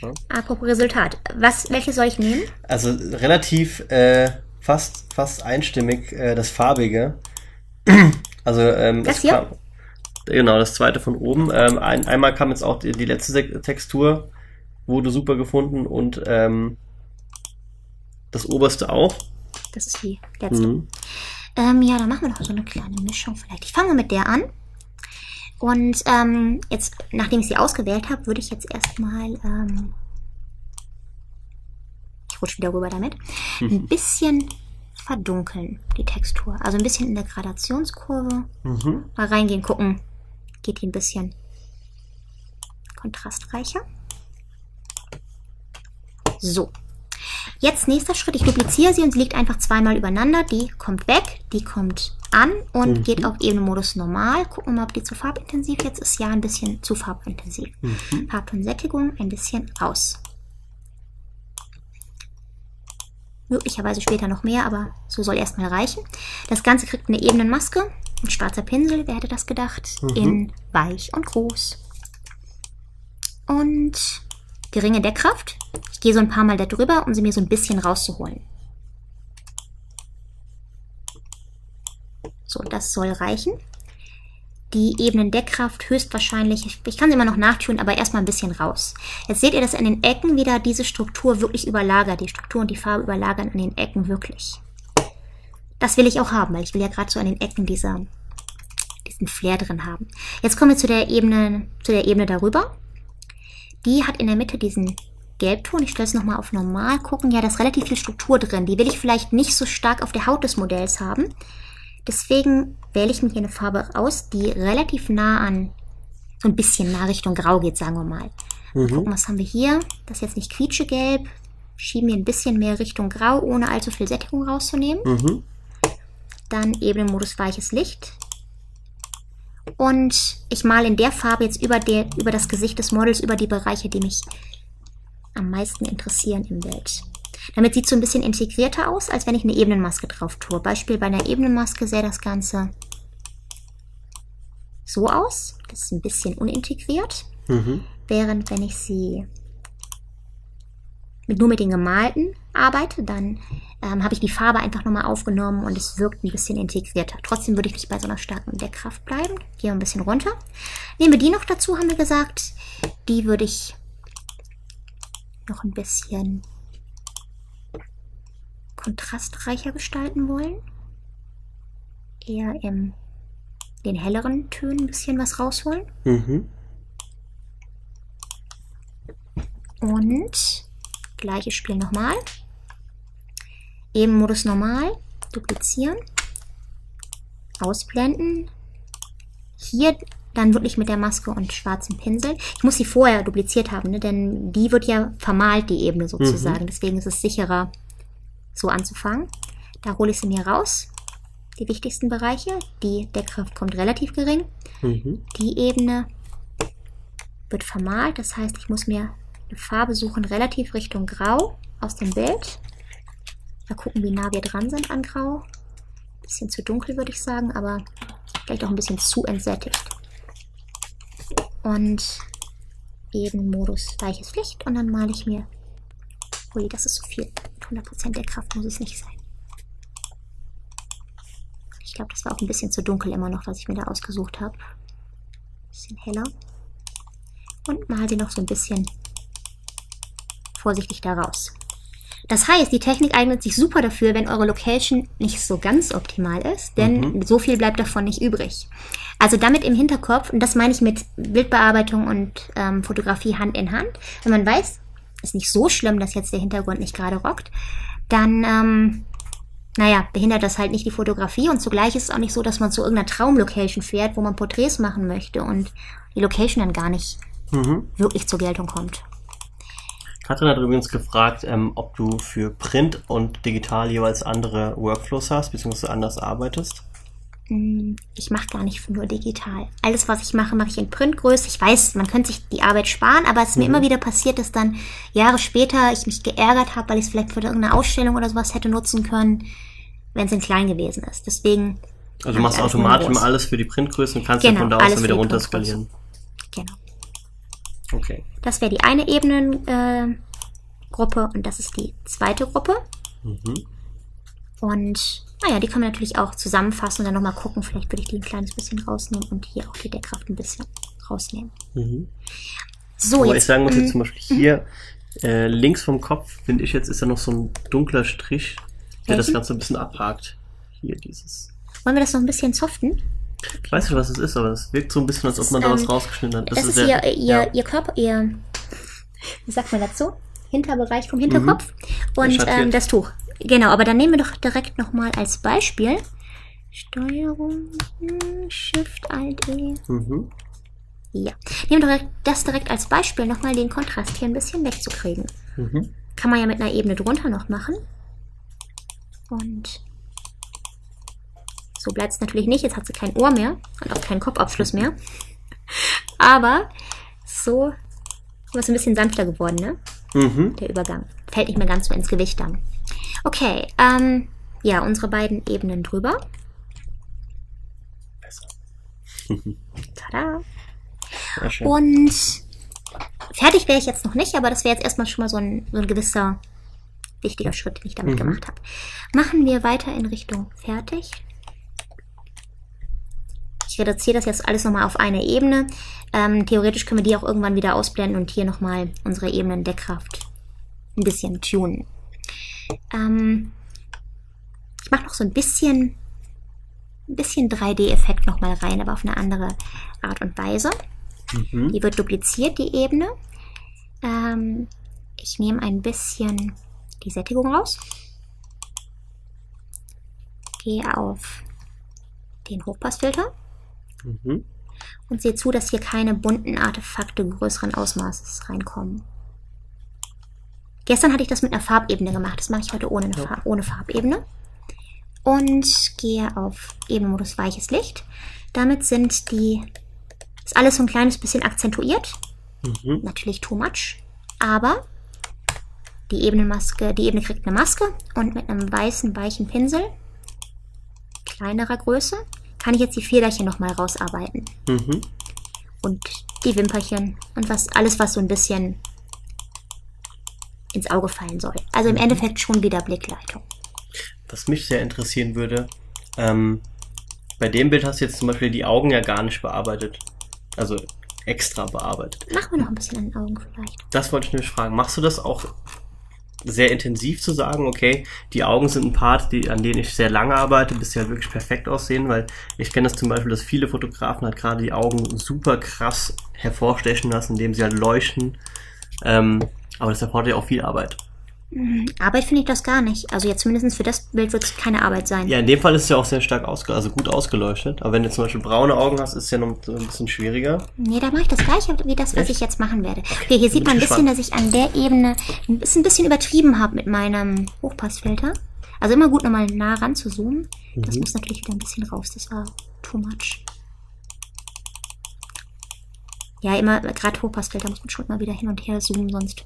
Ja? Apropos Resultat, was, welche soll ich nehmen? Also relativ äh, fast, fast einstimmig äh, das Farbige. Also, ähm, das hier? Kam, genau, das zweite von oben. Ähm, ein, einmal kam jetzt auch die, die letzte Se Textur, wurde super gefunden und ähm, das oberste auch. Das ist die letzte. Mhm. Ähm, ja, dann machen wir noch so eine kleine Mischung vielleicht. Ich fange mal mit der an. Und ähm, jetzt, nachdem ich sie ausgewählt habe, würde ich jetzt erstmal, ähm, ich rutsche wieder rüber damit, ein bisschen... verdunkeln, die Textur. Also ein bisschen in der Gradationskurve. Mhm. Mal reingehen, gucken. Geht die ein bisschen kontrastreicher. So. Jetzt nächster Schritt. Ich dupliziere sie und sie liegt einfach zweimal übereinander. Die kommt weg, die kommt an und mhm. geht auf Ebenenmodus normal. Gucken wir mal, ob die zu farbintensiv jetzt ist. Ja, ein bisschen zu farbintensiv. Mhm. Farb und Sättigung ein bisschen raus. Möglicherweise später noch mehr, aber so soll erstmal reichen. Das Ganze kriegt eine Ebenenmaske, ein schwarzer Pinsel, wer hätte das gedacht, mhm. in weich und groß. Und geringe Deckkraft. Ich gehe so ein paar Mal da drüber, um sie mir so ein bisschen rauszuholen. So, das soll reichen. Die Ebenendeckkraft höchstwahrscheinlich, ich kann sie immer noch nachtun, aber erstmal ein bisschen raus. Jetzt seht ihr, dass an den Ecken wieder diese Struktur wirklich überlagert. Die Struktur und die Farbe überlagern an den Ecken wirklich. Das will ich auch haben, weil ich will ja gerade so an den Ecken dieser, diesen Flair drin haben. Jetzt kommen wir zu der Ebene, zu der Ebene darüber. Die hat in der Mitte diesen Gelbton. Ich stelle es nochmal auf normal gucken. Ja, da ist relativ viel Struktur drin. Die will ich vielleicht nicht so stark auf der Haut des Modells haben. Deswegen wähle ich mir hier eine Farbe aus, die relativ nah an, so ein bisschen nah Richtung Grau geht, sagen wir mal. Mhm. Gucken, was haben wir hier? Das ist jetzt nicht quietschegelb. Schieben wir ein bisschen mehr Richtung Grau, ohne allzu viel Sättigung rauszunehmen. Mhm. Dann Ebenenmodus weiches Licht. Und ich male in der Farbe jetzt über, der, über das Gesicht des Models, über die Bereiche, die mich am meisten interessieren im Bild. Damit sieht es so ein bisschen integrierter aus, als wenn ich eine Ebenenmaske drauf tue. Beispiel bei einer Ebenenmaske sähe das Ganze so aus. Das ist ein bisschen unintegriert. Mhm. Während wenn ich sie mit, nur mit den gemalten arbeite, dann ähm, habe ich die Farbe einfach nochmal aufgenommen und es wirkt ein bisschen integrierter. Trotzdem würde ich nicht bei so einer starken Deckkraft bleiben. Gehen wir ein bisschen runter. Nehmen wir die noch dazu, haben wir gesagt. Die würde ich noch ein bisschen... kontrastreicher gestalten wollen. Eher in den helleren Tönen ein bisschen was rausholen. Mhm. Und gleiches Spiel nochmal. Ebenenmodus normal. Duplizieren. Ausblenden. Hier dann wirklich mit der Maske und schwarzen Pinsel. Ich muss sie vorher dupliziert haben, ne? Denn die wird ja vermalt, die Ebene sozusagen. Mhm. Deswegen ist es sicherer, so anzufangen. Da hole ich sie mir raus. Die wichtigsten Bereiche. Die Deckkraft kommt relativ gering. Mhm. Die Ebene wird vermalt. Das heißt, ich muss mir eine Farbe suchen, relativ Richtung Grau aus dem Bild. Mal gucken, wie nah wir dran sind an Grau. Bisschen zu dunkel, würde ich sagen, aber vielleicht auch ein bisschen zu entsättigt. Und eben Modus weiches Licht. Und dann male ich mir... Ui, das ist zu viel. hundert Prozent der Kraft muss es nicht sein. Ich glaube, das war auch ein bisschen zu dunkel immer noch, was ich mir da ausgesucht habe. Bisschen heller. Und mal sie noch so ein bisschen vorsichtig da raus. Das heißt, die Technik eignet sich super dafür, wenn eure Location nicht so ganz optimal ist, denn mhm. so viel bleibt davon nicht übrig. Also damit im Hinterkopf, und das meine ich mit Bildbearbeitung und ähm, Fotografie Hand in Hand, wenn man weiß, ist nicht so schlimm, dass jetzt der Hintergrund nicht gerade rockt, dann, ähm, naja, behindert das halt nicht die Fotografie, und zugleich ist es auch nicht so, dass man zu irgendeiner Traumlocation fährt, wo man Porträts machen möchte und die Location dann gar nicht mhm. wirklich zur Geltung kommt. Katrin hat übrigens gefragt, ähm, ob du für Print und digital jeweils andere Workflows hast, beziehungsweise anders arbeitest. Ich mache gar nicht nur digital. Alles, was ich mache, mache ich in Printgröße. Ich weiß, man könnte sich die Arbeit sparen, aber es ist mhm. mir immer wieder passiert, dass dann Jahre später ich mich geärgert habe, weil ich es vielleicht für irgendeine Ausstellung oder sowas hätte nutzen können, wenn es in klein gewesen ist. Deswegen. Also du machst automatisch immer alles für die Printgröße und kannst genau, dann von da aus dann wieder runter skalieren. Genau. Okay. Das wäre die eine Ebenengruppe äh, und das ist die zweite Gruppe. Mhm. Und naja, die können wir natürlich auch zusammenfassen und dann nochmal gucken. Vielleicht würde ich die ein kleines bisschen rausnehmen und hier auch die Deckkraft ein bisschen rausnehmen. Mhm. So, aber jetzt, ich sagen muss jetzt zum Beispiel hier äh, links vom Kopf, finde ich jetzt, ist da noch so ein dunkler Strich, der welchen? Das Ganze ein bisschen abhakt. Hier dieses. Wollen wir das noch ein bisschen soften? Ich weiß nicht, was es ist, aber es wirkt so ein bisschen, als ob man da was ähm, rausgeschnitten hat. Das, das ist, ist der, ihr, ihr, ja. ihr Körper, ihr, wie sagt man dazu? Hinterbereich vom Hinterkopf mhm. und ähm, das Tuch. Genau, aber dann nehmen wir doch direkt nochmal als Beispiel Steuerung, Shift, Alt, E. Mhm. Ja. Nehmen wir doch das direkt als Beispiel, nochmal den Kontrast hier ein bisschen wegzukriegen. Mhm. Kann man ja mit einer Ebene drunter noch machen. Und... so bleibt es natürlich nicht. Jetzt hat sie kein Ohr mehr und auch keinen Kopfabschluss mehr. Aber so ist es ein bisschen sanfter geworden, ne? Mhm. Der Übergang. Fällt nicht mehr ganz so ins Gewicht dann. Okay, ähm, ja, unsere beiden Ebenen drüber. Besser. Tada! Und fertig wäre ich jetzt noch nicht, aber das wäre jetzt erstmal schon mal so ein, so ein gewisser wichtiger Schritt, den ich damit mhm. gemacht habe. Machen wir weiter in Richtung fertig. Ich reduziere das jetzt alles nochmal auf eine Ebene. Ähm, theoretisch können wir die auch irgendwann wieder ausblenden und hier nochmal unsere Ebenen Deckkraft ein bisschen tunen. Ähm, ich mache noch so ein bisschen, ein bisschen drei D-Effekt nochmal rein, aber auf eine andere Art und Weise. Mhm. Die wird dupliziert, die Ebene. Ähm, ich nehme ein bisschen die Sättigung raus. Gehe auf den Hochpassfilter. Mhm. Und sehe zu, dass hier keine bunten Artefakte größeren Ausmaßes reinkommen. Gestern hatte ich das mit einer Farbebene gemacht. Das mache ich heute ohne, eine ja. Farb, ohne Farbebene. Und gehe auf Ebenenmodus weiches Licht. Damit sind die, ist alles so ein kleines bisschen akzentuiert. Mhm. Natürlich too much. Aber die Ebenenmaske, die Ebene kriegt eine Maske. Und mit einem weißen, weichen Pinsel kleinerer Größe kann ich jetzt die Federchen nochmal rausarbeiten. Mhm. Und die Wimperchen und was, alles, was so ein bisschen ins Auge fallen soll. Also im mhm. Endeffekt schon wieder Blickleitung. Was mich sehr interessieren würde, ähm, bei dem Bild hast du jetzt zum Beispiel die Augen ja gar nicht bearbeitet. Also extra bearbeitet. Machen wir noch ein bisschen an den Augen vielleicht. Das wollte ich nämlich fragen. Machst du das auch sehr intensiv zu sagen, okay, die Augen sind ein Part, die, an denen ich sehr lange arbeite, bis sie halt wirklich perfekt aussehen, weil ich kenne das zum Beispiel, dass viele Fotografen halt gerade die Augen super krass hervorstechen lassen, indem sie halt leuchten, ähm, aber das erfordert ja auch viel Arbeit. Arbeit finde ich das gar nicht. Also jetzt zumindest für das Bild wird es keine Arbeit sein. Ja, in dem Fall ist es ja auch sehr stark ausge also gut ausgeleuchtet. Aber wenn du zum Beispiel braune Augen hast, ist es ja noch ein bisschen schwieriger. Nee, da mache ich das gleiche wie das, was Echt? ich jetzt machen werde. Okay, hier sieht man ein bisschen, dass ich an der Ebene ein bisschen, ein bisschen übertrieben habe mit meinem Hochpassfilter. Also immer gut nochmal nah ran zu zoomen. Mhm. Das muss natürlich wieder ein bisschen raus. Das war too much. Ja, immer gerade Hochpassfilter muss man schon mal wieder hin und her zoomen, sonst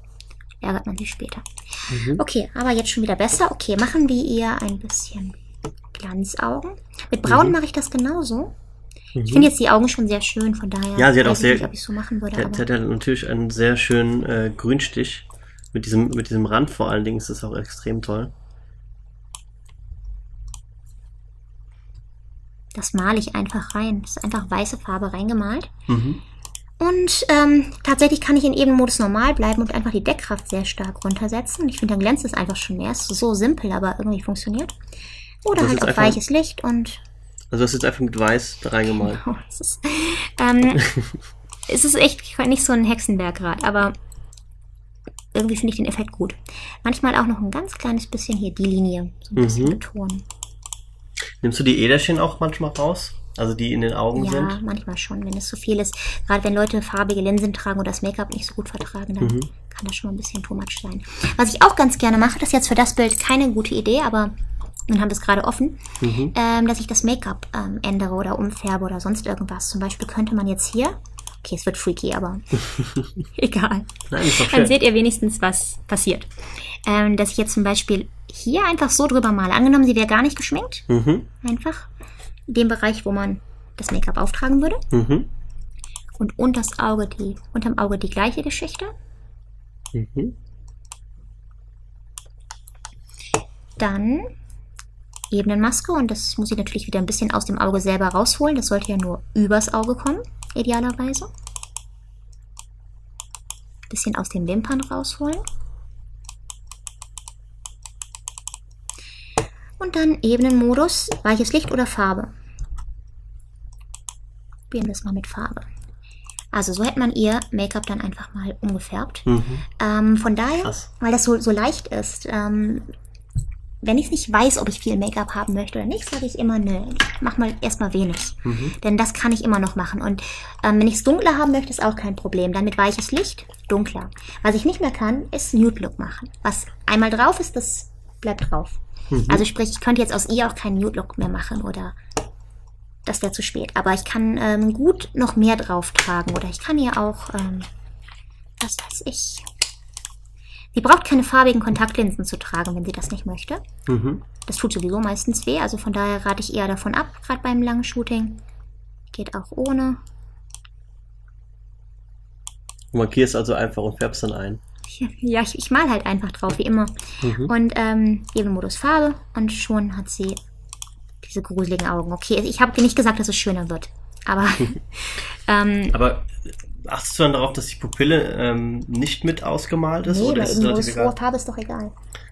ärgert man sich später. Mhm. Okay, aber jetzt schon wieder besser. Okay, machen wir eher ein bisschen Glanzaugen. Mit Braun mhm. mache ich das genauso. Mhm. Ich finde jetzt die Augen schon sehr schön, von daher ja, sie hat auch sehr, nicht, ob ich so machen würde. Sie hat ja natürlich einen sehr schönen äh, Grünstich. Mit diesem, mit diesem Rand vor allen Dingen ist das auch extrem toll. Das male ich einfach rein. Das ist einfach weiße Farbe reingemalt. Mhm. Und ähm, tatsächlich kann ich in eben Modus normal bleiben und einfach die Deckkraft sehr stark runtersetzen. Ich finde, dann glänzt es einfach schon mehr. Ist so simpel, aber irgendwie funktioniert. Oder halt auf weiches Licht und... Also das ist jetzt einfach mit Weiß da reingemalt. Genau, es ist, ähm, es ist echt nicht so ein Hexenwerk gerade, aber irgendwie finde ich den Effekt gut. Manchmal auch noch ein ganz kleines bisschen hier die Linie so ein bisschen mhm. betonen. Nimmst du die Äderchen auch manchmal raus? Also die in den Augen ja, sind? Ja, manchmal schon, wenn es zu viel ist. Gerade wenn Leute farbige Linsen tragen oder das Make-up nicht so gut vertragen, dann mhm. kann das schon mal ein bisschen too much sein. Was ich auch ganz gerne mache, das ist jetzt für das Bild keine gute Idee, aber wir haben das gerade offen, mhm. ähm, dass ich das Make-up ähm, ändere oder umfärbe oder sonst irgendwas. Zum Beispiel könnte man jetzt hier, okay, es wird freaky, aber egal. Nein, ist doch schön. Dann seht ihr wenigstens, was passiert. Ähm, dass ich jetzt zum Beispiel hier einfach so drüber male. Angenommen, sie wäre gar nicht geschminkt. Mhm. Einfach den Bereich, wo man das Make-up auftragen würde. Mhm. Und unters Auge die, unterm Auge die gleiche Geschichte. Mhm. Dann Ebenenmaske. Und das muss ich natürlich wieder ein bisschen aus dem Auge selber rausholen. Das sollte ja nur übers Auge kommen, idealerweise. Ein bisschen aus den Wimpern rausholen. Und dann Ebenenmodus, weiches Licht oder Farbe. Probieren wir es mal mit Farbe. Also so hätte man ihr Make-up dann einfach mal umgefärbt. Mhm. Ähm, von daher, Krass. weil das so, so leicht ist, ähm, wenn ich nicht weiß, ob ich viel Make-up haben möchte oder nicht, sage ich immer, nö, ich mach mal erstmal wenig. Mhm. Denn das kann ich immer noch machen. Und ähm, wenn ich es dunkler haben möchte, ist auch kein Problem. Dann mit weiches Licht, dunkler. Was ich nicht mehr kann, ist Nude-Look machen. Was einmal drauf ist, das bleibt drauf. Also sprich, ich könnte jetzt aus ihr auch keinen Nude-Look mehr machen oder das wäre zu spät. Aber ich kann ähm, gut noch mehr drauf tragen oder ich kann ihr auch, ähm, was weiß ich, sie braucht keine farbigen Kontaktlinsen zu tragen, wenn sie das nicht möchte. Mhm. Das tut sowieso meistens weh, also von daher rate ich eher davon ab, gerade beim langen Shooting. Geht auch ohne. Du markierst also einfach und färbst dann ein. Ja, ich, ich mal halt einfach drauf, wie immer. Mhm. Und ähm, eben Modus Farbe und schon hat sie diese gruseligen Augen. Okay, ich habe dir nicht gesagt, dass es schöner wird, aber... ähm, aber achtest du dann darauf, dass die Pupille ähm, nicht mit ausgemalt ist? Nee, oder ist eben Modus Farbe egal? Ist doch egal.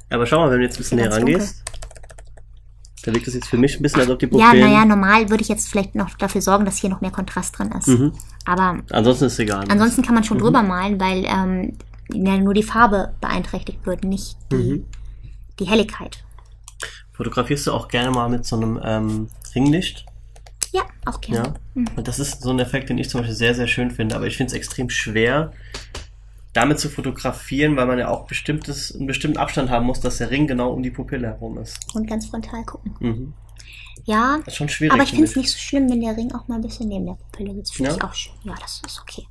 Aber schau mal, wenn du jetzt ein bisschen näher rangehst, dann wirkt das jetzt für mich ein bisschen, als ob die Pupillen... Ja, naja, normal würde ich jetzt vielleicht noch dafür sorgen, dass hier noch mehr Kontrast drin ist. Mhm. Aber... Ansonsten ist es egal. Ansonsten kann man schon mhm. drüber malen, weil... Ähm, Ja, nur die Farbe beeinträchtigt wird, nicht die, mhm. die Helligkeit. Fotografierst du auch gerne mal mit so einem ähm, Ringlicht? Ja, auch gerne. Ja. Mhm. Und das ist so ein Effekt, den ich zum Beispiel sehr, sehr schön finde. Aber ich finde es extrem schwer, damit zu fotografieren, weil man ja auch bestimmtes, einen bestimmten Abstand haben muss, dass der Ring genau um die Pupille herum ist. Und ganz frontal gucken. Mhm. Ja, das ist schon schwierig, aber ich finde es nicht so schlimm, wenn der Ring auch mal ein bisschen neben der Pupille sitzt. Finde ja. ich auch schön. Ja, das ist okay.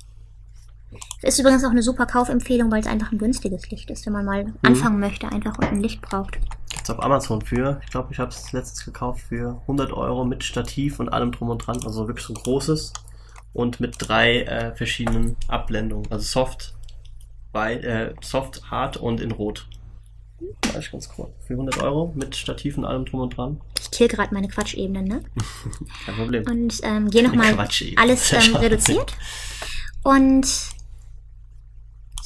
Das ist übrigens auch eine super Kaufempfehlung, weil es einfach ein günstiges Licht ist, wenn man mal mhm. anfangen möchte einfach und ein Licht braucht. Gibt's auf Amazon für, ich glaube, ich habe es letztens gekauft für hundert Euro mit Stativ und allem drum und dran, also wirklich so ein großes und mit drei äh, verschiedenen Abblendungen, also soft, bei, äh, soft, hart und in rot. Das ist ganz cool. Für hundert Euro mit Stativ und allem drum und dran. Ich kill gerade meine Quatschebenen, ne? Kein Problem. Und ähm, gehe nochmal alles ähm, reduziert. Und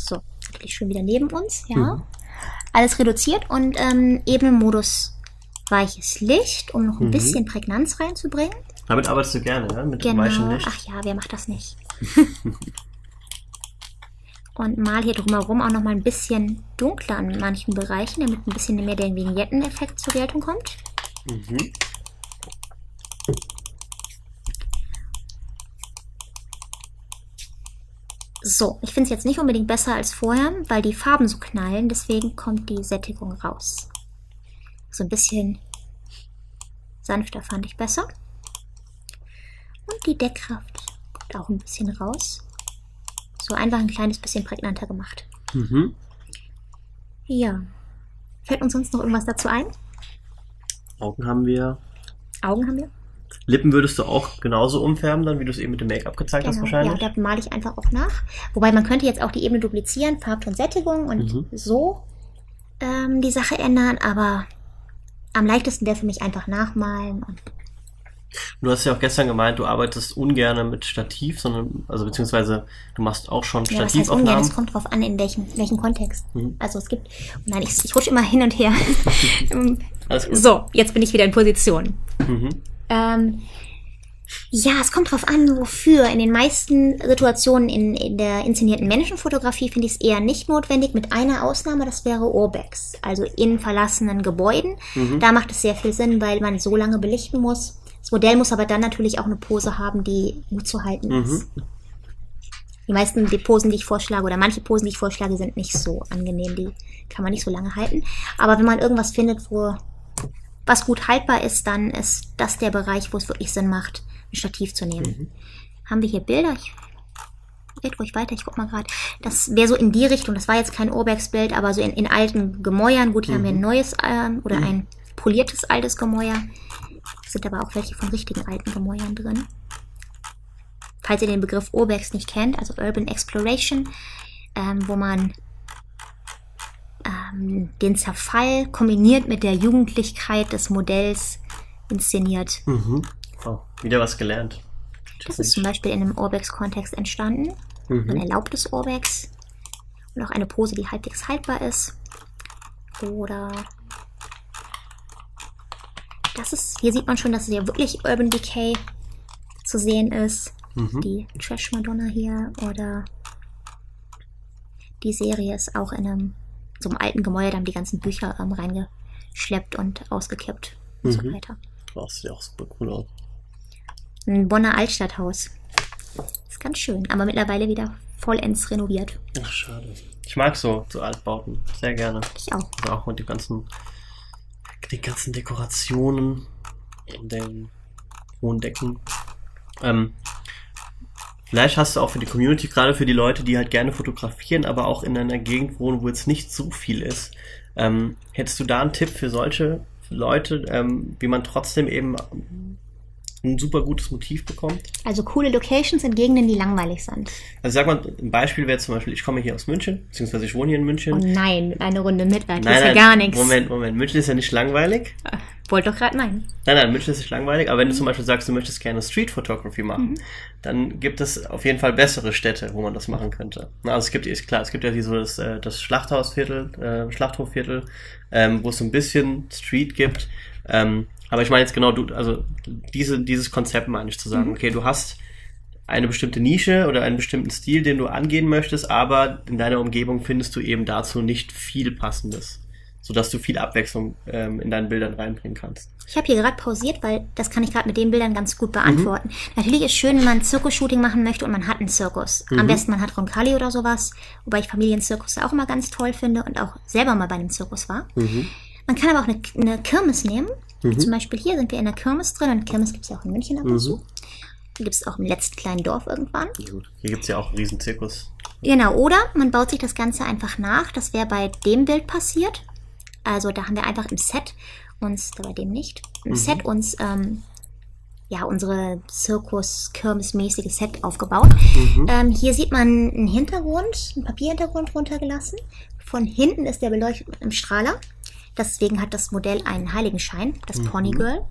so, natürlich schon wieder neben uns, ja. Mhm. Alles reduziert und ähm, Ebenenmodus weiches Licht, um noch ein mhm. bisschen Prägnanz reinzubringen. Damit arbeitest du gerne, ne? Mit genau. weichem Licht. Ach ja, wer macht das nicht? und mal hier drumherum auch nochmal ein bisschen dunkler in manchen Bereichen, damit ein bisschen mehr der Vignetten-Effekt zur Geltung kommt. Mhm. So, ich finde es jetzt nicht unbedingt besser als vorher, weil die Farben so knallen, deswegen kommt die Sättigung raus. So ein bisschen sanfter fand ich besser. Und die Deckkraft kommt auch ein bisschen raus. So einfach ein kleines bisschen prägnanter gemacht. Mhm. Ja. Fällt uns sonst noch irgendwas dazu ein? Augen haben wir. Augen haben wir. Lippen würdest du auch genauso umfärben, dann wie du es eben mit dem Make-up gezeigt genau, hast wahrscheinlich? Ja, da male ich einfach auch nach. Wobei man könnte jetzt auch die Ebene duplizieren, Farbton, Sättigung und mhm. so ähm, die Sache ändern, aber am leichtesten wäre für mich einfach nachmalen. Und du hast ja auch gestern gemeint, du arbeitest ungern mit Stativ, sondern, also beziehungsweise du machst auch schon Stativaufnahmen. Ja, das heißt ungern, es kommt drauf an, in welchem, welchen Kontext. Mhm. Also es gibt, nein, ich, ich rutsche immer hin und her. Alles gut. So, jetzt bin ich wieder in Position. Mhm. Ähm, ja, es kommt drauf an, wofür. In den meisten Situationen in, in der inszenierten Menschenfotografie finde ich es eher nicht notwendig, mit einer Ausnahme, das wäre Urbecks, also in verlassenen Gebäuden. Mhm. Da macht es sehr viel Sinn, weil man so lange belichten muss. Das Modell muss aber dann natürlich auch eine Pose haben, die gut zu halten mhm. ist. Die meisten die Posen, die ich vorschlage, oder manche Posen, die ich vorschlage, sind nicht so angenehm. Die kann man nicht so lange halten. Aber wenn man irgendwas findet, wo was gut haltbar ist, dann ist das der Bereich, wo es wirklich Sinn macht, ein Stativ zu nehmen. Mhm. Haben wir hier Bilder? Ich red ruhig weiter, ich guck mal gerade. Das wäre so in die Richtung, das war jetzt kein Urbex-Bild, aber so in, in alten Gemäuern. Gut, hier mhm. haben wir ein neues ähm, oder mhm. ein poliertes altes Gemäuer. Sind aber auch welche von richtigen alten Gemäuern drin. Falls ihr den Begriff Urbex nicht kennt, also Urban Exploration, ähm, wo man ähm, den Zerfall kombiniert mit der Jugendlichkeit des Modells inszeniert. Mhm. Oh, wieder was gelernt. Das ist zum Beispiel in einem Urbex-Kontext entstanden. Mhm. Ein erlaubtes Urbex. Und auch eine Pose, die halbwegs haltbar ist. Oder das ist, hier sieht man schon, dass es ja wirklich Urban Decay zu sehen ist. Mhm. Die Trash Madonna hier oder die Serie ist auch in einem, so einem alten Gemäuer, da haben die ganzen Bücher ähm, reingeschleppt und ausgekippt mhm. und so weiter. Das sieht ja auch super cool aus. Ein Bonner Altstadthaus. Ist ganz schön, aber mittlerweile wieder vollends renoviert. Ach, schade. Ich mag so, so Altbauten, sehr gerne. Ich auch. Also auch mit den ganzen Die ganzen Dekorationen und den hohen Decken. Ähm, vielleicht hast du auch für die Community, gerade für die Leute, die halt gerne fotografieren, aber auch in einer Gegend wohnen, wo jetzt nicht so viel ist. Ähm, hättest du da einen Tipp für solche Leute, ähm, wie man trotzdem eben ein super gutes Motiv bekommt? Also coole Locations in Gegenden, die langweilig sind. Also sag mal, ein Beispiel wäre zum Beispiel, ich komme hier aus München, beziehungsweise ich wohne hier in München. Oh nein, eine Runde Mitleid, das ist ja gar nichts. Moment, Moment, München ist ja nicht langweilig. Wollte doch gerade meinen. Nein, nein, München ist nicht langweilig, aber wenn mhm. du zum Beispiel sagst, du möchtest gerne Street Photography machen, mhm. dann gibt es auf jeden Fall bessere Städte, wo man das machen könnte. Na, also es gibt, ist klar, es gibt ja hier so das, das Schlachthausviertel, äh, Schlachthofviertel, ähm, wo es so ein bisschen Street gibt, ähm, aber ich meine jetzt genau, du, also diese, dieses Konzept meine ich zu sagen, mhm. okay, du hast eine bestimmte Nische oder einen bestimmten Stil, den du angehen möchtest, aber in deiner Umgebung findest du eben dazu nicht viel Passendes, sodass du viel Abwechslung ähm, in deinen Bildern reinbringen kannst. Ich habe hier gerade pausiert, weil das kann ich gerade mit den Bildern ganz gut beantworten. Mhm. Natürlich ist schön, wenn man Zirkus-Shooting machen möchte und man hat einen Zirkus. Mhm. Am besten man hat Roncalli oder sowas, wobei ich Familienzirkus auch immer ganz toll finde und auch selber mal bei einem Zirkus war. Mhm. Man kann aber auch eine, eine Kirmes nehmen. Mhm. Zum Beispiel hier sind wir in der Kirmes drin und Kirmes gibt es ja auch in München ab und zu. Mhm. Die gibt es auch im letzten kleinen Dorf irgendwann. Ja, gut. Hier gibt es ja auch einen riesen Zirkus. Genau, oder man baut sich das Ganze einfach nach. Das wäre bei dem Bild passiert. Also da haben wir einfach im Set uns, bei dem nicht, im mhm. Set uns ähm, ja, unsere Zirkus-Kirmes-mäßige Set aufgebaut. Mhm. Ähm, hier sieht man einen Hintergrund, einen Papierhintergrund runtergelassen. Von hinten ist der beleuchtet mit einem Strahler. Deswegen hat das Modell einen Heiligenschein, das mhm. Pony Girl.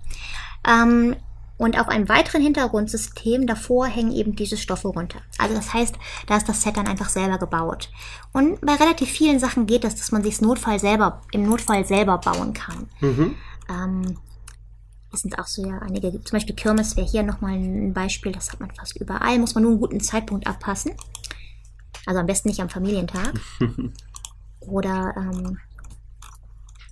Ähm, und auf einem weiteren Hintergrundsystem davor hängen eben diese Stoffe runter. Also das heißt, da ist das Set dann einfach selber gebaut. Und bei relativ vielen Sachen geht das, dass man sich Notfall selber, im Notfall selber bauen kann. Mhm. Ähm, das sind auch so ja einige, zum Beispiel Kirmes wäre hier nochmal ein Beispiel, das hat man fast überall, muss man nur einen guten Zeitpunkt abpassen. Also am besten nicht am Familientag. Oder ähm,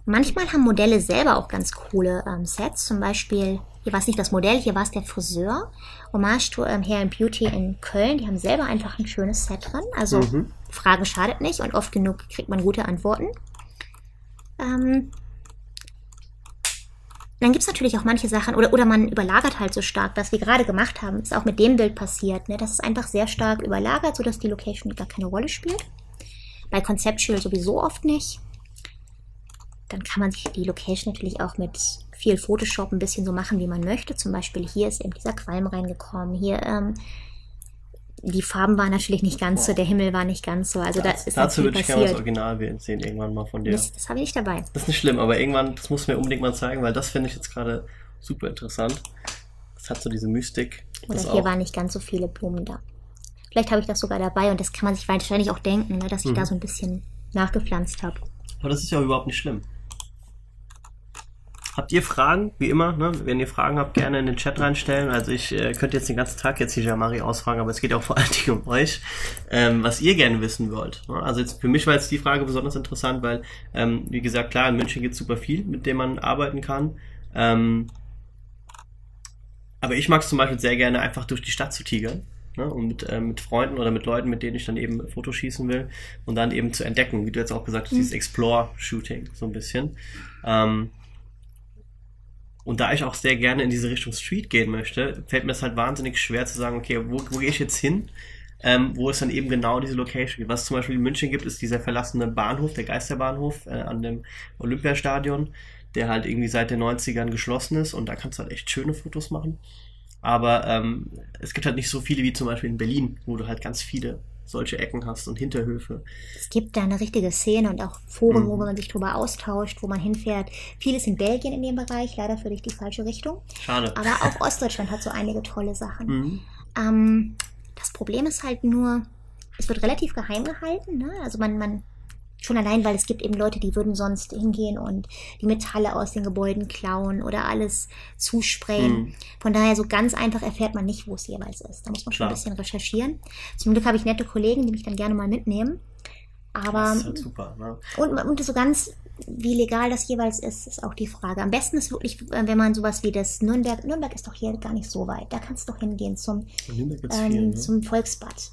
manchmal haben Modelle selber auch ganz coole ähm, Sets. Zum Beispiel, hier war es nicht das Modell, hier war es der Friseur. Hommage to ähm, Hair and Beauty in Köln. Die haben selber einfach ein schönes Set drin. Also mhm. Fragen schadet nicht und oft genug kriegt man gute Antworten. Ähm, dann gibt es natürlich auch manche Sachen, oder, oder man überlagert halt so stark, was wir gerade gemacht haben, ist auch mit dem Bild passiert. Ne? Das ist einfach sehr stark überlagert, sodass die Location gar keine Rolle spielt. Bei Conceptual sowieso oft nicht. Dann kann man sich die Location natürlich auch mit viel Photoshop ein bisschen so machen, wie man möchte. Zum Beispiel hier ist eben dieser Qualm reingekommen. Hier, ähm, die Farben waren natürlich nicht ganz so, der Himmel war nicht ganz so. Also da ist dazu würde ich gerne das Original sehen, irgendwann mal von dir. Das, das habe ich nicht dabei. Das ist nicht schlimm, aber irgendwann, das muss mir unbedingt mal zeigen, weil das finde ich jetzt gerade super interessant. Das hat so diese Mystik. Oder hier waren nicht ganz so viele Blumen da. Vielleicht habe ich das sogar dabei und das kann man sich wahrscheinlich auch denken, ne, dass ich mhm. da so ein bisschen nachgepflanzt habe. Aber das ist ja überhaupt nicht schlimm. Habt ihr Fragen? Wie immer, ne? Wenn ihr Fragen habt, gerne in den Chat reinstellen. Also ich äh, könnte jetzt den ganzen Tag jetzt hier Jamari ausfragen, aber es geht auch vor allen Dingen um euch, ähm, was ihr gerne wissen wollt. Ne? Also jetzt für mich war jetzt die Frage besonders interessant, weil, ähm, wie gesagt, klar, in München gibt es super viel, mit dem man arbeiten kann. Ähm, aber ich mag es zum Beispiel sehr gerne, einfach durch die Stadt zu tigern. Ne, und mit, äh, mit Freunden oder mit Leuten, mit denen ich dann eben Fotos schießen will und dann eben zu entdecken, wie du jetzt auch gesagt hast, mhm. dieses Explore-Shooting so ein bisschen. Ähm, und da ich auch sehr gerne in diese Richtung Street gehen möchte, fällt mir das halt wahnsinnig schwer zu sagen, okay, wo, wo gehe ich jetzt hin, ähm, wo es dann eben genau diese Location gibt. Was es zum Beispiel in München gibt, ist dieser verlassene Bahnhof, der Geisterbahnhof äh, an dem Olympiastadion, der halt irgendwie seit den neunzigern geschlossen ist und da kannst du halt echt schöne Fotos machen. Aber ähm, es gibt halt nicht so viele wie zum Beispiel in Berlin, wo du halt ganz viele solche Ecken hast und Hinterhöfe. Es gibt da eine richtige Szene und auch Foren, mhm. wo man sich drüber austauscht, wo man hinfährt. Vieles in Belgien in dem Bereich, leider für dich die falsche Richtung. Schade. Aber auch Ostdeutschland hat so einige tolle Sachen. Mhm. Ähm, das Problem ist halt nur, es wird relativ geheim gehalten, ne? Also man... man Schon allein, weil es gibt eben Leute, die würden sonst hingehen und die Metalle aus den Gebäuden klauen oder alles zusprayen. Mhm. Von daher so ganz einfach erfährt man nicht, wo es jeweils ist. Da muss man schon Klar. ein bisschen recherchieren. Zum Glück habe ich nette Kollegen, die mich dann gerne mal mitnehmen. Aber das ist halt super, ne? und, und so ganz, wie legal das jeweils ist, ist auch die Frage. Am besten ist wirklich, wenn man sowas wie das Nürnberg, Nürnberg ist doch hier gar nicht so weit. Da kannst du doch hingehen zum, ähm, viel, ne? zum Volksbad.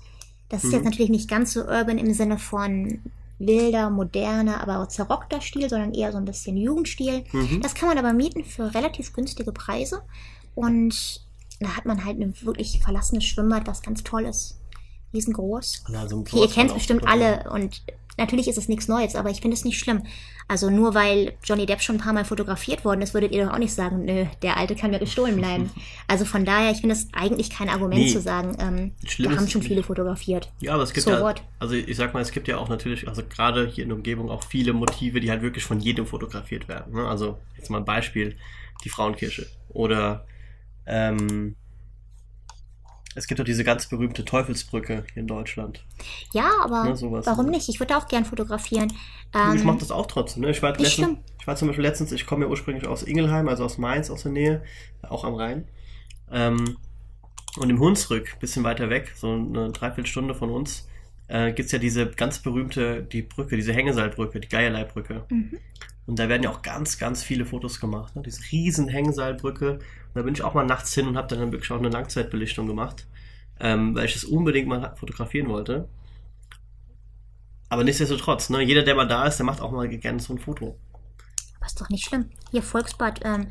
Das mhm. ist jetzt natürlich nicht ganz so urban im Sinne von wilder, moderner, aber auch zerrockter Stil, sondern eher so ein bisschen Jugendstil. Mhm. Das kann man aber mieten für relativ günstige Preise und da hat man halt ein wirklich verlassenes Schwimmbad, was ganz toll ist. Riesengroß. Also okay, ihr kennt es bestimmt alle und natürlich ist es nichts Neues, aber ich finde es nicht schlimm. Also nur weil Johnny Depp schon ein paar Mal fotografiert worden ist, würdet ihr doch auch nicht sagen, nö, der Alte kann mir gestohlen bleiben. Also von daher, ich finde das eigentlich kein Argument nee. zu sagen, ähm, da haben schon viele fotografiert. Ja, aber es gibt so ja, what? also ich sag mal, es gibt ja auch natürlich, also gerade hier in der Umgebung auch viele Motive, die halt wirklich von jedem fotografiert werden. Ne? Also jetzt mal ein Beispiel, die Frauenkirche oder ähm, es gibt doch diese ganz berühmte Teufelsbrücke hier in Deutschland. Ja, aber ne, sowas, warum ne? nicht? Ich würde auch gern fotografieren. Ähm, ich mache das auch trotzdem. Ne? Ich, war letztens, ich war zum Beispiel letztens, ich komme ja ursprünglich aus Ingelheim, also aus Mainz, aus der Nähe, auch am Rhein. Ähm, und im Hunsrück, ein bisschen weiter weg, so eine Dreiviertelstunde von uns, äh, gibt es ja diese ganz berühmte die Brücke, diese Hängeseilbrücke, die Geierleibrücke. Mhm. Und da werden ja auch ganz, ganz viele Fotos gemacht. Ne? Diese riesen Hängeseilbrücke. Da bin ich auch mal nachts hin und habe dann wirklich auch eine Langzeitbelichtung gemacht, ähm, weil ich das unbedingt mal fotografieren wollte. Aber nichtsdestotrotz, ne, jeder, der mal da ist, der macht auch mal gerne so ein Foto. Aber ist doch nicht schlimm. Hier, Volksbad, ähm,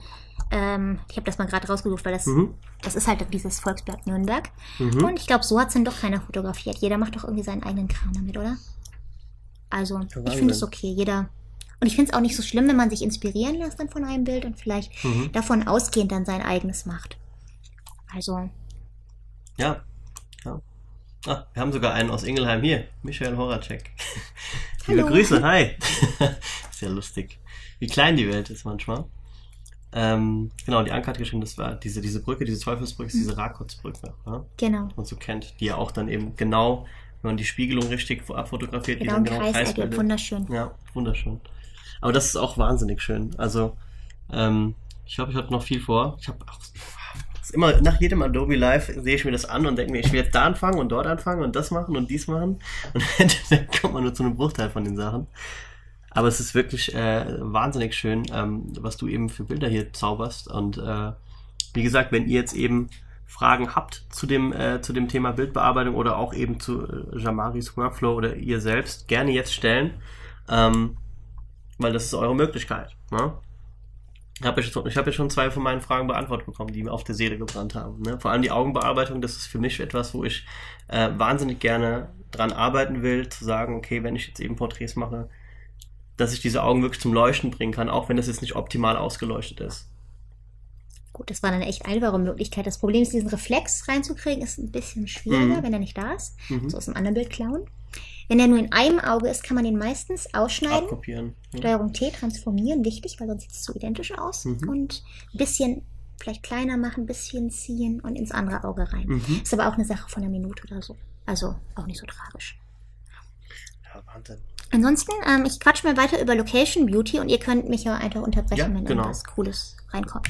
ähm, ich habe das mal gerade rausgesucht, weil das, mhm. das ist halt dieses Volksbad Nürnberg. Mhm. Und ich glaube, so hat es dann doch keiner fotografiert. Jeder macht doch irgendwie seinen eigenen Kram damit, oder? Also, ich finde es okay. Jeder... Und ich finde es auch nicht so schlimm, wenn man sich inspirieren lässt dann von einem Bild und vielleicht mhm. davon ausgehend dann sein eigenes macht. Also. Ja. ja. Ah, wir haben sogar einen aus Ingelheim hier. Michael Horacek. Liebe Grüße, hi. Sehr lustig. Wie klein die Welt ist manchmal. Ähm, genau, die Anke hat geschrieben, das war diese, diese Brücke, diese Teufelsbrücke, mhm. diese Rakotsbrücke. Ja? Genau. Und so kennt, die ja auch dann eben genau, wenn man die Spiegelung richtig abfotografiert, genau, die dann genau Kreis Kreis ergibt. Wunderschön. Ja, wunderschön. Aber das ist auch wahnsinnig schön. Also, ähm, ich glaube, ich habe noch viel vor. Ich habe auch ist immer nach jedem Adobe Live sehe ich mir das an und denke mir, ich will jetzt da anfangen und dort anfangen und das machen und dies machen. Und dann kommt man nur zu einem Bruchteil von den Sachen. Aber es ist wirklich äh, wahnsinnig schön, ähm, was du eben für Bilder hier zauberst. Und äh, wie gesagt, wenn ihr jetzt eben Fragen habt zu dem, äh, zu dem Thema Bildbearbeitung oder auch eben zu äh, Jamaris Workflow oder ihr selbst, gerne jetzt stellen, ähm, weil das ist eure Möglichkeit. Ne? Ich habe ja hab schon zwei von meinen Fragen beantwortet bekommen, die mir auf der Seele gebrannt haben. Ne? Vor allem die Augenbearbeitung, das ist für mich etwas, wo ich äh, wahnsinnig gerne dran arbeiten will, zu sagen, okay, wenn ich jetzt eben Porträts mache, dass ich diese Augen wirklich zum Leuchten bringen kann, auch wenn das jetzt nicht optimal ausgeleuchtet ist. Gut, das war eine echt einfache Möglichkeit. Das Problem ist, diesen Reflex reinzukriegen, ist ein bisschen schwieriger, mhm. wenn er nicht da ist. Mhm. So aus einem anderen Bild klauen. Wenn er nur in einem Auge ist, kann man den meistens ausschneiden. Abkopieren. Ja. Steuerung T, transformieren, wichtig, weil sonst sieht es zu identisch aus. Mhm. Und ein bisschen vielleicht kleiner machen, ein bisschen ziehen und ins andere Auge rein. Mhm. Ist aber auch eine Sache von einer Minute oder so. Also auch nicht so tragisch. Ja, Wahnsinn. Ansonsten, ähm, ich quatsch mal weiter über Location Beauty und ihr könnt mich ja einfach unterbrechen, ja, wenn genau. irgendwas Cooles reinkommt.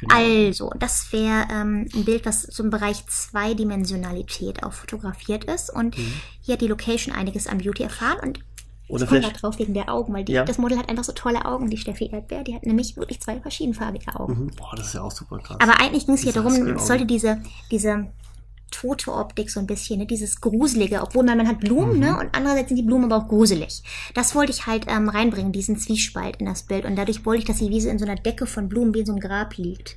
Genau. Also, das wäre ähm, ein Bild, was zum Bereich Zweidimensionalität auch fotografiert ist. Und mhm. hier hat die Location einiges an Beauty erfahren. Und ich komme da drauf wegen der Augen, weil die, ja. das Model hat einfach so tolle Augen, die Steffi Erdbeer. Die hat nämlich wirklich zwei verschiedenfarbige Augen. Mhm. Boah, das ist ja auch super krass. Aber eigentlich ging es hier darum, es sollte diese... diese tote Optik so ein bisschen, ne? Dieses Gruselige, obwohl man, man hat Blumen, mhm. ne? Und andererseits sind die Blumen aber auch gruselig. Das wollte ich halt ähm, reinbringen, diesen Zwiespalt in das Bild. Und dadurch wollte ich, dass die Wiese in so einer Decke von Blumen wie in so einem Grab liegt.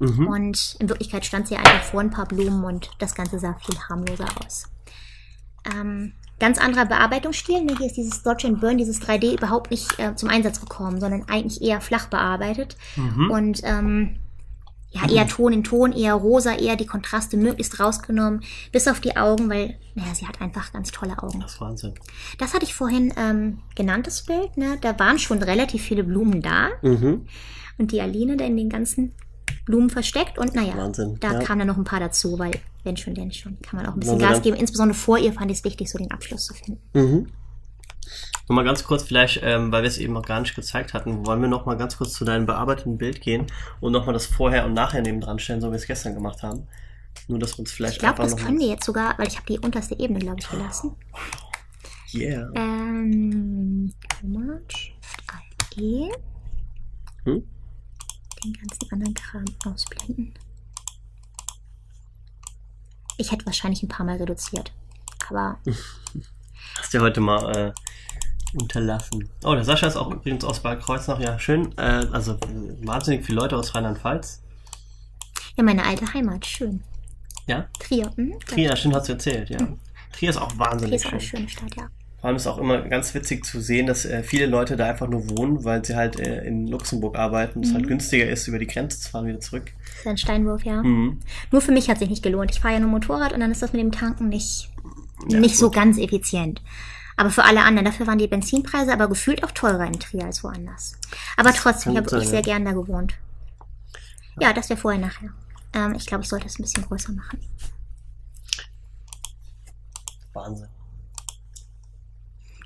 Mhm. Und in Wirklichkeit stand sie einfach vor ein paar Blumen und das Ganze sah viel harmloser aus. Ähm, ganz anderer Bearbeitungsstil. Ne? Hier ist dieses Dodge and Burn, dieses drei D überhaupt nicht äh, zum Einsatz gekommen, sondern eigentlich eher flach bearbeitet. Mhm. Und ähm, ja, eher Ton in Ton, eher rosa, eher die Kontraste möglichst rausgenommen, bis auf die Augen, weil, naja, sie hat einfach ganz tolle Augen. Das ist Wahnsinn. Das hatte ich vorhin ähm, genannt, das Bild, ne? Da waren schon relativ viele Blumen da. Mhm. Und die Aline da in den ganzen Blumen versteckt. Und naja, Wahnsinn. da ja. kamen dann noch ein paar dazu, weil, wenn schon, denn schon, kann man auch ein bisschen Gas geben. Insbesondere vor ihr fand ich es wichtig, so den Abschluss zu finden. Mhm. Nochmal ganz kurz vielleicht, ähm, weil wir es eben noch gar nicht gezeigt hatten, wollen wir nochmal ganz kurz zu deinem bearbeiteten Bild gehen und nochmal das Vorher und Nachher neben dran stellen, so wie wir es gestern gemacht haben. Nur, dass wir uns vielleicht ich glaub, einfach das noch können wir jetzt sogar, weil ich habe die unterste Ebene, glaube ich, gelassen. Yeah. Ähm, Alt-E. Hm? Den ganzen anderen Kram ausblenden. Ich hätte wahrscheinlich ein paar Mal reduziert, aber... Hast du ja heute mal äh, unterlassen. Oh, der Sascha ist auch übrigens aus Bad Kreuznach. Ja, schön. Äh, also wahnsinnig viele Leute aus Rheinland-Pfalz. Ja, meine alte Heimat. Schön. Ja? Trier. Hm? Trier, schön, hast du erzählt, ja. Hm. Trier ist auch wahnsinnig schön. Trier ist auch eine schöne Stadt, ja. Vor allem ist auch immer ganz witzig zu sehen, dass äh, viele Leute da einfach nur wohnen, weil sie halt äh, in Luxemburg arbeiten. Es mhm. halt günstiger ist, über die Grenze zu fahren, wieder zurück. Das ist ein Steinwurf, ja. Mhm. Nur für mich hat es sich nicht gelohnt. Ich fahre ja nur Motorrad und dann ist das mit dem Tanken nicht... Ja, nicht gut. so ganz effizient. Aber für alle anderen, dafür waren die Benzinpreise aber gefühlt auch teurer in Trier als woanders. Aber trotzdem, ich habe wirklich sehr gern da gewohnt. Ja, ja, das wäre vorher nachher. Ähm, ich glaube, ich sollte es ein bisschen größer machen. Wahnsinn.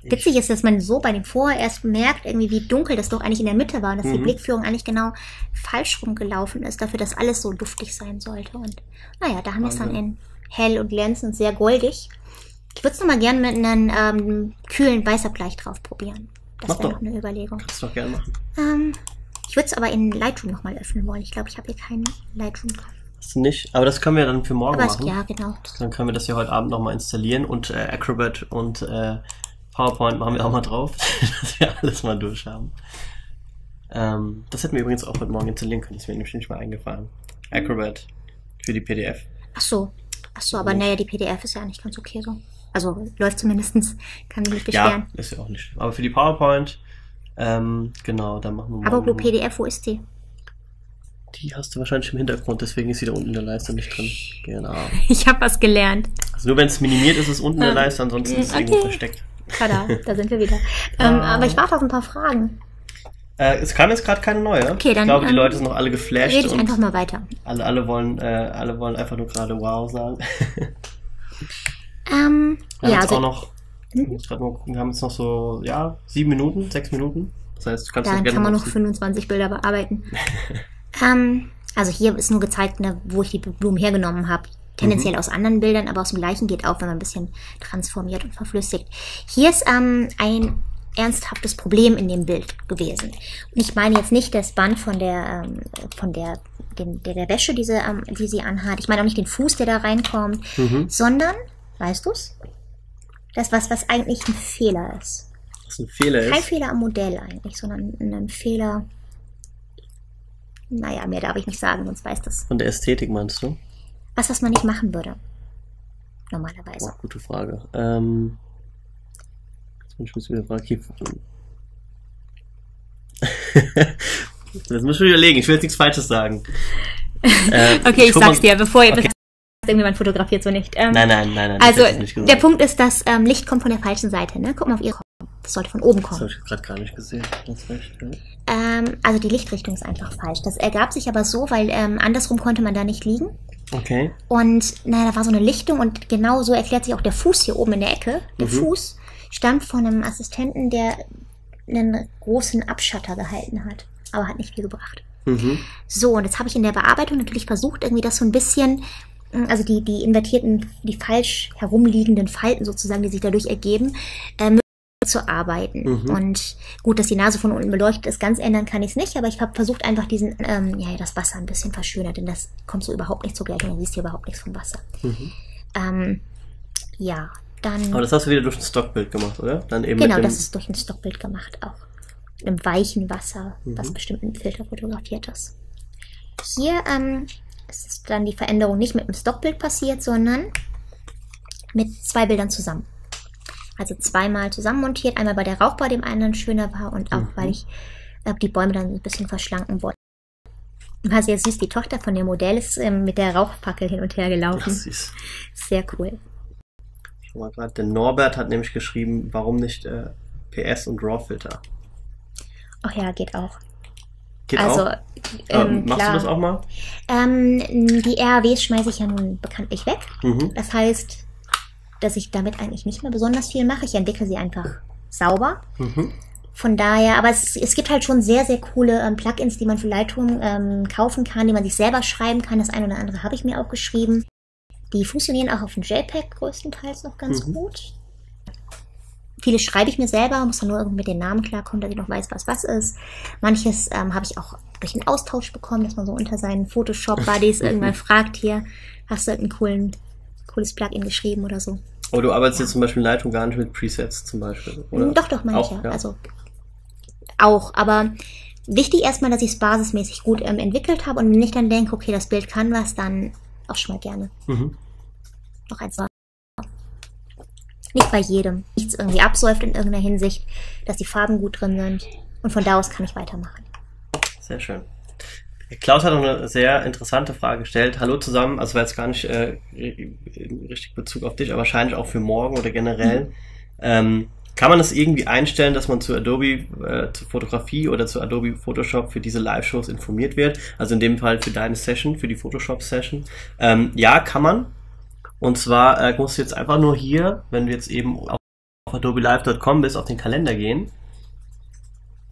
Ich Witzig ist, dass man so bei dem Vorher erst merkt, irgendwie, wie dunkel das doch eigentlich in der Mitte war und dass mhm. die Blickführung eigentlich genau falsch rumgelaufen ist, dafür, dass alles so duftig sein sollte. Und naja, da haben wir es dann in hell und glänzend und sehr goldig. Ich würde es nochmal gerne mit einem ähm, kühlen Weißabgleich drauf probieren. Das wäre noch eine Überlegung. Kannst du doch gerne machen. Ähm, ich würde es aber in Lightroom nochmal öffnen wollen. Ich glaube, ich habe hier keinen Lightroom drauf. Hast du nicht? Aber das können wir dann für morgen aber machen. Ja, genau. Dann können wir das hier heute Abend nochmal installieren und äh, Acrobat und äh, PowerPoint machen wir auch mal drauf, dass wir alles mal durch haben. Ähm, das hätten wir übrigens auch heute Morgen installieren können. Das wäre nämlich nicht mal eingefallen. Acrobat für die P D F. Ach so. Ach so, aber oh. naja, die P D F ist ja eigentlich ganz okay so. Also läuft zumindest, kann sich nicht beschweren. Ja, ist ja auch nicht. Aber für die PowerPoint, ähm, genau, dann machen wir mal. Aber wo P D F, wo ist die? Die hast du wahrscheinlich im Hintergrund, deswegen ist sie da unten in der Leiste nicht drin. Genau. Ich habe was gelernt. Also nur wenn es minimiert ist, ist es unten in der Leiste, ansonsten ist es okay. irgendwo versteckt. Tada, da sind wir wieder. ähm, aber ich warte auf ein paar Fragen. Äh, es kam jetzt gerade keine neue. Okay, dann, ich glaube, die ähm, Leute sind noch alle geflasht. Rede ich und einfach mal weiter. Alle, alle, wollen, äh, alle wollen einfach nur gerade wow sagen. ähm, wir ja, haben also, auch noch, ich muss gerade mal gucken, wir haben jetzt noch so, ja, sieben Minuten, sechs Minuten. Das heißt, du kannst dann gerne kann man noch fünfundzwanzig Bilder bearbeiten. ähm, Also hier ist nur gezeigt, ne, wo ich die Blumen hergenommen habe. Tendenziell mhm. aus anderen Bildern, aber aus dem gleichen geht auch, wenn man ein bisschen transformiert und verflüssigt. Hier ist ähm, ein ernsthaftes Problem in dem Bild gewesen. Und ich meine jetzt nicht das Band von der, ähm, von der, dem, der, der Wäsche, die sie, ähm, die sie anhat. Ich meine auch nicht den Fuß, der da reinkommt, mhm. sondern, weißt du's? Das, was, was eigentlich ein Fehler ist. Was ein Fehler ist? Kein Fehler am Modell eigentlich, sondern ein Fehler. Naja, mehr darf ich nicht sagen, sonst weiß das. Von der Ästhetik meinst du? Was, was man nicht machen würde. Normalerweise. Oh, gute Frage. Ähm. Ich muss wieder fragen. Das muss ich mir überlegen. Ich will jetzt nichts Falsches sagen. Äh, okay, ich, ich sag's dir, bevor ihr. Okay. Irgendjemand fotografiert so nicht. Ähm, nein, nein, nein, nein. Also, nicht der Punkt ist, das ähm, Licht kommt von der falschen Seite. Ne? Guck mal auf ihr Kopf. Das sollte von oben kommen. Das habe ich gerade gar nicht gesehen. Das recht, ne? ähm, also, die Lichtrichtung ist einfach falsch. Das ergab sich aber so, weil ähm, andersrum konnte man da nicht liegen. Okay. Und naja, da war so eine Lichtung und genau so erklärt sich auch der Fuß hier oben in der Ecke. Der mhm. Fuß stammt von einem Assistenten, der einen großen Abschatter gehalten hat. Aber hat nicht viel gebracht. Mhm. So, und jetzt habe ich in der Bearbeitung natürlich versucht, irgendwie das so ein bisschen. Also die, die invertierten, die falsch herumliegenden Falten sozusagen, die sich dadurch ergeben, ähm, zu arbeiten. Mhm. Und gut, dass die Nase von unten beleuchtet ist, ganz ändern kann ich es nicht, aber ich habe versucht einfach diesen, ähm, ja, das Wasser ein bisschen verschönert, denn das kommt so überhaupt nicht zur Geltung, du siehst hier überhaupt nichts vom Wasser. Mhm. Ähm, ja, dann... Aber das hast du wieder durch ein Stockbild gemacht, oder? Dann eben genau, das ist durch ein Stockbild gemacht auch. Im weichen Wasser, mhm. was bestimmt mit einem Filter fotografiert ist. Hier, ähm... es ist dann die Veränderung nicht mit einem Stockbild passiert, sondern mit zwei Bildern zusammen. Also zweimal zusammen montiert. Einmal bei der Rauch, bei dem anderen schöner war und auch, mhm. weil ich äh, die Bäume dann ein bisschen verschlanken wollte. Also jetzt süß, die Tochter von dem Modell ist ähm, mit der Rauchpacke hin und her gelaufen. Das ist sehr cool. Schau mal gerade, der Norbert hat nämlich geschrieben, warum nicht äh, P S und RAW-Filter? Ach ja, geht auch. Geht also, auch? Ähm, machst klar. du das auch mal? Ähm, die R A Ws schmeiße ich ja nun bekanntlich weg. Mhm. Das heißt, dass ich damit eigentlich nicht mehr besonders viel mache. Ich entwickle sie einfach sauber. Mhm. Von daher, aber es, es gibt halt schon sehr, sehr coole ähm, Plugins, die man für Lightroom ähm, kaufen kann, die man sich selber schreiben kann. Das eine oder andere habe ich mir auch geschrieben. Die funktionieren auch auf dem JPEG größtenteils noch ganz mhm. gut. Viele schreibe ich mir selber, muss dann nur irgendwie mit den Namen klarkommen, dass ich noch weiß, was was ist. Manches ähm, habe ich auch durch einen Austausch bekommen, dass man so unter seinen Photoshop-Buddies irgendwann fragt, hier, hast du irgendein coolen, cooles Plugin geschrieben oder so. Oh, du arbeitest ja. jetzt zum Beispiel in Lightroom gar nicht mit Presets zum Beispiel, oder? Doch, doch, meine ich ja. Also, auch, aber wichtig erstmal, dass ich es basismäßig gut ähm, entwickelt habe und nicht dann denke, okay, das Bild kann was, dann auch schon mal gerne. Mhm. Noch eins. Nicht bei jedem. Nichts irgendwie absäuft in irgendeiner Hinsicht, dass die Farben gut drin sind. Und von da aus kann ich weitermachen. Sehr schön. Klaus hat noch eine sehr interessante Frage gestellt. Hallo zusammen, also war jetzt gar nicht äh, richtig Bezug auf dich, aber wahrscheinlich auch für morgen oder generell. Mhm. Ähm, kann man das irgendwie einstellen, dass man zu Adobe, äh, zur Fotografie oder zu Adobe Photoshop für diese Live-Shows informiert wird? Also in dem Fall für deine Session, für die Photoshop-Session. Ähm, ja, kann man. Und zwar äh, musst du jetzt einfach nur hier, wenn du jetzt eben auf adobe live punkt com bist, auf den Kalender gehen.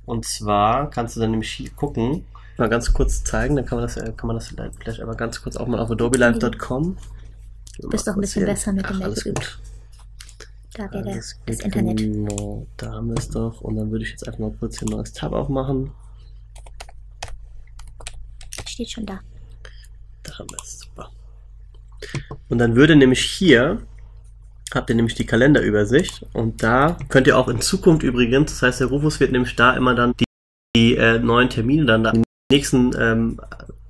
Und zwar kannst du dann nämlich hier gucken, mal ganz kurz zeigen, dann kann man das, äh, kann man das vielleicht aber ganz kurz auch mal auf adobe live punkt com. Du bist doch ein bisschen hier. besser mit Ach, dem alles gut. Da wäre das, das Internet. Genau, da haben wir es doch. Und dann würde ich jetzt einfach mal kurz hier ein neues Tab aufmachen. Steht schon da. Da haben wir es, super. Und dann würde nämlich hier, habt ihr nämlich die Kalenderübersicht und da könnt ihr auch in Zukunft übrigens, das heißt der Rufus wird nämlich da immer dann die, die äh, neuen Termine dann, da, die nächsten ähm,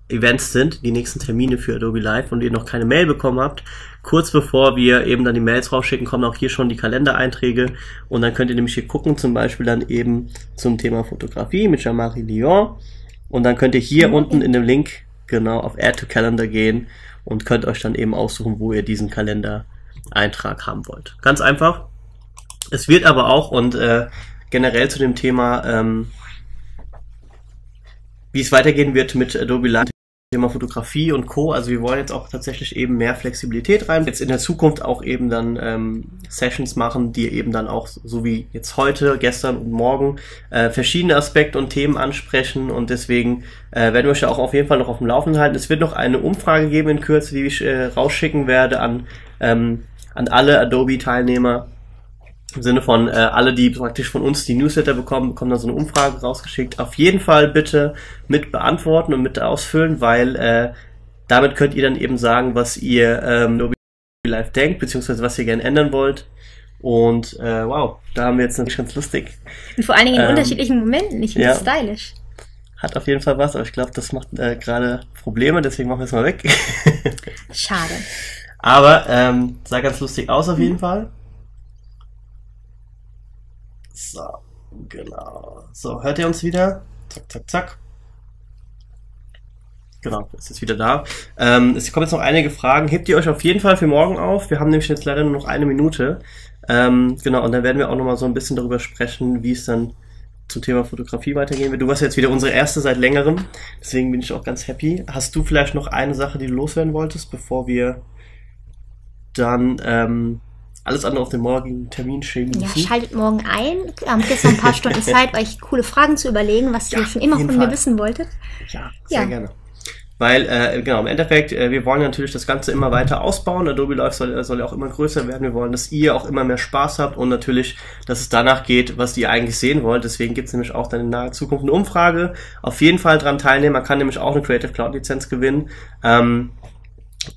Events sind, die nächsten Termine für Adobe Live und ihr noch keine Mail bekommen habt, kurz bevor wir eben dann die Mails rausschicken, kommen auch hier schon die Kalendereinträge und dann könnt ihr nämlich hier gucken, zum Beispiel dann eben zum Thema Fotografie mit Jamari Lior und dann könnt ihr hier mhm. unten in dem Link genau auf Add to Calendar gehen und könnt euch dann eben aussuchen, wo ihr diesen Kalendereintrag haben wollt. Ganz einfach. Es wird aber auch, und äh, generell zu dem Thema, ähm, wie es weitergehen wird mit Adobe Live Thema Fotografie und Co. Also wir wollen jetzt auch tatsächlich eben mehr Flexibilität rein. Jetzt in der Zukunft auch eben dann ähm, Sessions machen, die eben dann auch, so wie jetzt heute, gestern und morgen, äh, verschiedene Aspekte und Themen ansprechen. Und deswegen äh, werden wir euch ja auch auf jeden Fall noch auf dem Laufenden halten. Es wird noch eine Umfrage geben in Kürze, die ich äh, rausschicken werde an, ähm, an alle Adobe-Teilnehmer. Im Sinne von äh, alle, die praktisch von uns die Newsletter bekommen, bekommen dann so eine Umfrage rausgeschickt. Auf jeden Fall bitte mit beantworten und mit ausfüllen, weil äh, damit könnt ihr dann eben sagen, was ihr ähm, Adobe Live denkt, beziehungsweise was ihr gerne ändern wollt. Und äh, wow, da haben wir jetzt natürlich ganz lustig. Und vor allen Dingen in ähm, unterschiedlichen Momenten, ich finde ja, das stylisch. Hat auf jeden Fall was, aber ich glaube, das macht äh, gerade Probleme, deswegen machen wir es mal weg. Schade. Aber ähm, sah ganz lustig aus auf jeden mhm. Fall. So, genau. So, hört ihr uns wieder? Zack, zack, zack. Genau, ist jetzt wieder da. Ähm, es kommen jetzt noch einige Fragen. Hebt ihr euch auf jeden Fall für morgen auf. Wir haben nämlich jetzt leider nur noch eine Minute. Ähm, genau, und dann werden wir auch nochmal so ein bisschen darüber sprechen, wie es dann zum Thema Fotografie weitergehen wird. Du warst jetzt wieder unsere erste seit längerem. Deswegen bin ich auch ganz happy. Hast du vielleicht noch eine Sache, die du loswerden wolltest, bevor wir dann... Ähm, alles andere auf den morgigen Termin schieben. Ja, schaltet morgen ein. Wir haben gestern ein paar Stunden Zeit, euch coole Fragen zu überlegen, was ja, ihr schon immer von mir wissen wolltet. Ja, sehr ja. gerne. Weil, äh, genau, im Endeffekt, äh, wir wollen natürlich das Ganze immer weiter ausbauen. Adobe Live soll, soll ja auch immer größer werden. Wir wollen, dass ihr auch immer mehr Spaß habt und natürlich, dass es danach geht, was ihr eigentlich sehen wollt. Deswegen gibt es nämlich auch dann in naher Zukunft eine Umfrage. Auf jeden Fall dran teilnehmen. Man kann nämlich auch eine Creative Cloud Lizenz gewinnen. Ähm,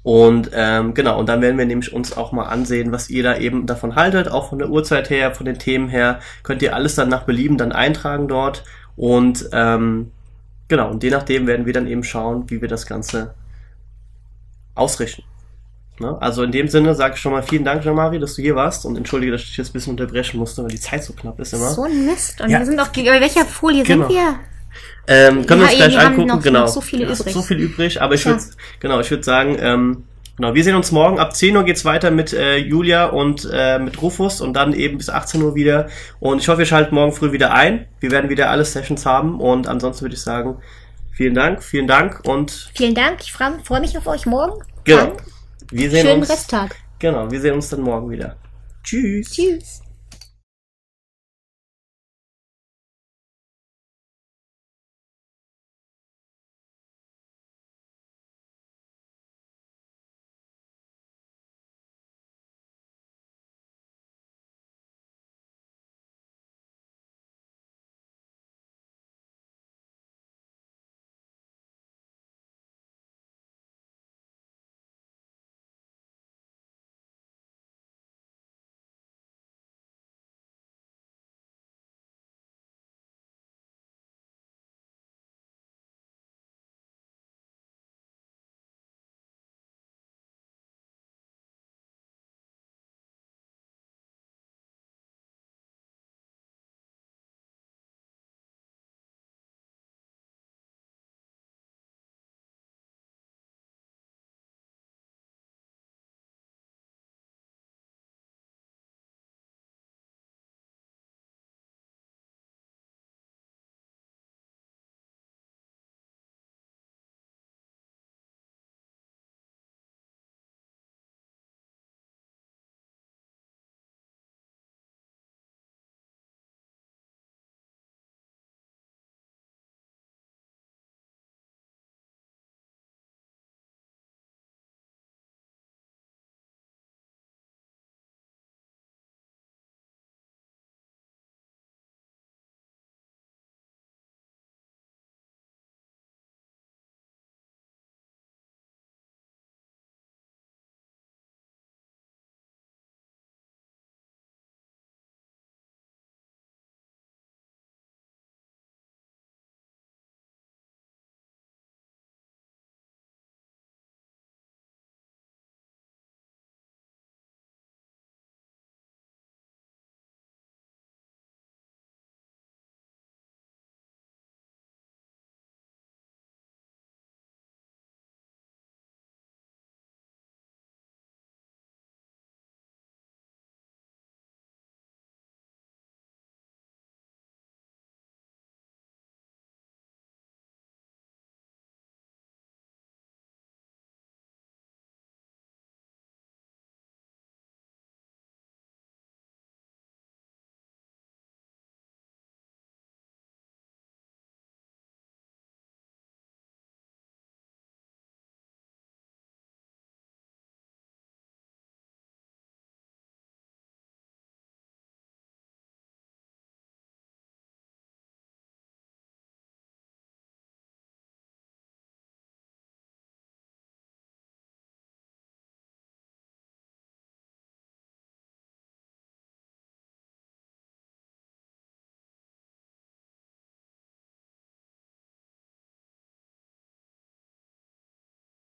Und ähm, genau, und dann werden wir nämlich uns auch mal ansehen, was ihr da eben davon haltet, auch von der Uhrzeit her, von den Themen her, könnt ihr alles dann nach Belieben dann eintragen dort und ähm, genau, und je nachdem werden wir dann eben schauen, wie wir das Ganze ausrichten. Ne? Also in dem Sinne sage ich schon mal vielen Dank, Jamari, dass du hier warst und entschuldige, dass ich jetzt ein bisschen unterbrechen musste, weil die Zeit so knapp ist immer. So ein Mist, und ja. wir sind auch, bei welcher Folie genau. sind wir? Ähm, können ja, wir uns gleich angucken, noch, genau. Noch so viele übrig. So viel übrig, aber ich ja. würde genau, ich würde sagen, ähm, genau, wir sehen uns morgen ab zehn Uhr geht's weiter mit äh, Julia und äh, mit Rufus und dann eben bis achtzehn Uhr wieder. Und ich hoffe, ihr schaltet morgen früh wieder ein. Wir werden wieder alle Sessions haben und ansonsten würde ich sagen, vielen Dank, vielen Dank und vielen Dank. Ich freue freu mich auf euch morgen. Genau. Wir sehen Schönen uns, Resttag. Genau, wir sehen uns dann morgen wieder. Tschüss. Tschüss.